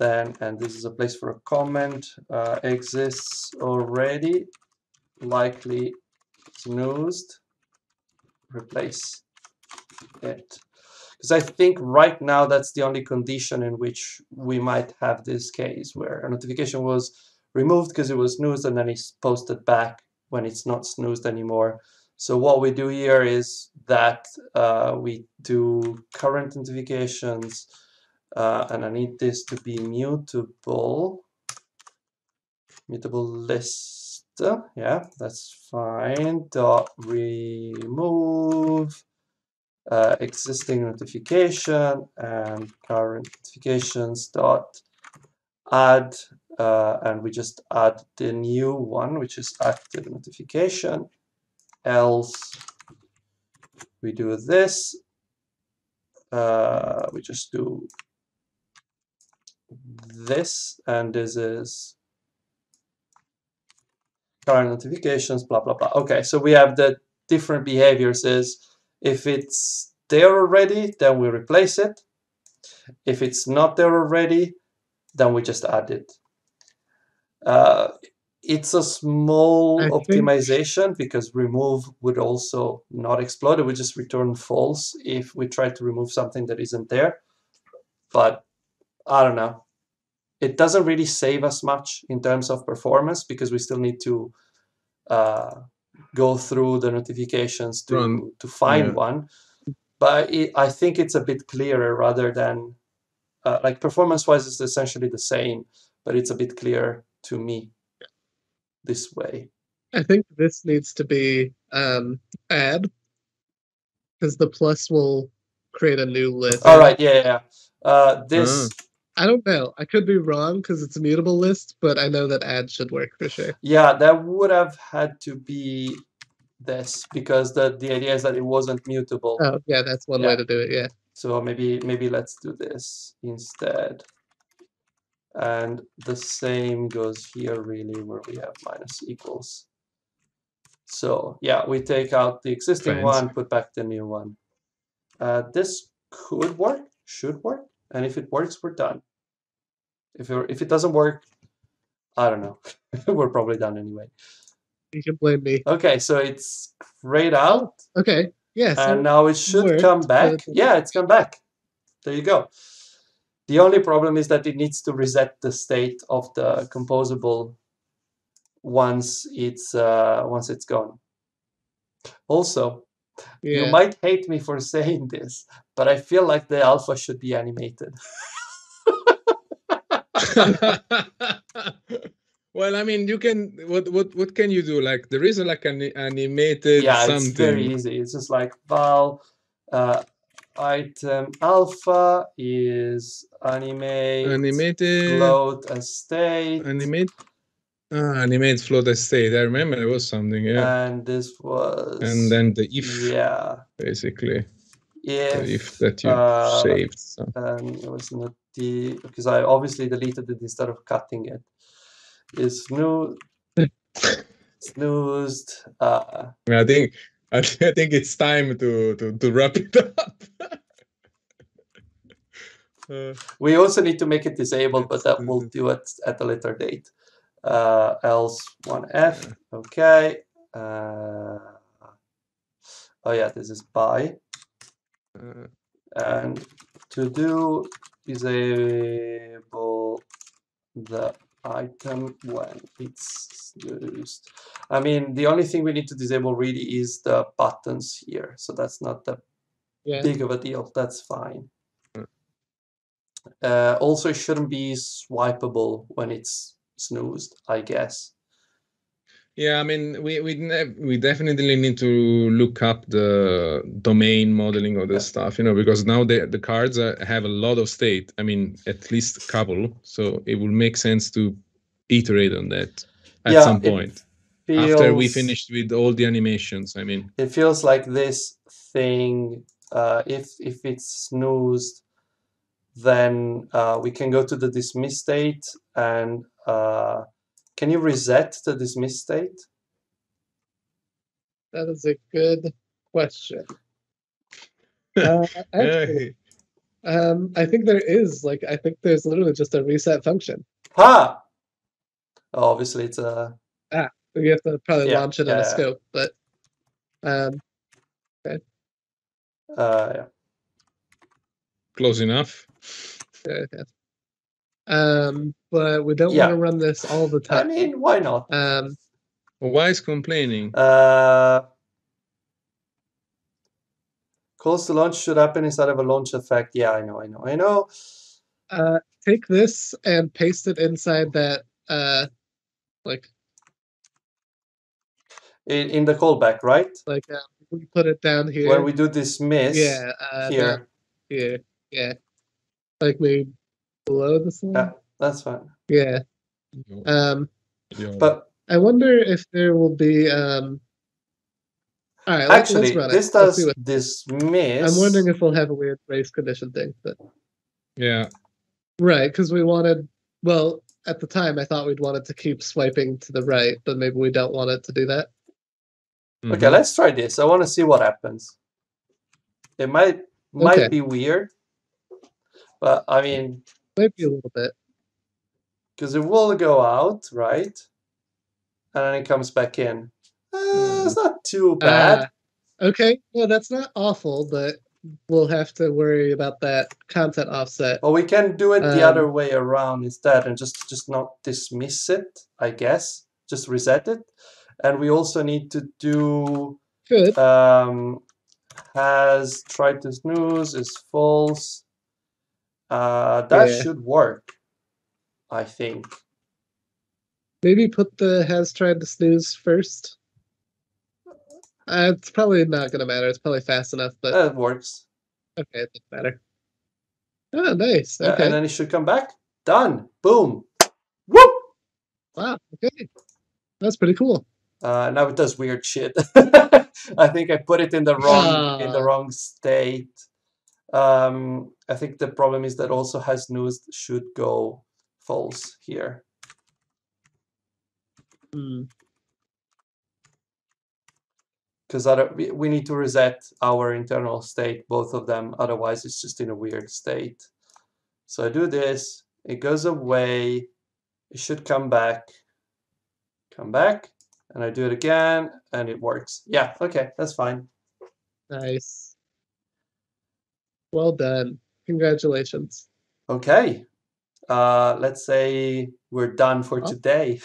then, and this is a place for a comment, exists already, likely snoozed, replace it. Because I think right now that's the only condition in which we might have this case where a notification was removed because it was snoozed and then it's posted back when it's not snoozed anymore. So what we do here is that we do current notifications, and I need this to be mutable, mutable list, yeah, that's fine, dot remove existing notification and current notifications dot add, and we just add the new one, which is active notification. Else we do this, we just do this, and this is current notifications, blah blah blah. Okay, so we have the different behaviors. Is if it's there already, then we replace it. If it's not there already, then we just add it. It's a small optimization because remove would also not explode. It would just return false if we try to remove something that isn't there. But I don't know. It doesn't really save us much in terms of performance because we still need to go through the notifications to find one. But I think it's a bit clearer rather than like performance-wise, it's essentially the same, but it's a bit clearer to me this way. I think this needs to be add, because the plus will create a new list. All right, yeah, yeah. This, I don't know. I could be wrong because it's a mutable list, but I know that add should work for sure. Yeah, that would have had to be this because the idea is that it wasn't mutable. Oh, yeah, that's one way to do it. Yeah. So maybe let's do this instead. And the same goes here, really, where we have minus equals. So yeah, we take out the existing one, put back the new one. This could work, should work, and if it works, we're done. If it doesn't work, I don't know. We're probably done anyway. You can blame me. Okay, so it's grayed out. Okay. Yes. Yeah, so and now it should come back. Yeah, it's come back. There you go. The only problem is that it needs to reset the state of the composable once it's gone. Also, you might hate me for saying this, but I feel like the alpha should be animated. Well, I mean, you can. What can you do? Like there is like an animated something. It's very easy. It's just like val. Item alpha is animated float as state. Animate float as state. I remember there was something. Yeah. And this was. And then the if. Yeah. Basically. if that you saved some. It was not the, because I obviously deleted it instead of cutting it. It's new, snoozed. I think it's time to wrap it up. We also need to make it disabled, but that we'll do it at a later date. Else 1F, okay. Oh yeah, this is by. And to do disable the item when it's used. I mean, the only thing we need to disable really is the buttons here, so that's not that big of a deal. That's fine. Also, it shouldn't be swipeable when it's snoozed, I guess. Yeah, I mean, we definitely need to look up the domain modeling of this stuff, you know, because now the cards have a lot of state. I mean, at least a couple. So it will make sense to iterate on that at some point after we finished with all the animations. I mean, it feels like this thing. If it's snoozed, then we can go to the dismiss state and. Can you reset the dismiss state? That is a good question. Actually, I think there is, like, I think there's literally just a reset function. Ha! Oh, obviously, it's a. We have to probably launch it in a scope, but. Okay. Yeah. Close enough. Okay. But we don't want to run this all the time. I mean, why not? Why is complaining? Calls to launch should happen inside of a launch effect. Yeah, I know. Take this and paste it inside that, like. In the callback, right? Like, we put it down here. When we do dismiss. Yeah. Here. Here. Yeah. Like we. Below this line? Yeah, that's fine. Yeah. But I wonder if there will be. All right, actually, let's run this does dismiss. I'm wondering if we'll have a weird race condition thing. But yeah. Right, because we wanted. Well, at the time, I thought we'd wanted to keep swiping to the right, but maybe we don't want it to do that. Mm-hmm. Okay, let's try this. I want to see what happens. It might be weird, but I mean. Maybe a little bit. Because it will go out, right? And then it comes back in. It's not too bad. Okay, well, that's not awful, but we'll have to worry about that content offset. Well, we can do it the other way around instead and just not dismiss it, I guess. Just reset it. And we also need to do... Good. Has tried to snooze, is false. That should work, I think. Maybe put the has tried to snooze first. It's probably not going to matter. It's probably fast enough, but it works. Okay, it doesn't matter. Oh, nice. Okay. And then it should come back. Done. Boom. Whoop. Wow. Okay. That's pretty cool. Now it does weird shit. I think I put it in the wrong state. I think the problem is that also has news should go false here. Because we need to reset our internal state, both of them. Otherwise, it's just in a weird state. So I do this. It goes away. It should come back. Come back. And I do it again. And it works. Yeah, okay. That's fine. Nice. Well done. Congratulations. Okay. Let's say we're done for today.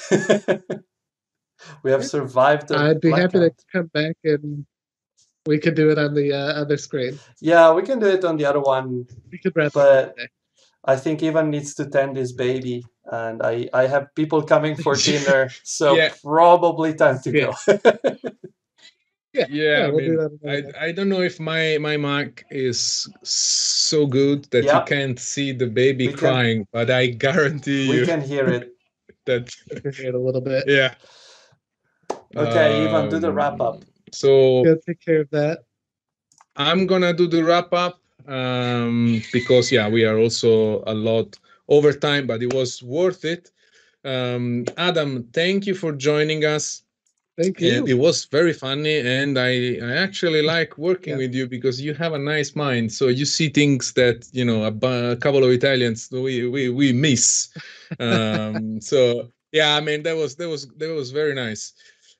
We have survived the I'd be blackout. Happy to come back and we could do it on the other screen. Yeah, we can do it on the other one. We could wrap up today. I think Ivan needs to tend his baby and I have people coming for dinner, so probably time to go. I don't know if my Mac is so good that you can't see the baby crying, but I guarantee you we can hear it. We can hear it a little bit. Yeah. Okay, Ivan, do the wrap up. So take care of that. I'm gonna do the wrap up because yeah, we are also a lot over time, but it was worth it. Adam, thank you for joining us. Thank you. It was very funny, and I actually like working with you because you have a nice mind. So you see things that, you know, a couple of Italians we miss. So yeah, I mean that was very nice.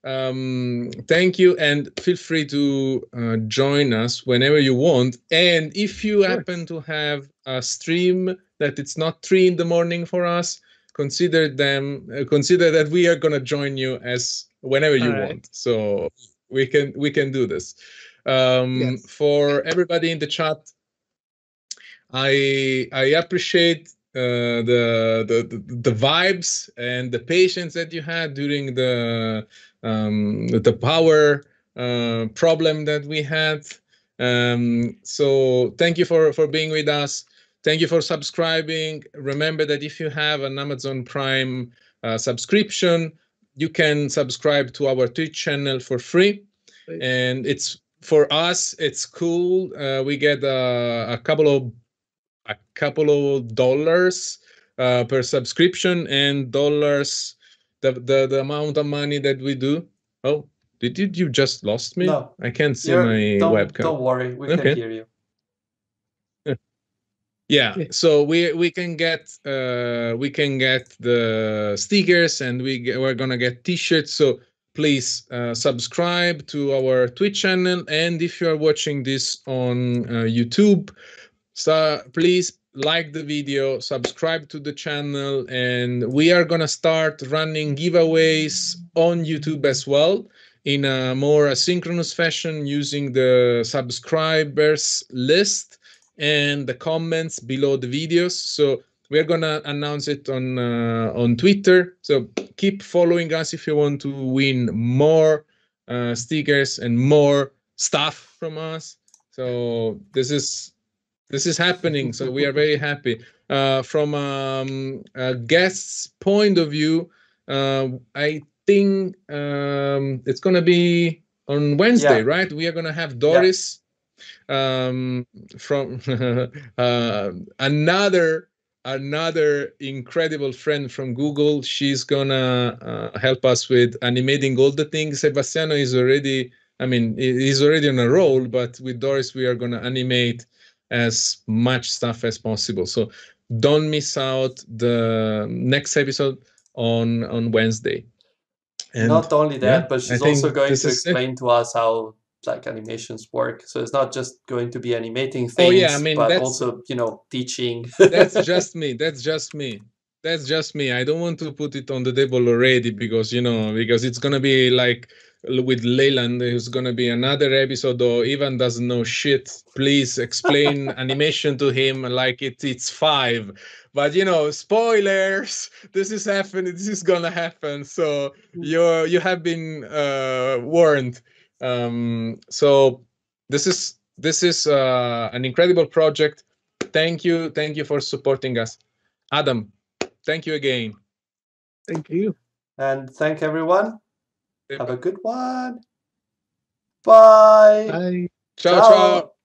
Thank you, and feel free to join us whenever you want. And if you happen to have a stream that it's not 3 in the morning for us, consider that we are gonna join you as whenever you want, so we can do this. For everybody in the chat, I appreciate the vibes and the patience that you had during the power problem that we had. So thank you for being with us. Thank you for subscribing. Remember that if you have an Amazon Prime subscription, you can subscribe to our Twitch channel for free, and it's for us. It's cool. We get a couple of dollars per subscription, and dollars the amount of money that we do. Oh, did you just lost me? No, I can't see my webcam. Don't worry, we can hear you. Yeah, so we can get the stickers, and we're gonna get t-shirts. So please subscribe to our Twitch channel, and if you are watching this on YouTube, so please like the video, subscribe to the channel, and we are gonna start running giveaways on YouTube as well in a more asynchronous fashion using the subscribers list and the comments below the videos. So we're gonna announce it on Twitter. So keep following us if you want to win more stickers and more stuff from us. So this is happening. So we are very happy. From a guest's point of view, I think it's gonna be on Wednesday, right? We are gonna have Doris. Yeah. From another incredible friend from Google. She's gonna help us with animating all the things. Sebastiano is already, I mean, he's already on a roll, but with Doris, we are gonna animate as much stuff as possible. So don't miss out the next episode on Wednesday. And not only that, but she's also going to explain to us how like animations work, so it's not just going to be animating things, I mean, but also, you know, teaching. That's just me. I don't want to put it on the table already because, you know, because it's gonna be like with Leyland, there's gonna be another episode, or Ivan doesn't know shit. Please explain animation to him like it's 5. But you know, spoilers. This is happening. This is gonna happen. So you have been warned. So this is an incredible project. Thank you for supporting us. Adam, thank you again. Thank you, and thank everyone. Have a good one. Bye. Ciao, ciao.